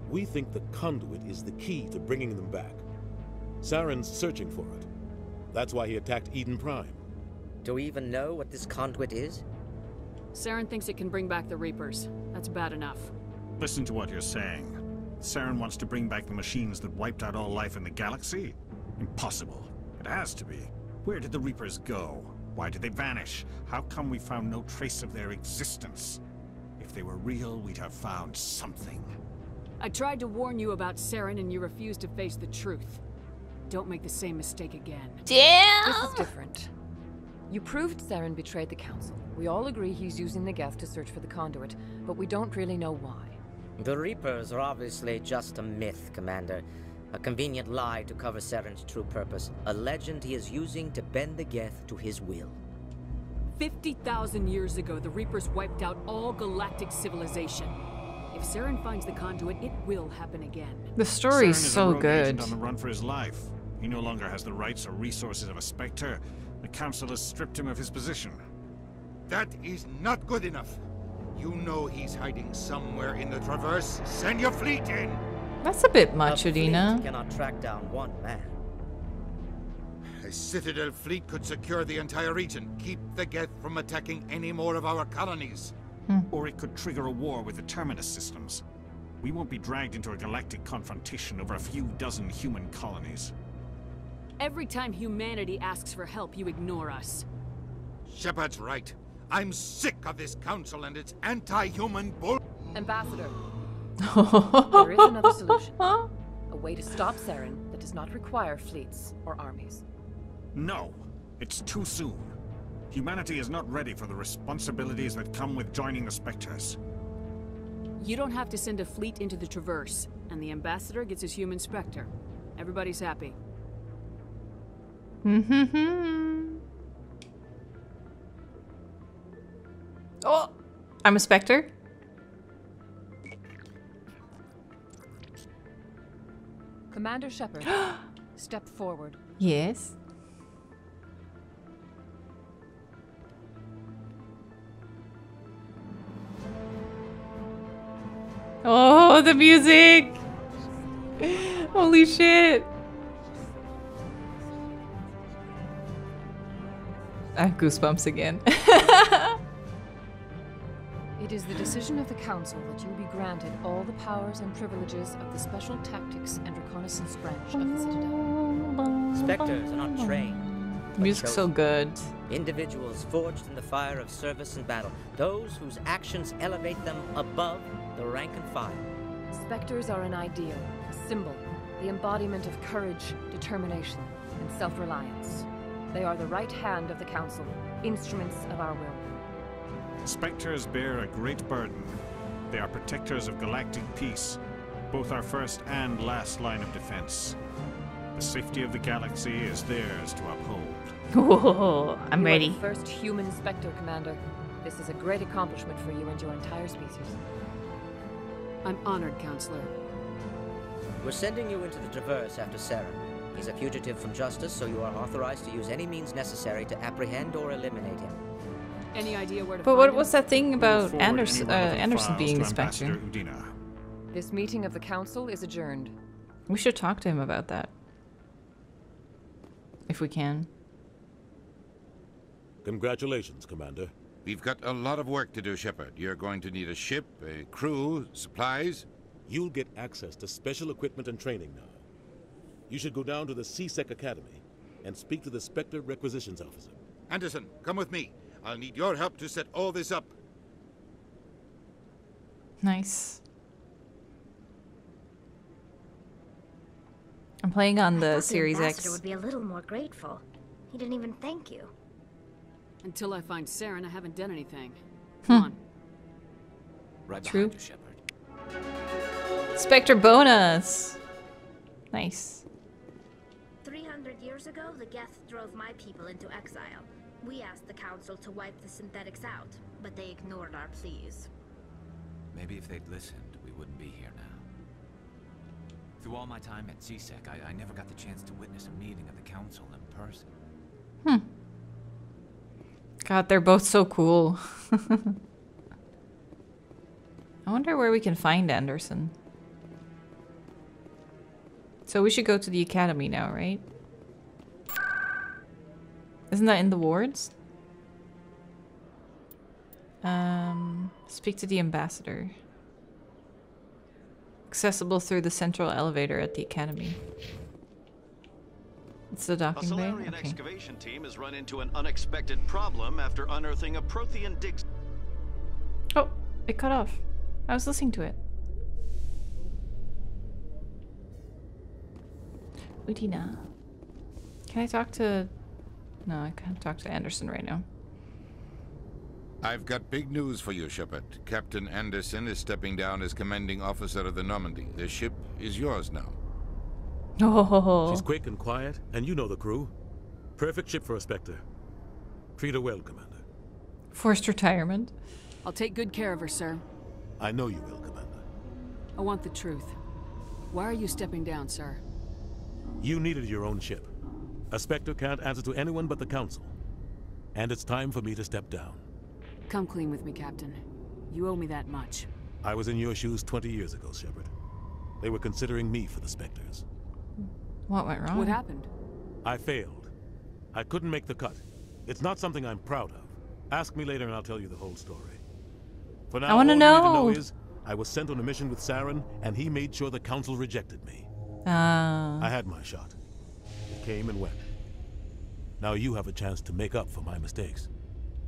We think the conduit is the key to bringing them back. Saren's searching for it. That's why he attacked Eden Prime. Do we even know what this conduit is? Saren thinks it can bring back the Reapers. That's bad enough. Listen to what you're saying. Saren wants to bring back the machines that wiped out all life in the galaxy? Impossible. It has to be. Where did the Reapers go? Why did they vanish? How come we found no trace of their existence? If they were real, we'd have found something. I tried to warn you about Saren and you refused to face the truth. Don't make the same mistake again. Damn! This is different. You proved Saren betrayed the Council. We all agree he's using the Geth to search for the conduit, but we don't really know why. The Reapers are obviously just a myth, Commander. A convenient lie to cover Saren's true purpose. A legend he is using to bend the Geth to his will. 50,000 years ago, the Reapers wiped out all galactic civilization. If Saren finds the conduit, it will happen again. The story is so good. Saren is a rogue agent on the run for his life. He no longer has the rights or resources of a Spectre. The Council has stripped him of his position. That is not good enough. You know he's hiding somewhere in the Traverse. Send your fleet in. That's a bit much, Udina. Cannot track down one man. A Citadel fleet could secure the entire region. Keep the Geth from attacking any more of our colonies. Or it could trigger a war with the Terminus systems. We won't be dragged into a galactic confrontation over a few dozen human colonies. Every time humanity asks for help, you ignore us. Shepard's right. I'm sick of this council and its anti-human bull... Ambassador. There is another solution. A way to stop Saren that does not require fleets or armies. No. It's too soon. Humanity is not ready for the responsibilities that come with joining the Spectres. You don't have to send a fleet into the Traverse, and the Ambassador gets his human Spectre. Everybody's happy. Oh! I'm a Spectre? Commander Shepard, step forward. Yes? Oh, the music! Holy shit! I have goosebumps again. It is the decision of the Council that you be granted all the powers and privileges of the Special Tactics and Reconnaissance Branch of the Citadel. Spectres are not trained. Music's so good. Individuals forged in the fire of service and battle. Those whose actions elevate them above the rank and file. Spectres are an ideal, a symbol, the embodiment of courage, determination, and self-reliance. They are the right hand of the Council, instruments of our will. Spectres bear a great burden. They are protectors of galactic peace, both our first and last line of defense. The safety of the galaxy is theirs to uphold. Oh, I'm ready. You are the first human Spectre, Commander. This is a great accomplishment for you and your entire species. I'm honored, Counselor. We're sending you into the Traverse after Saren. He's a fugitive from justice, so you are authorized to use any means necessary to apprehend or eliminate him. Any idea where to find him? But what was that thing about Anderson being the Spectre? This meeting of the Council is adjourned. We should talk to him about that. If we can. Congratulations, Commander. We've got a lot of work to do, Shepard. You're going to need a ship, a crew, supplies. You'll get access to special equipment and training now. You should go down to the CSEC Academy and speak to the Spectre Requisitions Officer. Anderson, come with me. I'll need your help to set all this up. Nice. I'm playing on the Series X. I thought the ambassador would be a little more grateful. He didn't even thank you. Until I find Saren, I haven't done anything. Come on. Right behind you, Shepard. Spectre bonus. Nice. 300 years ago, the Geth drove my people into exile. We asked the council to wipe the synthetics out, but they ignored our pleas. Maybe if they'd listened, we wouldn't be here now. Through all my time at CSEC, I never got the chance to witness a meeting of the council in person. Hmm. God, they're both so cool. I wonder where we can find Anderson. So we should go to the academy now, right? Isn't that in the wards? Speak to the ambassador. Accessible through the central elevator at the academy. It's the docking bay? A Salarian excavation team has run into an unexpected problem after unearthing a Prothean dig. Oh, it cut off. I was listening to it. Udina. Can I talk to... No, I can't talk to Anderson right now. I've got big news for you, Shepard. Captain Anderson is stepping down as commanding officer of the Normandy. The ship is yours now. Oh. She's quick and quiet, and you know the crew. Perfect ship for a Spectre. Treat her well, Commander. Forced retirement. I'll take good care of her, sir. I know you will, Commander. I want the truth. Why are you stepping down, sir? You needed your own ship. A Spectre can't answer to anyone but the Council. And it's time for me to step down. Come clean with me, Captain. You owe me that much. I was in your shoes 20 years ago, Shepard. They were considering me for the Spectres. What went wrong? What happened? I failed. I couldn't make the cut. It's not something I'm proud of. Ask me later and I'll tell you the whole story. For now, I want to know. All you need to know is I was sent on a mission with Saren, and he made sure the Council rejected me. I had my shot. It came and went. Now you have a chance to make up for my mistakes.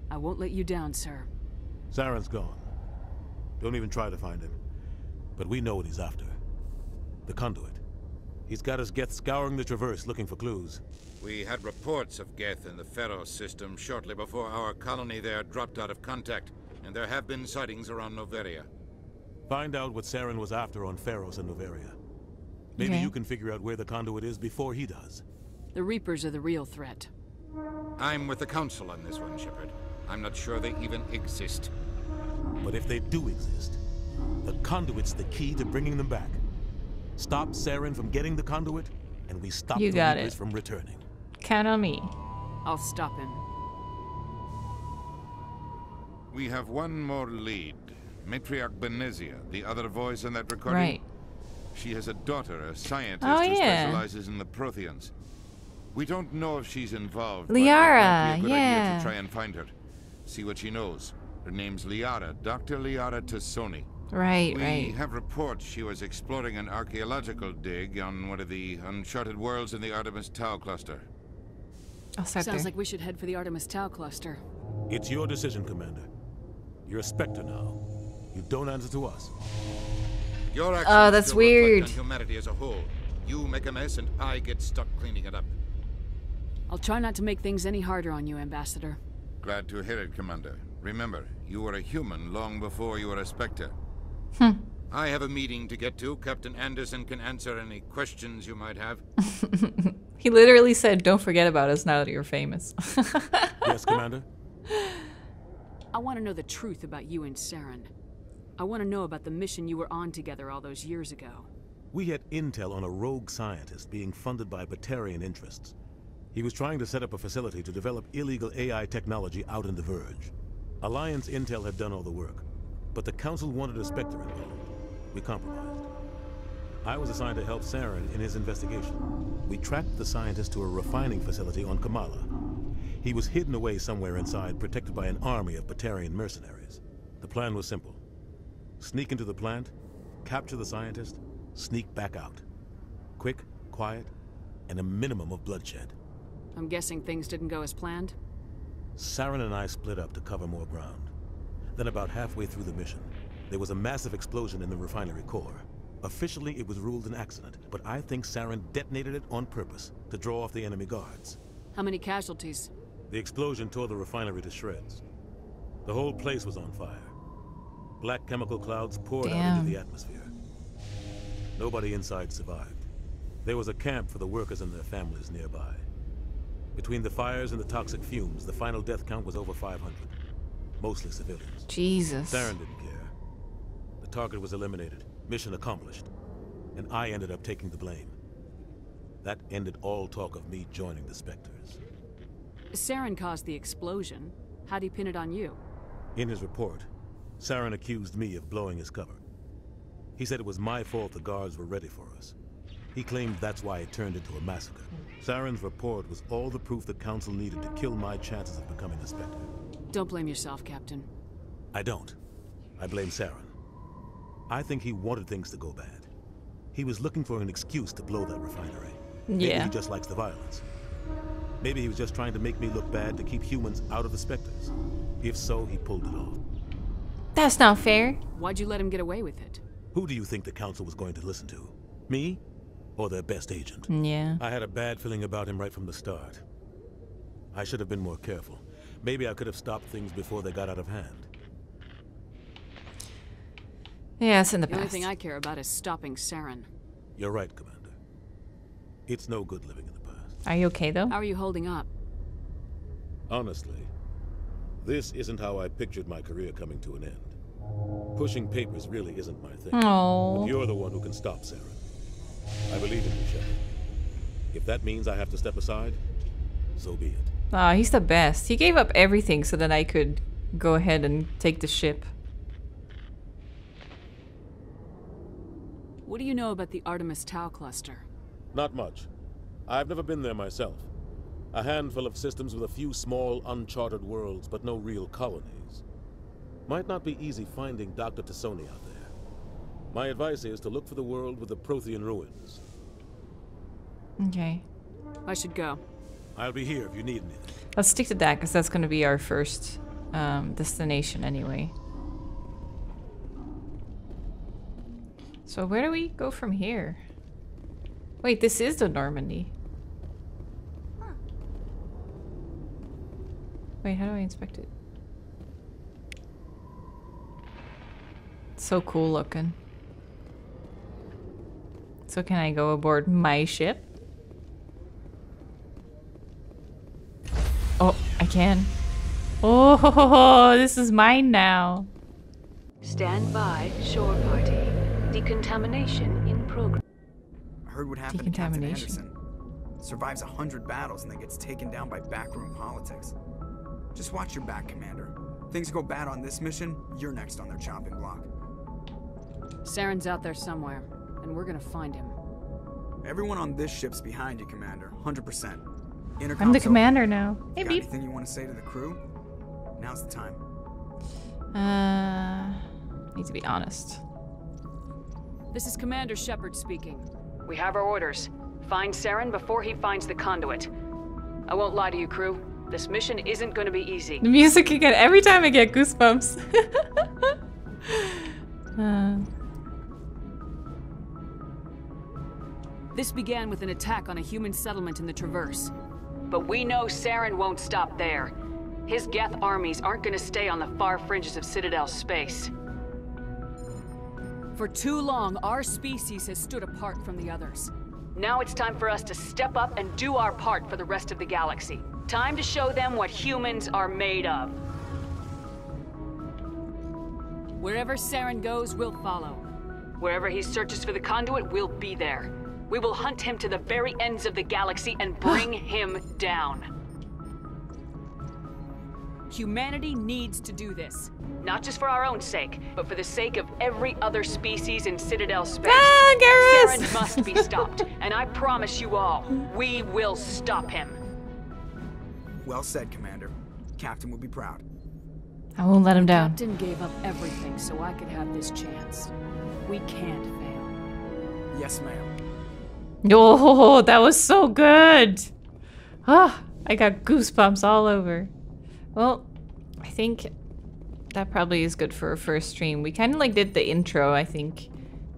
I won't let you down, sir. Saren's gone. Don't even try to find him. But we know what he's after. The conduit. He's got his Geth scouring the Traverse looking for clues. We had reports of Geth in the Pharaoh system shortly before our colony there dropped out of contact, and there have been sightings around Noveria. Find out what Saren was after on Pharaohs and Noveria. Maybe you can figure out where the conduit is before he does. The Reapers are the real threat. I'm with the Council on this one, Shepard. I'm not sure they even exist. But if they do exist, the conduit's the key to bringing them back. Stop Saren from getting the conduit, and we stop the Reapers from returning. Count on me. I'll stop him. We have one more lead. Matriarch Benezia, the other voice in that recording. Right. She has a daughter, a scientist who specializes in the Protheans. We don't know if she's involved. Liara, but it might be a good idea to try and find her. See what she knows. Her name's Liara, Dr. Liara Tassoni. Right. We have reports she was exploring an archaeological dig on one of the uncharted worlds in the Artemis Tau cluster. Sounds like we should head for the Artemis Tau cluster. It's your decision, Commander. You're a Spectre now. You don't answer to us. Your actions that's weird. On humanity as a whole. You make a mess and I get stuck cleaning it up. I'll try not to make things any harder on you, Ambassador. Glad to hear it, Commander. Remember, you were a human long before you were a Spectre. I have a meeting to get to. Captain Anderson can answer any questions you might have. He literally said, don't forget about us now that you're famous. Yes, Commander? I want to know the truth about you and Saren. I want to know about the mission you were on together all those years ago. We had intel on a rogue scientist being funded by Batarian interests. He was trying to set up a facility to develop illegal AI technology out in the Verge. Alliance intel had done all the work. But the Council wanted a Spectre involved. We compromised. I was assigned to help Saren in his investigation. We tracked the scientist to a refining facility on Kamala. He was hidden away somewhere inside, protected by an army of Batarian mercenaries. The plan was simple. Sneak into the plant, capture the scientist, sneak back out. Quick, quiet, and a minimum of bloodshed. I'm guessing things didn't go as planned? Saren and I split up to cover more ground. Then about halfway through the mission, there was a massive explosion in the refinery core. Officially, it was ruled an accident, but I think Saren detonated it on purpose to draw off the enemy guards. How many casualties? The explosion tore the refinery to shreds. The whole place was on fire. Black chemical clouds poured out into the atmosphere. Nobody inside survived. There was a camp for the workers and their families nearby. Between the fires and the toxic fumes, the final death count was over 500. Mostly civilians. Jesus. Saren didn't care. The target was eliminated. Mission accomplished. And I ended up taking the blame. That ended all talk of me joining the Spectres. Saren caused the explosion. How'd he pin it on you? In his report, Saren accused me of blowing his cover. He said it was my fault the guards were ready for us. He claimed that's why it turned into a massacre. Saren's report was all the proof the Council needed to kill my chances of becoming a Spectre. Don't blame yourself, Captain. I don't. I blame Saren. I think he wanted things to go bad. He was looking for an excuse to blow that refinery. Yeah. Maybe he just likes the violence. Maybe he was just trying to make me look bad to keep humans out of the Spectres. If so, he pulled it off. That's not fair. Why'd you let him get away with it? Who do you think the Council was going to listen to? Me? Or their best agent? Yeah. I had a bad feeling about him right from the start. I should have been more careful. Maybe I could have stopped things before they got out of hand. Yeah, it's in the past. The only thing I care about is stopping Saren. You're right, Commander. It's no good living in the past. Are you okay, though? How are you holding up? Honestly, this isn't how I pictured my career coming to an end. Pushing papers really isn't my thing. Aww. But you're the one who can stop Saren. I believe in you, Shadow. If that means I have to step aside, so be it. Ah, he's the best. He gave up everything so that I could go ahead and take the ship. What do you know about the Artemis Tau cluster? Not much. I've never been there myself. A handful of systems with a few small, uncharted worlds, but no real colonies. Might not be easy finding Dr. Tassoni out there. My advice is to look for the world with the Prothean ruins. Okay. I should go. I'll be here if you need anything. Let's stick to that, because that's going to be our first destination anyway. So where do we go from here? Wait, this is the Normandy. Huh. Wait, how do I inspect it? It's so cool looking. So can I go aboard my ship? Oh, I can. Oh, ho, ho, ho, this is mine now. Stand by, shore party. Decontamination in progress. I heard what happened to Captain Anderson. Survives 100 battles and then gets taken down by backroom politics. Just watch your back, Commander. Things go bad on this mission, you're next on their chopping block. Saren's out there somewhere, and we're gonna find him. Everyone on this ship's behind you, Commander. 100%. I'm the commander now. Hey, beep. Anything you want to say to the crew? Now's the time. Need to be honest. This is Commander Shepard speaking. We have our orders. Find Saren before he finds the conduit. I won't lie to you, crew. This mission isn't going to be easy. The music again. Every time I get goosebumps. This began with an attack on a human settlement in the Traverse. But we know Saren won't stop there. His Geth armies aren't going to stay on the far fringes of Citadel space. For too long, our species has stood apart from the others. Now it's time for us to step up and do our part for the rest of the galaxy. Time to show them what humans are made of. Wherever Saren goes, we'll follow. Wherever he searches for the conduit, we'll be there. We will hunt him to the very ends of the galaxy and bring him down. Humanity needs to do this. Not just for our own sake, but for the sake of every other species in Citadel space. Ah, Garrus! Saren must be stopped, and I promise you all, we will stop him. Well said, Commander. Captain will be proud. I won't let him down. Captain gave up everything so I could have this chance. We can't fail. Yes, ma'am. Oh, that was so good. Ah, I got goosebumps all over. Well, I think that probably is good for our first stream. We kind of like did the intro, I think.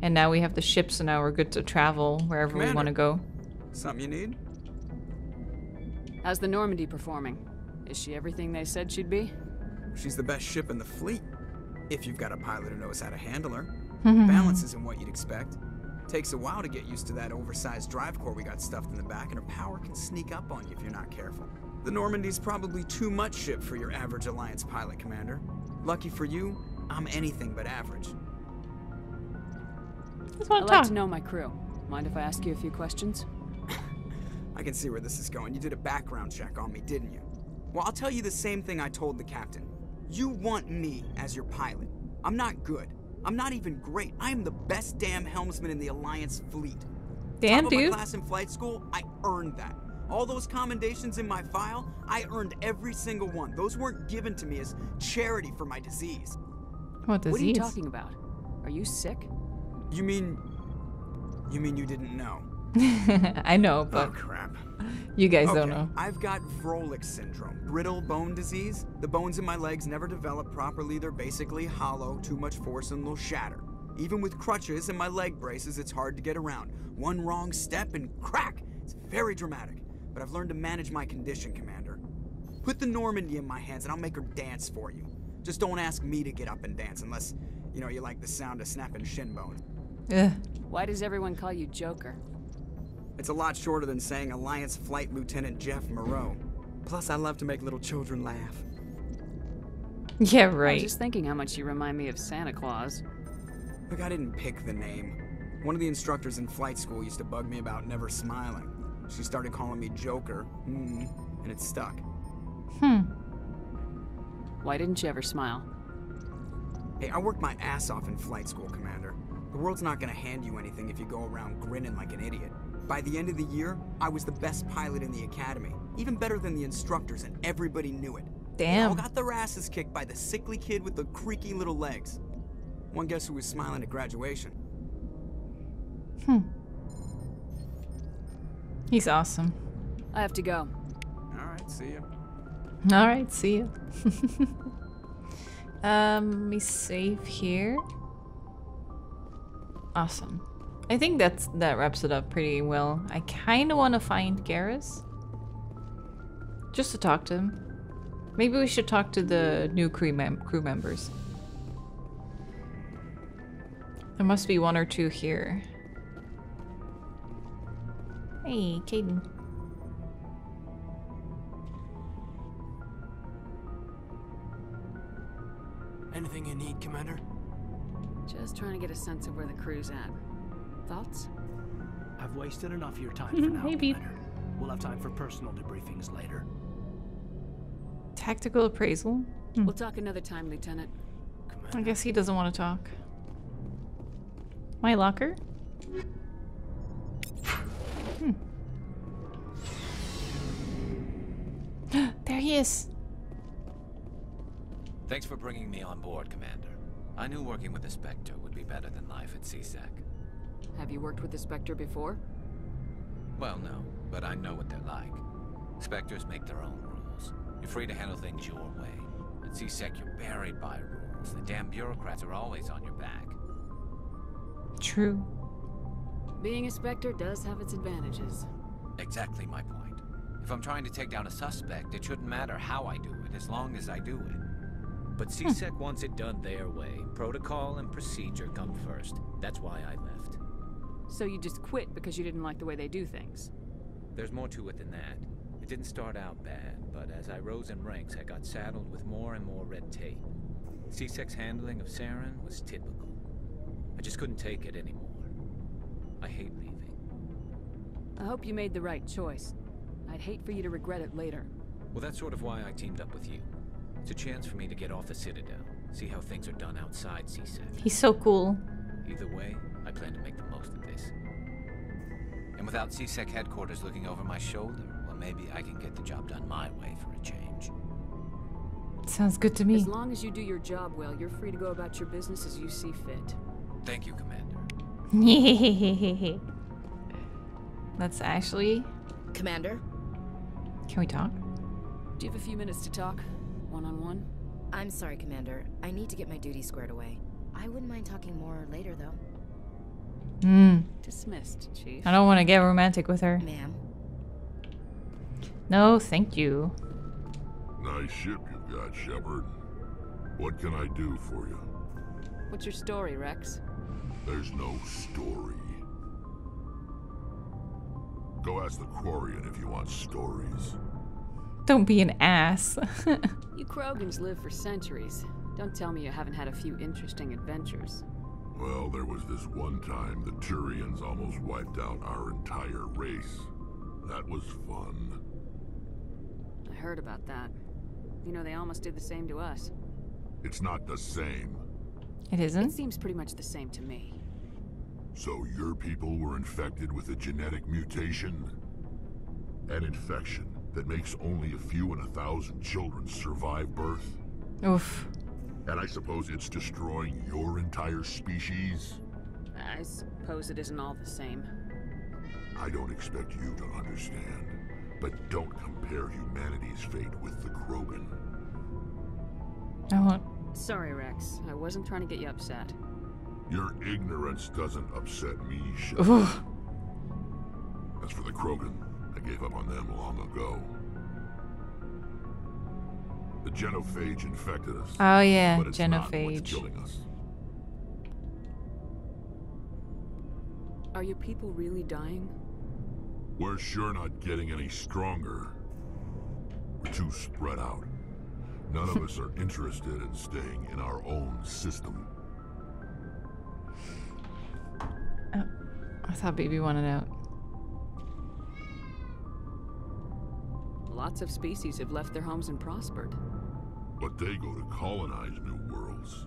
And now we have the ship, so now we're good to travel wherever Commander, we want to go. Something you need? How's the Normandy performing? Is she everything they said she'd be? She's the best ship in the fleet. If you've got a pilot who knows how to handle her. Balance isn't what you'd expect. Takes a while to get used to that oversized drive core we got stuffed in the back, and her power can sneak up on you if you're not careful. The Normandy's probably too much ship for your average Alliance pilot, Commander. Lucky for you, I'm anything but average. I'd like to know my crew. Mind if I ask you a few questions? I can see where this is going. You did a background check on me, didn't you? Well, I'll tell you the same thing I told the captain. You want me as your pilot. I'm not good. I'm not even great. I am the best damn helmsman in the Alliance fleet. Damn, dude. Top of my class in flight school, I earned that. All those commendations in my file, I earned every single one. Those weren't given to me as charity for my disease. What disease? What are you talking about? Are you sick? You mean you didn't know? I know, but... Oh, crap. You guys don't know. I've got Vrolich syndrome, brittle bone disease. The bones in my legs never develop properly. They're basically hollow, too much force and they'll shatter. Even with crutches and my leg braces, it's hard to get around. One wrong step and crack! It's very dramatic. But I've learned to manage my condition, Commander. Put the Normandy in my hands and I'll make her dance for you. Just don't ask me to get up and dance unless, you know, you like the sound of snapping shin bone. Yeah. Why does everyone call you Joker? It's a lot shorter than saying Alliance Flight Lieutenant Jeff Moreau. Plus, I love to make little children laugh. Yeah, right. I was just thinking how much you remind me of Santa Claus. Look, I didn't pick the name. One of the instructors in flight school used to bug me about never smiling. She started calling me Joker, and it stuck. Why didn't you ever smile? Hey, I worked my ass off in flight school, Commander. The world's not gonna hand you anything if you go around grinning like an idiot. By the end of the year, I was the best pilot in the academy, even better than the instructors, and everybody knew it. Damn. They all got their asses kicked by the sickly kid with the creaky little legs. One guess who was smiling at graduation? He's awesome. I have to go. All right, see you. All right, see you. Let me save here. Awesome. I think that wraps it up pretty well. I kind of want to find Garrus. Just to talk to him. Maybe we should talk to the new crew members. There must be one or two here. Hey, Kaidan. Anything you need, Commander? Just trying to get a sense of where the crew's at. Thoughts? I've wasted enough of your time for now, maybe. Commander. We'll have time for personal debriefings later. Tactical appraisal? We'll talk another time, Lieutenant. Commander. I guess he doesn't want to talk. My locker? There he is. Thanks for bringing me on board, Commander. I knew working with the Spectre would be better than life at CSEC. Have you worked with the Spectre before? Well, no, but I know what they're like. Spectres make their own rules. You're free to handle things your way. At CSEC, you're buried by rules. The damn bureaucrats are always on your back. True. Being a Spectre does have its advantages. Exactly my point. If I'm trying to take down a suspect, it shouldn't matter how I do it, as long as I do it. But CSEC wants it done their way. Protocol and procedure come first. That's why I left. So you just quit because you didn't like the way they do things? There's more to it than that. It didn't start out bad, but as I rose in ranks, I got saddled with more and more red tape. CSEC's handling of Saren was typical. I just couldn't take it anymore. I hate leaving. I hope you made the right choice. I'd hate for you to regret it later. Well, that's sort of why I teamed up with you. It's a chance for me to get off the Citadel, see how things are done outside CSEC. He's so cool. Either way, I plan to make the most of this. And without CSEC headquarters looking over my shoulder, well, maybe I can get the job done my way for a change. Sounds good to me. As long as you do your job well, you're free to go about your business as you see fit. Thank you, Commander. That's Ashley. Commander? Can we talk? Do you have a few minutes to talk? One-on-one? I'm sorry, Commander. I need to get my duty squared away. I wouldn't mind talking more later, though. Dismissed, Chief. I don't want to get romantic with her. Ma'am. No, thank you. nice ship you've got, Shepard. What can I do for you? What's your story, Wrex? There's no story. Go ask the Quarian if you want stories. Don't be an ass. You Krogans live for centuries. Don't tell me you haven't had a few interesting adventures. Well, there was this one time the Turians almost wiped out our entire race. That was fun. I heard about that. You know, they almost did the same to us. It's not the same. It isn't? It seems pretty much the same to me. So your people were infected with a genetic mutation? An infection that makes only a few in 1,000 children survive birth? Oof. And I suppose it's destroying your entire species? I suppose it isn't all the same. I don't expect you to understand, but don't compare humanity's fate with the Krogan. I won't. Sorry, Wrex. I wasn't trying to get you upset. Your ignorance doesn't upset me, Shepard. As for the Krogan, I gave up on them long ago. The genophage infected us. Oh yeah, but it's genophage. Not what's killing us. Are your people really dying? We're sure not getting any stronger. We're too spread out. None of us are interested in staying in our own system. Oh, I thought BB wanted out. Lots of species have left their homes and prospered. But they go to colonize new worlds.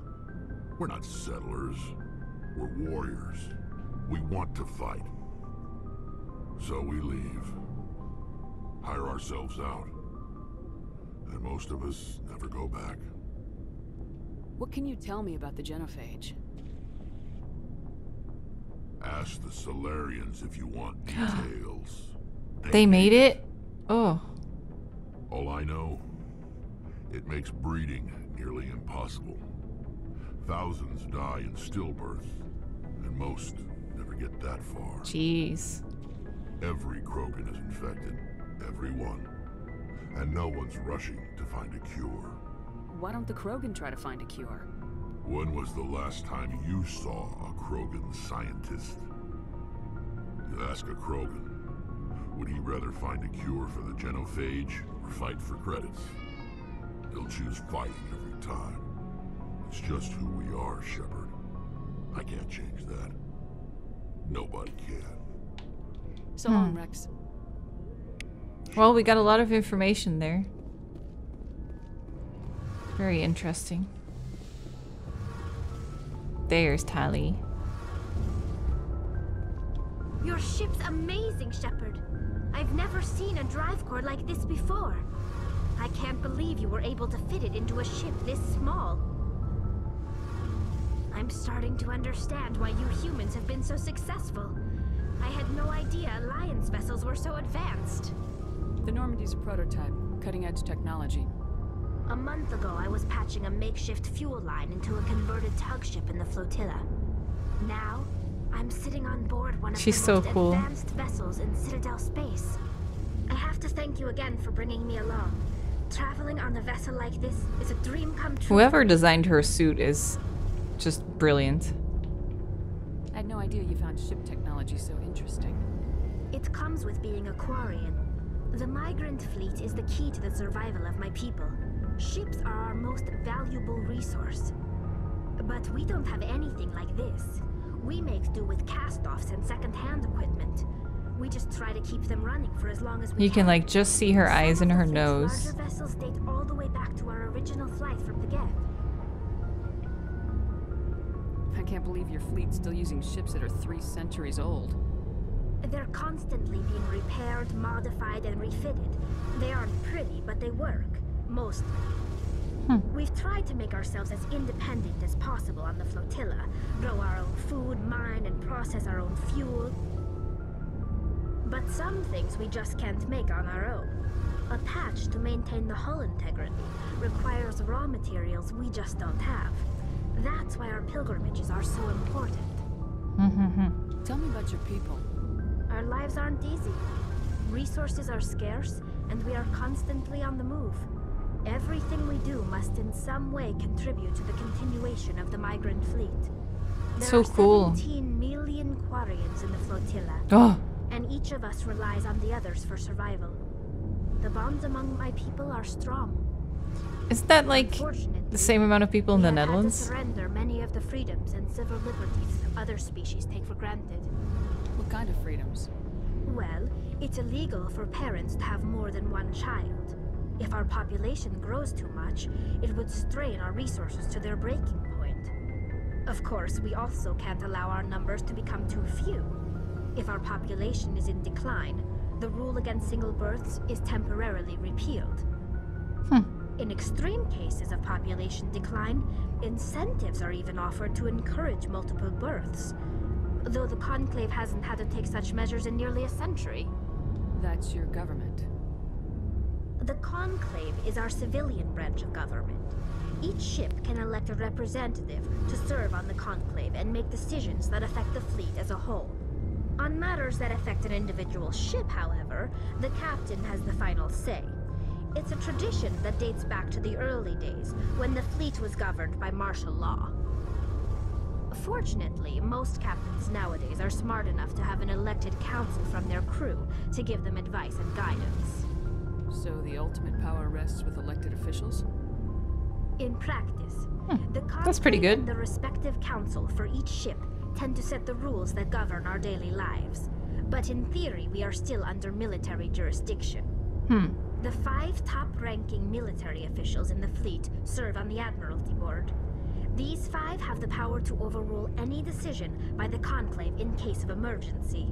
We're not settlers. We're warriors. We want to fight. So we leave. Hire ourselves out. And most of us never go back. What can you tell me about the genophage? Ask the Salarians if you want details. They made it? Oh. All I know, it makes breeding nearly impossible. Thousands die in stillbirth, and most never get that far. Jeez. Every Krogan is infected, everyone. And no one's rushing to find a cure. Why don't the Krogan try to find a cure? When was the last time you saw a Krogan scientist? You ask a Krogan, would he rather find a cure for the genophage or fight for credits? He'll choose fighting every time. It's just who we are, Shepard. I can't change that. Nobody can. So long, Wrex. Well, we got a lot of information there. Very interesting. There's Tali. Your ship's amazing, Shepard. I've never seen a drive core like this before. I can't believe you were able to fit it into a ship this small. I'm starting to understand why you humans have been so successful. I had no idea Alliance vessels were so advanced. The Normandy's a prototype, cutting-edge technology. A month ago, I was patching a makeshift fuel line into a converted tug ship in the flotilla. Now, I'm sitting on board one of the most advanced vessels in Citadel space. I have to thank you again for bringing me along. Traveling on a vessel like this is a dream come true. Whoever designed her suit is just brilliant. I had no idea you found ship technology so interesting. It comes with being a Quarian. The migrant fleet is the key to the survival of my people. Ships are our most valuable resource. But we don't have anything like this. We make do with cast-offs and second-hand equipment. We just try to keep them running for as long as we can. You can, like, just see her eyes and her nose. Larger vessels date all the way back to our original flight from the Geth. I can't believe your fleet's still using ships that are 3 centuries old. They're constantly being repaired, modified, and refitted. They aren't pretty, but they work, mostly. We've tried to make ourselves as independent as possible on the flotilla. Grow our own food, mine, and process our own fuel. But some things we just can't make on our own. A patch to maintain the hull integrity requires raw materials we just don't have. That's why our pilgrimages are so important. Tell me about your people. Our lives aren't easy. Resources are scarce, and we are constantly on the move. Everything we do must in some way contribute to the continuation of the migrant fleet. There so are cool. 17 million Quarians in the flotilla. Oh. And each of us relies on the others for survival. The bonds among my people are strong. Is that like the same amount of people in the Netherlands? We surrender many of the freedoms and civil liberties other species take for granted. What kind of freedoms? Well, it's illegal for parents to have more than one child. If our population grows too much, it would strain our resources to their breaking point. Of course, we also can't allow our numbers to become too few. If our population is in decline, the rule against single births is temporarily repealed. In extreme cases of population decline, incentives are even offered to encourage multiple births, though the Conclave hasn't had to take such measures in nearly a century. That's your government. The Conclave is our civilian branch of government. Each ship can elect a representative to serve on the Conclave and make decisions that affect the fleet as a whole. On matters that affect an individual ship, however, the captain has the final say. It's a tradition that dates back to the early days, when the fleet was governed by martial law. Fortunately, most captains nowadays are smart enough to have an elected council from their crew to give them advice and guidance. So the ultimate power rests with elected officials? In practice, the captain and the respective council for each ship tend to set the rules that govern our daily lives. But in theory, we are still under military jurisdiction. The 5 top-ranking military officials in the fleet serve on the Admiralty Board. These 5 have the power to overrule any decision by the Conclave in case of emergency.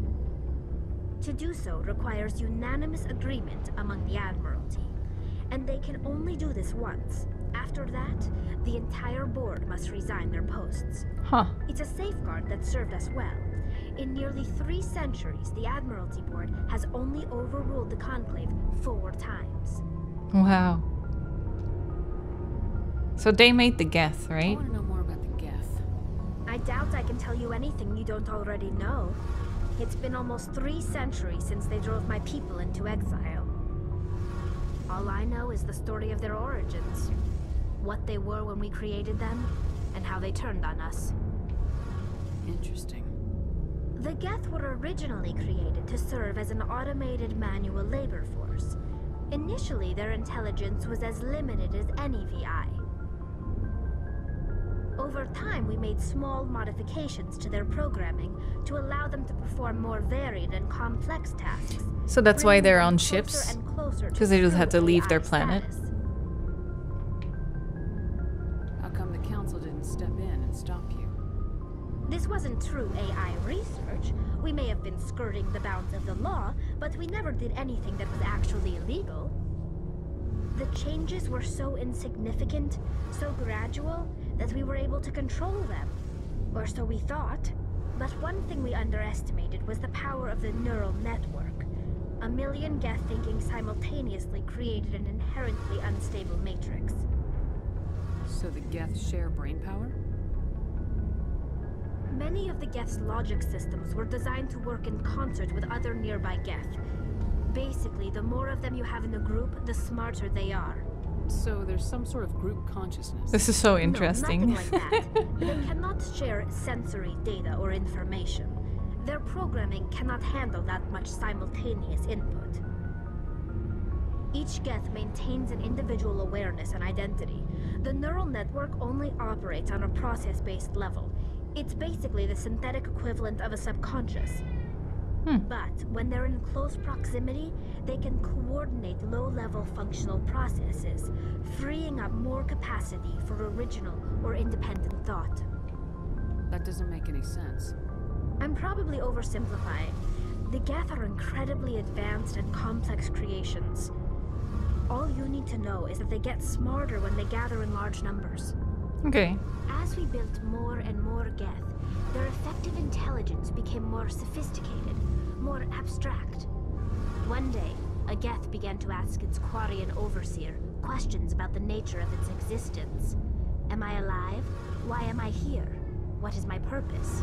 To do so requires unanimous agreement among the Admiralty, and they can only do this once. After that, the entire board must resign their posts. It's a safeguard that served us well. In nearly 3 centuries, the Admiralty Board has only overruled the Conclave 4 times. Wow. So they made the Geth, right? I want to know more about the Geth. I doubt I can tell you anything you don't already know. It's been almost 3 centuries since they drove my people into exile. All I know is the story of their origins, what they were when we created them, and how they turned on us. Interesting. The Geth were originally created to serve as an automated manual labor force. Initially, their intelligence was as limited as any VI. Over time, we made small modifications to their programming to allow them to perform more varied and complex tasks. So that's why they're on ships? Because they just had to leave their planet? How come the Council didn't step in and stop you? This wasn't true AI research. We may have been skirting the bounds of the law, but we never did anything that was actually illegal. The changes were so insignificant, so gradual, that we were able to control them. Or so we thought. But one thing we underestimated was the power of the neural network. A million Geth thinking simultaneously created an inherently unstable matrix. So the Geth share brain power? Many of the Geth's logic systems were designed to work in concert with other nearby Geth. Basically, the more of them you have in a group, the smarter they are. So there's some sort of group consciousness. This is so interesting. No, nothing like that. They cannot share sensory data or information. Their programming cannot handle that much simultaneous input. Each Geth maintains an individual awareness and identity. The neural network only operates on a process-based level. It's basically the synthetic equivalent of a subconscious. But when they're in close proximity, they can coordinate low-level functional processes, freeing up more capacity for original or independent thought. That doesn't make any sense. I'm probably oversimplifying. The Geth are incredibly advanced and complex creations. All you need to know is that they get smarter when they gather in large numbers. Okay. As we built more and more Geth, their effective intelligence became more sophisticated, more abstract. One day, a Geth began to ask its Quarian overseer questions about the nature of its existence. Am I alive? Why am I here? What is my purpose?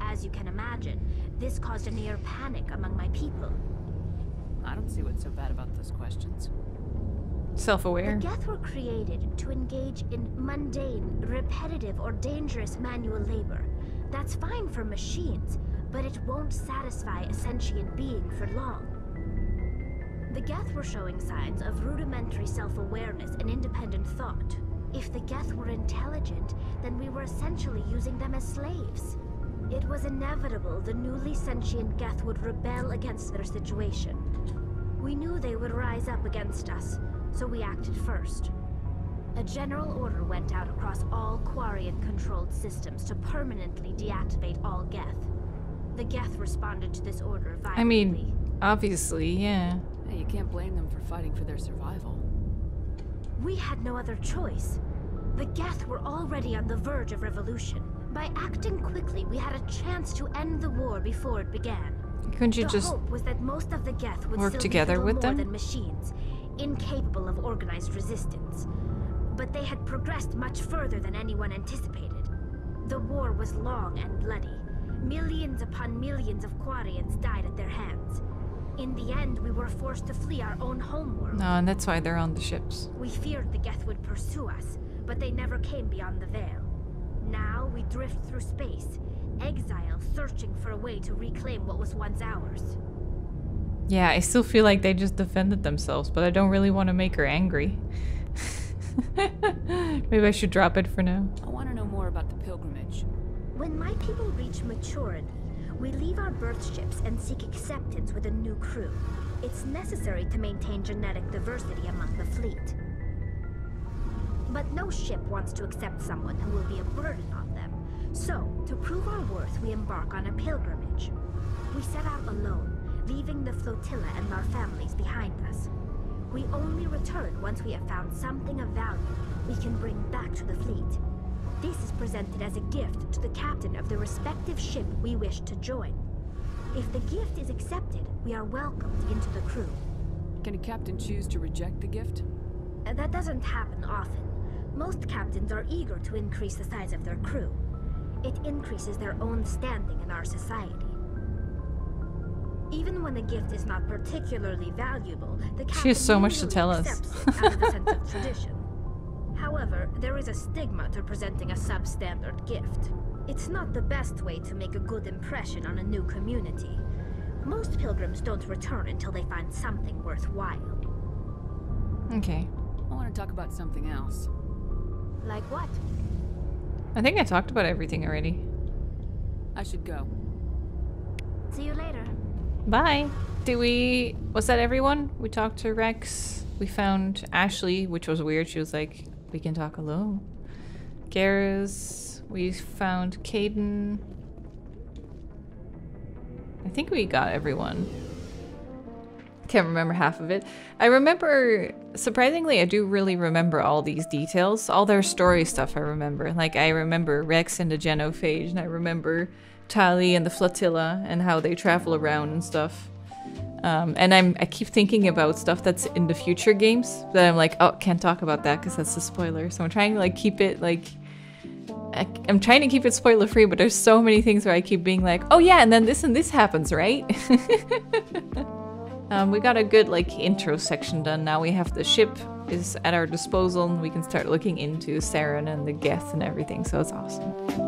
As you can imagine, this caused a near panic among my people. I don't see what's so bad about those questions. self-aware. The Geth were created to engage in mundane, repetitive, or dangerous manual labor. That's fine for machines, but it won't satisfy a sentient being for long. The Geth were showing signs of rudimentary self-awareness and independent thought. If the Geth were intelligent, then we were essentially using them as slaves. It was inevitable the newly sentient Geth would rebel against their situation. We knew they would rise up against us, so we acted first. A general order went out across all Quarian-controlled systems to permanently deactivate all Geth. The Geth responded to this order violently. I mean, obviously, yeah. Hey, you can't blame them for fighting for their survival. We had no other choice. The Geth were already on the verge of revolution. By acting quickly, we had a chance to end the war before it began. Couldn't you just hope was that most of the Geth would work together with them? Than machines, incapable of organized resistance. But they had progressed much further than anyone anticipated. The war was long and bloody. Millions upon millions of Quarians died at their hands. In the end, we were forced to flee our own homeworld. No, and that's why they're on the ships. We feared the Geth would pursue us, but they never came beyond the veil. Now we drift through space, exile, searching for a way to reclaim what was once ours. Yeah, I still feel like they just defended themselves, but I don't really want to make her angry. Maybe I should drop it for now. I want to know more about the pilgrimage. When my people reach maturity, we leave our birth ships and seek acceptance with a new crew. It's necessary to maintain genetic diversity among the fleet. But no ship wants to accept someone who will be a burden on them. So, to prove our worth, we embark on a pilgrimage. We set out alone, leaving the flotilla and our families behind us. We only return once we have found something of value we can bring back to the fleet. This is presented as a gift to the captain of the respective ship we wish to join. If the gift is accepted, we are welcomed into the crew. Can a captain choose to reject the gift? That doesn't happen often. Most captains are eager to increase the size of their crew. It increases their own standing in our society. Even when the gift is not particularly valuable, the captain... She has so much to tell us. ...out of a sense of tradition. However, there is a stigma to presenting a substandard gift. It's not the best way to make a good impression on a new community. Most pilgrims don't return until they find something worthwhile. Okay. I want to talk about something else. Like what? I think I talked about everything already. I should go. See you later. Bye. Was that everyone? We talked to Wrex. We found Ashley, which was weird. She was like, we can talk alone. Garrus. We found Kaidan. I think we got everyone. Can't remember half of it. I remember, surprisingly, I do really remember all these details. All their story stuff I remember. Like, I remember Wrex and the genophage, and I remember Tali and the flotilla and how they travel around and stuff. And I keep thinking about stuff that's in the future games that I'm like, oh, can't talk about that because that's a spoiler. So I'm trying to like keep it like, I'm trying to keep it spoiler free, but there's so many things where I keep being like, oh yeah, and then this and this happens, right? We got a good like intro section done. Now we have the ship is at our disposal and we can start looking into Saren and the Geth and everything. So it's awesome.